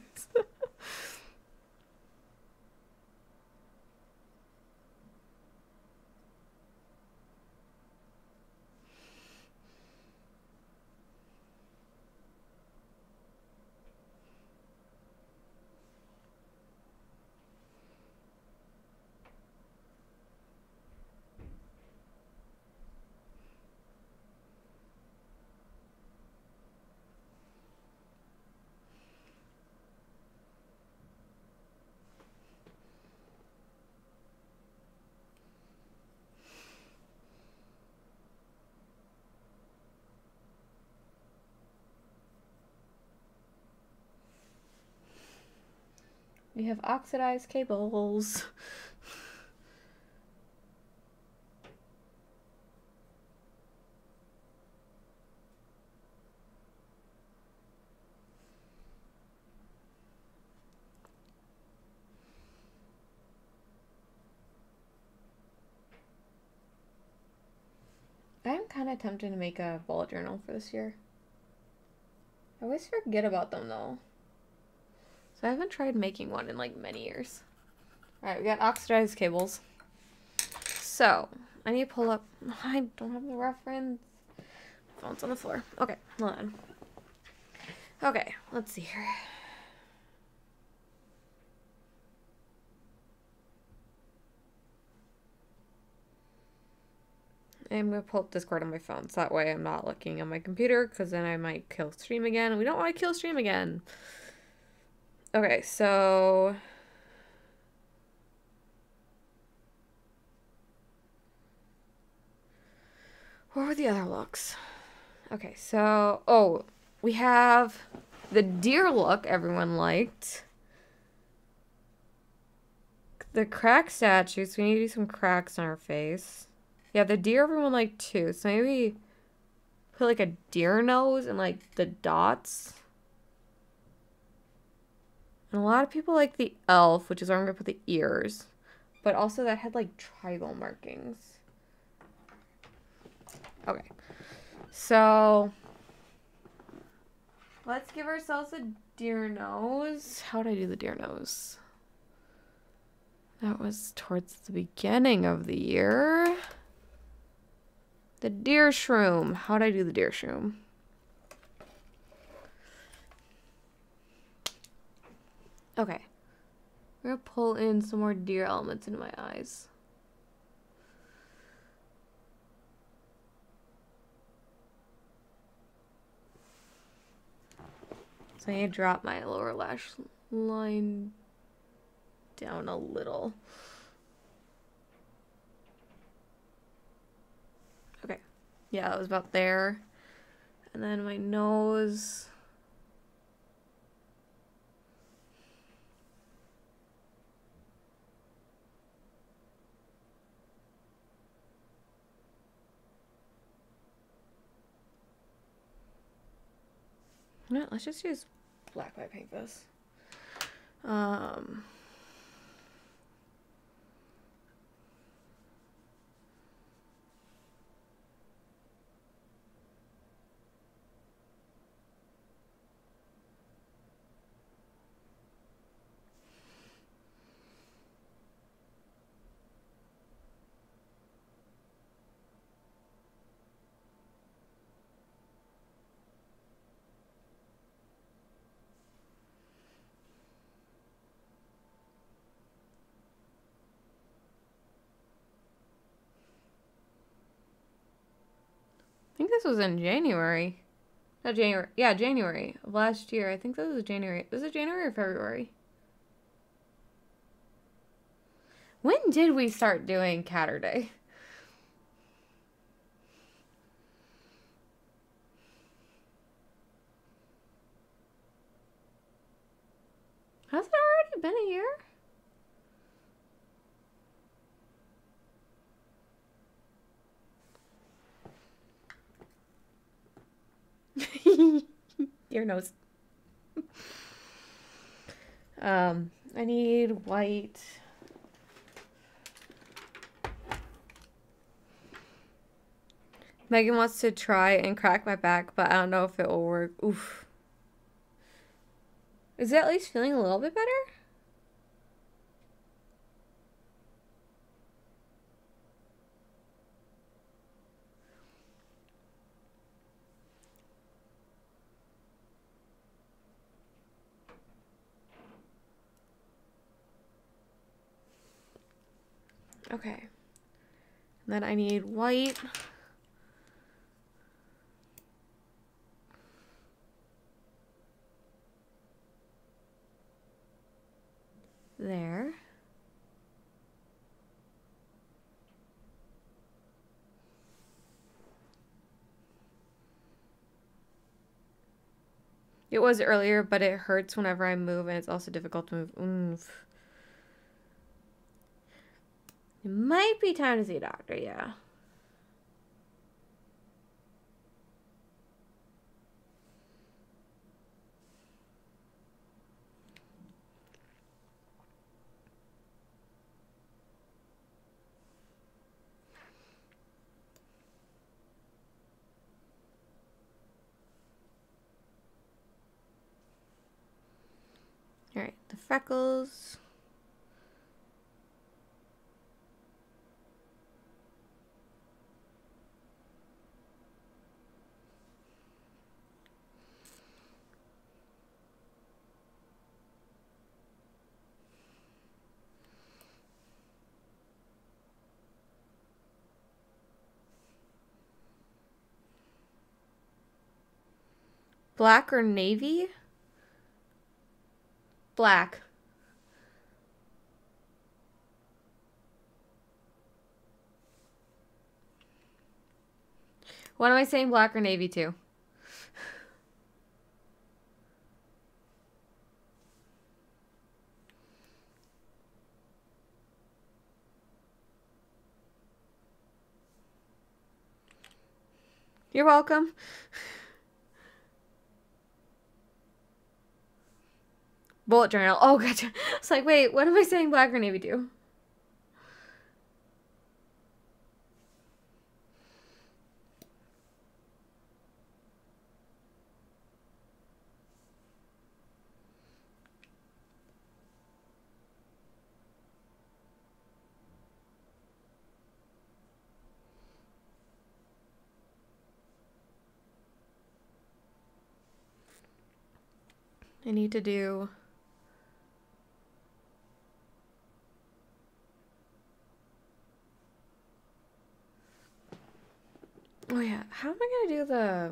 We have oxidized cables. I'm kind of tempted to make a bullet journal for this year. I always forget about them though. So I haven't tried making one in like many years. Alright, we got oxidized cables. So, I need to pull up. I don't have the reference. My phone's on the floor. Okay, hold on. Okay, let's see here. I'm going to pull up Discord on my phone so that way I'm not looking on my computer because then I might kill stream again. We don't want to kill stream again. Okay, so what were the other looks? Okay, so, oh, we have the deer look everyone liked. The crack statues, we need to do some cracks on our face. Yeah, the deer everyone liked too, so maybe put like a deer nose and like the dots. And a lot of people like the elf, which is where I'm going to put the ears. But also that had like tribal markings. Okay. So let's give ourselves a deer nose. How did I do the deer nose? That was towards the beginning of the year. The deer shroom. How did I do the deer shroom? Okay. We're gonna pull in some more deer elements into my eyes. So I need to drop my lower lash line down a little. Okay. Yeah, it was about there. And then my nose. No, let's just use black white paint this. Um This was in January. Not January. Yeah, January of last year. I think this was January. This is January or February. When did we start doing Catter Day? Has it already been a year? Deer nose. um, I need white. Megan wants to try and crack my back, but I don't know if it will work. Oof. Is it at least feeling a little bit better? Okay, and then I need white. There. It was earlier, but it hurts whenever I move, and it's also difficult to move. Mm. It might be time to see a doctor, yeah. All right, the freckles. Black or navy? Black. What am I saying black or navy to? You're welcome. Bullet journal. Oh, gotcha. It's like, wait, what am I saying black or navy do? I need to do... Oh yeah, how am I gonna do the...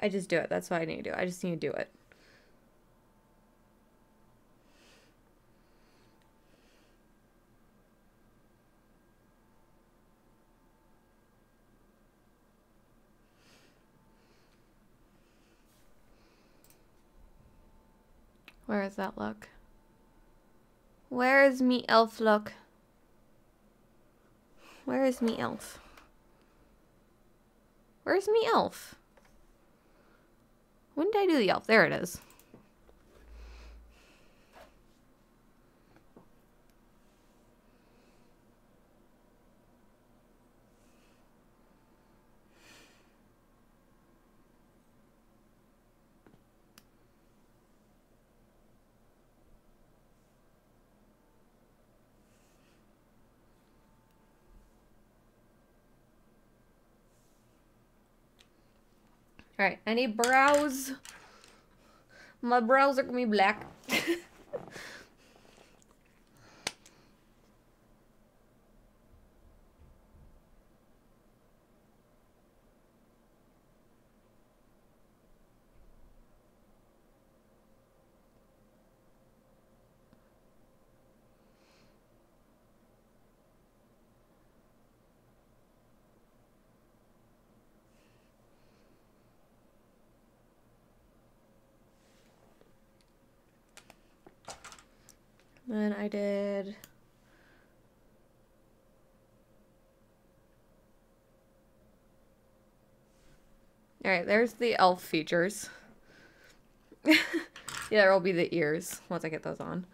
I just do it. That's what I need to do. I just need to do it. Where is that look? Where is me elf look? Where is me elf? Where's me elf? When did I do the elf? There it is. All right, I need brows. My brows are gonna be black. Then I did all right, there's the elf features. Yeah, there'll be the ears once I get those on.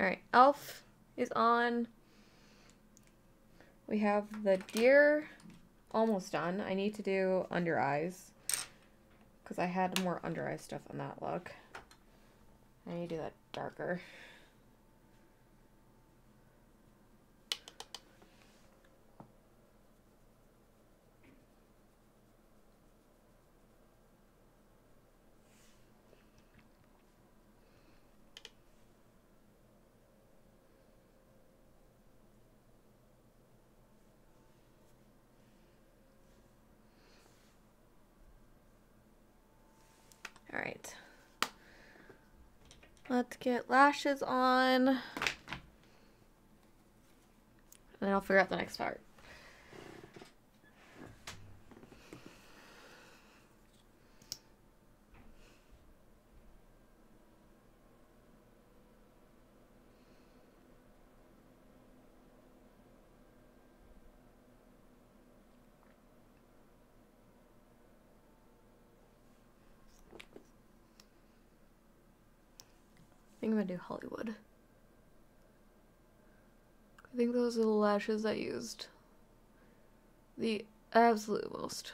Alright, elf is on. We have the deer almost done. I need to do under eyes because I had more under eye stuff on that look. I need to do that darker. Alright, let's get lashes on, and then I'll figure out the next part. I'm gonna do Hollywood. I think those are the lashes I used the absolute most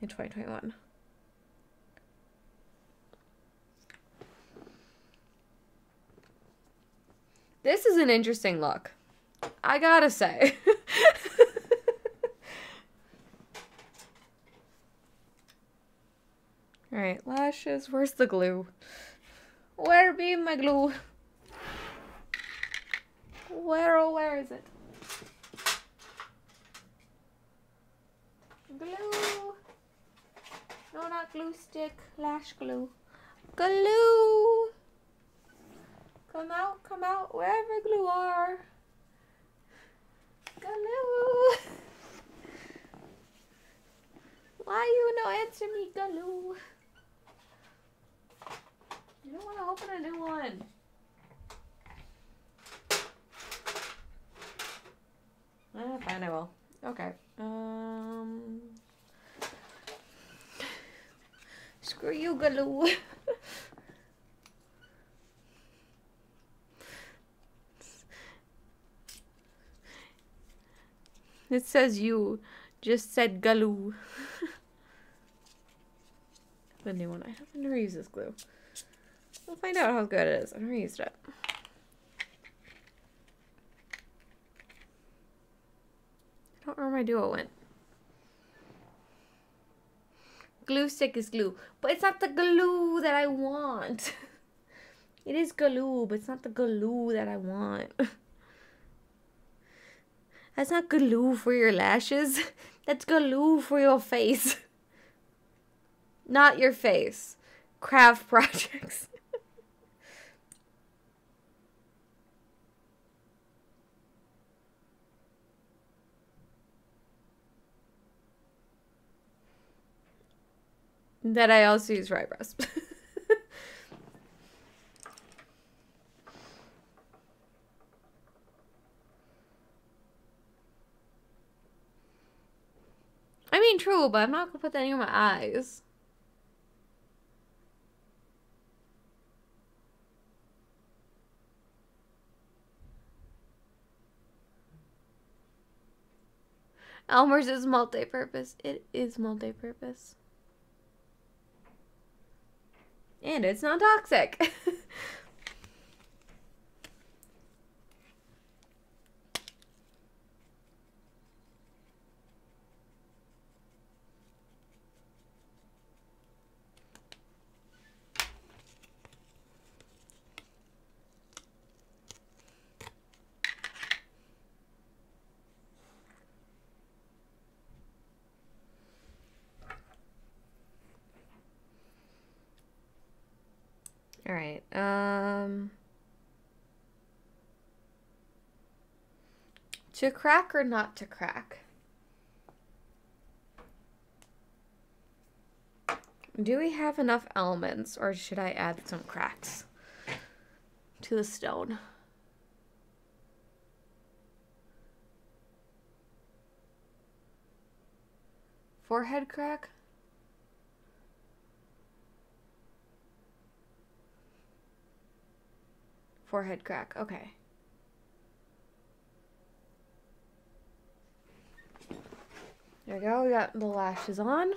in twenty twenty-one. This is an interesting look, I gotta say. Alright, lashes. Where's the glue? Where be my glue? Where, oh, where is it? Glue! No, not glue stick. Lash glue. Glue! Come out, come out, wherever glue are. Glue! Why you no answer me, Galoo? You don't want to open a new one. Ah, fine, I will. Okay. Um. Screw you, Galoo. It says you. Just said Galoo. The new one. I haven't never used this glue. We'll find out how good it is. I've never used it. I don't remember my duo went. Glue stick is glue. But it's not the glue that I want. It is glue, but it's not the glue that I want. That's not glue for your lashes. That's glue for your face. Not your face. Craft projects. That I also use for eyebrows. I mean, true, but I'm not gonna put that near my eyes. Elmer's is multi-purpose. It is multi-purpose. And it's not toxic. All right, um, to crack or not to crack? Do we have enough almonds, or should I add some cracks to the stone? Forehead crack? Forehead crack, okay. There we go, we got the lashes on.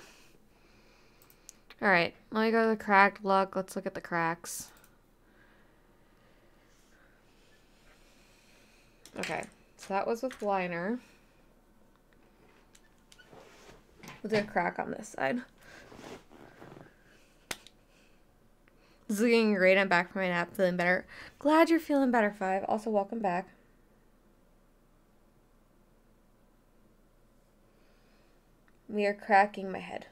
All right, let me go to the cracked look. Let's look at the cracks. Okay, so that was with liner. We'll do a crack on this side. This is looking great. I'm back from my nap, feeling better. Glad you're feeling better, Five. Also, welcome back. We are cracking my head.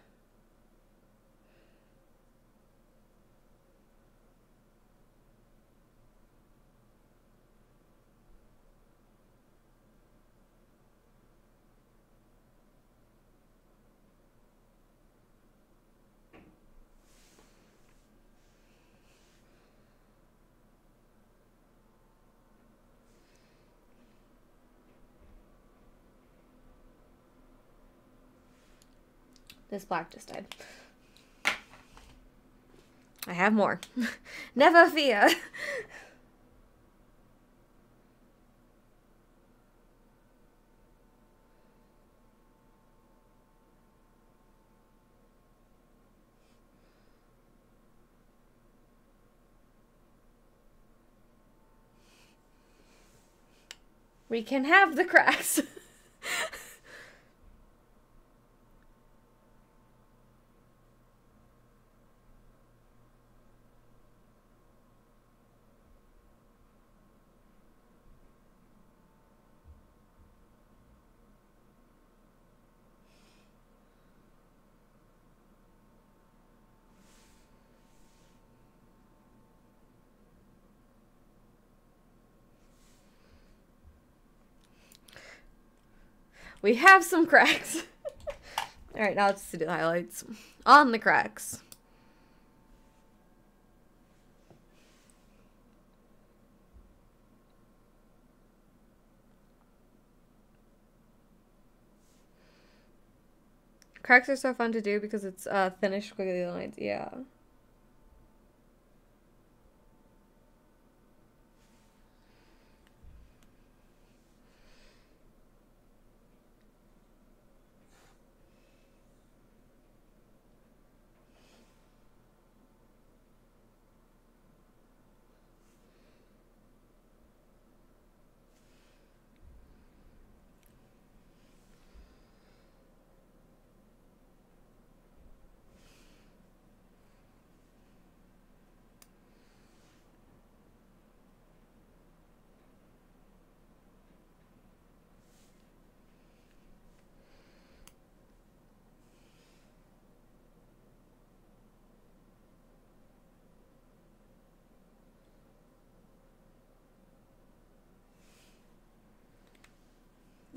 This black just died. I have more. Never fear. We can have the cracks. We have some cracks. Alright, now let's do the highlights. On the cracks. Cracks are so fun to do because it's uh, thinnish squiggly lines. Yeah.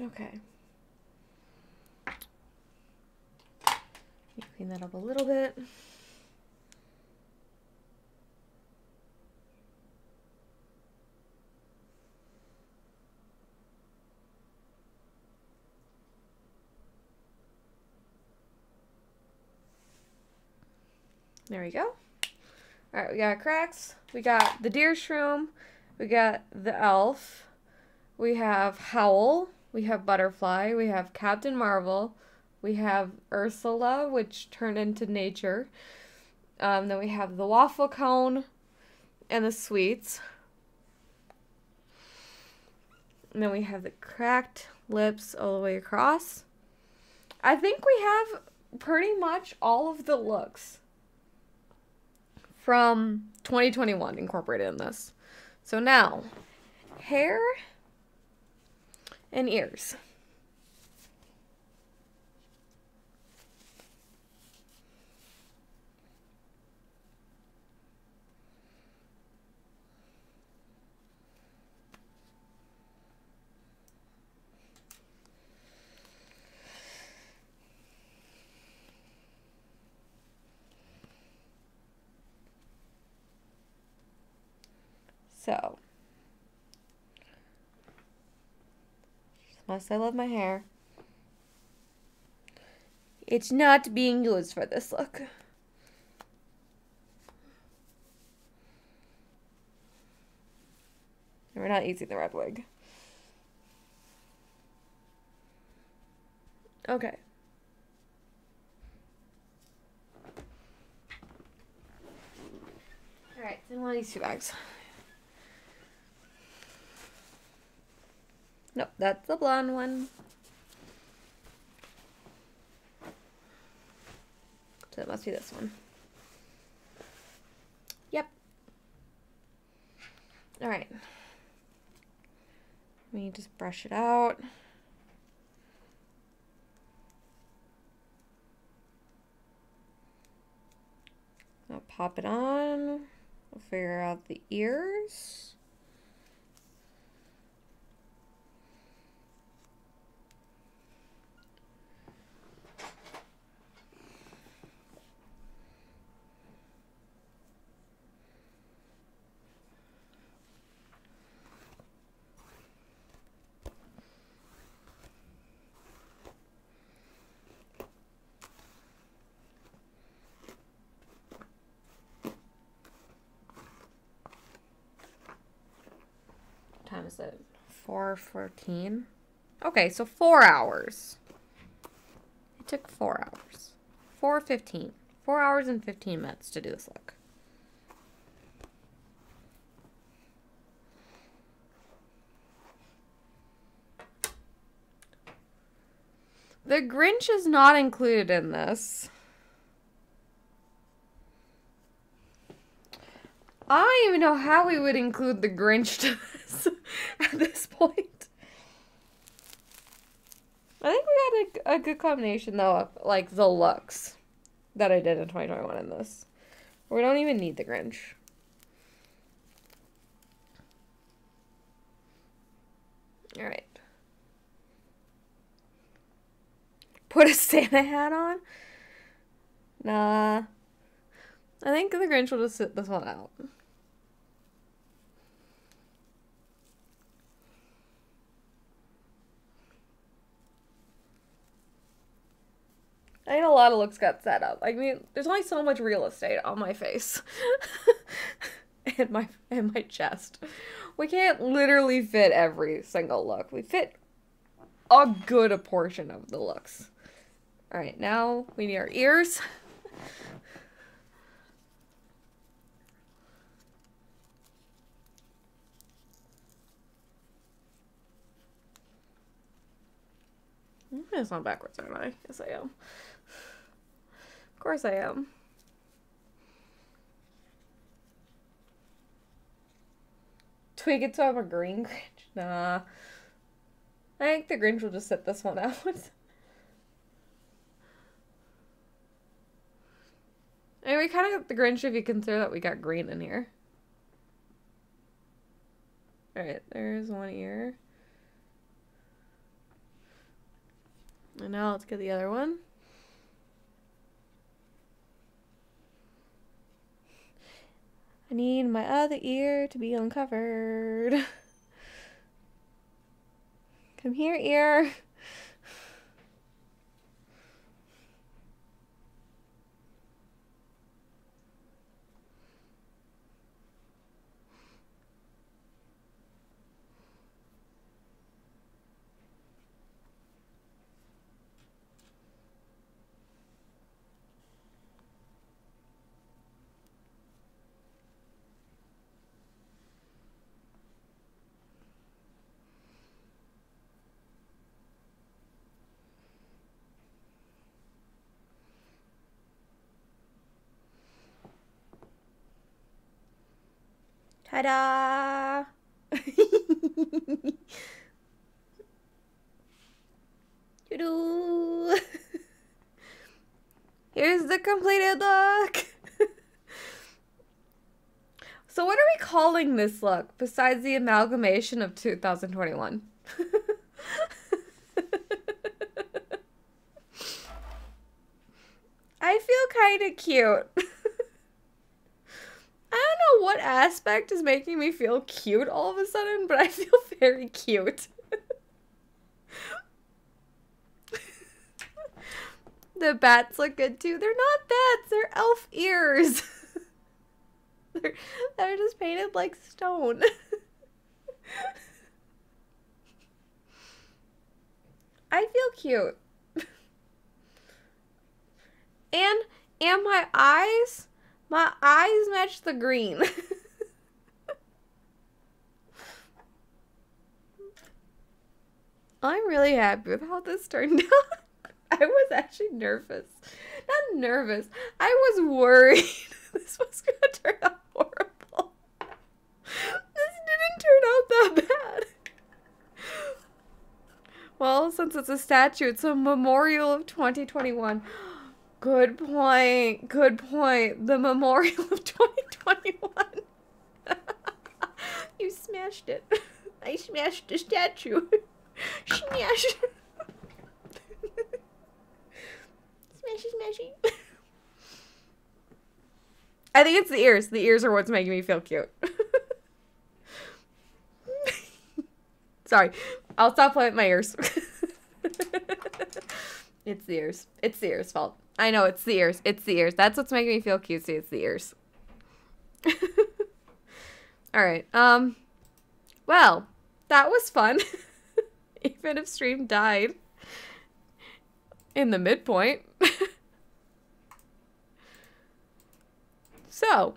Okay. Clean that up a little bit. There we go. All right, we got cracks. We got the deer shroom. We got the elf. We have Howl. We have Butterfly, we have Captain Marvel, we have Ursula, which turned into nature. Um, then we have the waffle cone and the sweets. And then we have the cracked lips all the way across. I think we have pretty much all of the looks from twenty twenty-one incorporated in this. So now, hair and ears. So I love my hair. It's not being used for this look. We're not using the red wig. Okay. Alright, then one of these two bags. Nope, that's the blonde one. So it must be this one. Yep. Alright. Let me just brush it out. I'll pop it on. We'll figure out the ears. four fourteen. Okay, so four hours. It took four hours. four fifteen. Four hours and fifteen minutes to do this look. The Grinch is not included in this. I don't even know how we would include the Grinch to this at this point. I think we got a, a good combination, though, of, like, the looks that I did in twenty twenty-one in this. We don't even need the Grinch. Alright. put a Santa hat on? Nah. I think the Grinch will just sit this one out. I need a lot of looks got set up. I mean, there's only so much real estate on my face. and my and my chest. We can't literally fit every single look. We fit a good portion of the looks. Alright, now we need our ears. It's not backwards, aren't I? Yes, I am. Of course I am. Twig it so I'm a green Grinch? Nah. I think the Grinch will just sit this one out. And we kind of got the Grinch if you consider that we got green in here. Alright, there's one ear. And now let's get the other one. I need my other ear to be uncovered. Come here, ear. Ta-da! Doo-doo! Here's the completed look! So what are we calling this look, besides the amalgamation of two thousand twenty-one? I feel kinda cute. I don't know what aspect is making me feel cute all of a sudden, but I feel very cute. The bats look good too. They're not bats, they're elf ears. they're, they're just painted like stone. I feel cute. and, and my eyes... My eyes match the green. I'm really happy with how this turned out. I was actually nervous. Not nervous. I was worried this was going to turn out horrible. This didn't turn out that bad. Well, since it's a statue, it's a memorial of twenty twenty-one. Good point. Good point. The memorial of twenty twenty-one. You smashed it. I smashed the statue. Smash. Smashy, smashy. I think it's the ears. The ears are what's making me feel cute. Sorry. I'll stop playing with my ears. It's the ears. It's the ears' fault. I know, it's the ears. It's the ears. That's what's making me feel cutesy. It's the ears. Alright. Um, well, that was fun. Even if stream died. In the midpoint. So.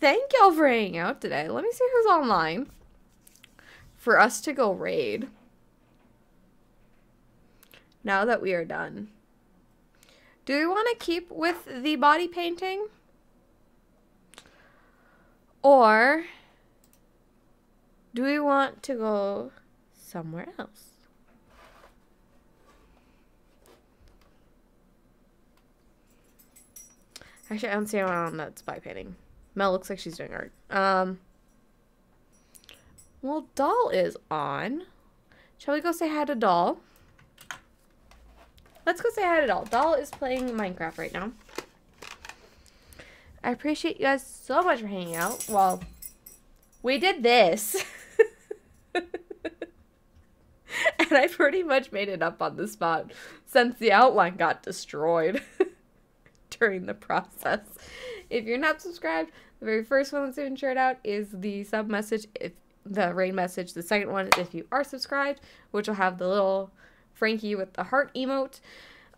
Thank y'all for hanging out today. Let me see who's online. For us to go raid. Now that we are done. Do we want to keep with the body painting? Or do we want to go somewhere else? Actually, I don't see anyone on that's body painting. Mel looks like she's doing art. Um, well, Doll is on. Shall we go say hi to Doll? Let's go say hi to Doll. Doll is playing Minecraft right now. I appreciate you guys so much for hanging out. Well, we did this. And I pretty much made it up on the spot since the outline got destroyed during the process. If you're not subscribed, the very first one that's even shared out is the sub message, if the rain message. The second one is if you are subscribed, which will have the little Frankie with the heart emote.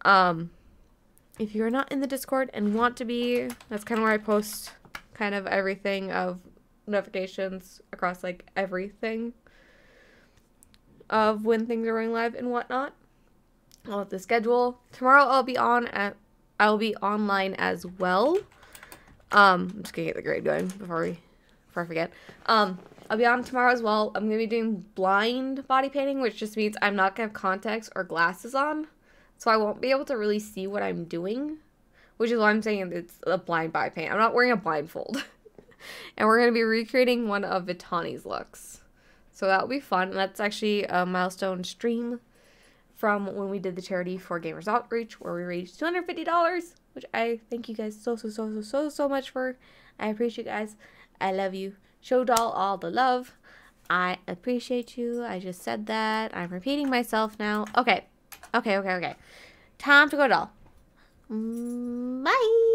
Um, if you're not in the Discord and want to be, that's kind of where I post kind of everything of notifications across like everything of when things are going live and whatnot. I'll have the schedule. Tomorrow I'll be on at I'll be online as well. Um, I'm just gonna get the grade going before we before I forget. Um, I'll be on tomorrow as well. I'm gonna be doing blind body painting, which just means I'm not gonna have contacts or glasses on, so I won't be able to really see what I'm doing, which is why I'm saying it's a blind body paint. I'm not wearing a blindfold. And we're gonna be recreating one of Vitani's looks. So that'll be fun. And that's actually a milestone stream from when we did the charity for Gamers Outreach, where we raised two hundred fifty dollars, which I thank you guys so, so, so, so, so, so much for. I appreciate you guys. I love you. Show Doll all the love. I appreciate you. I just said that. I'm repeating myself now. Okay. Okay, okay, okay. Time to go, Doll. Bye.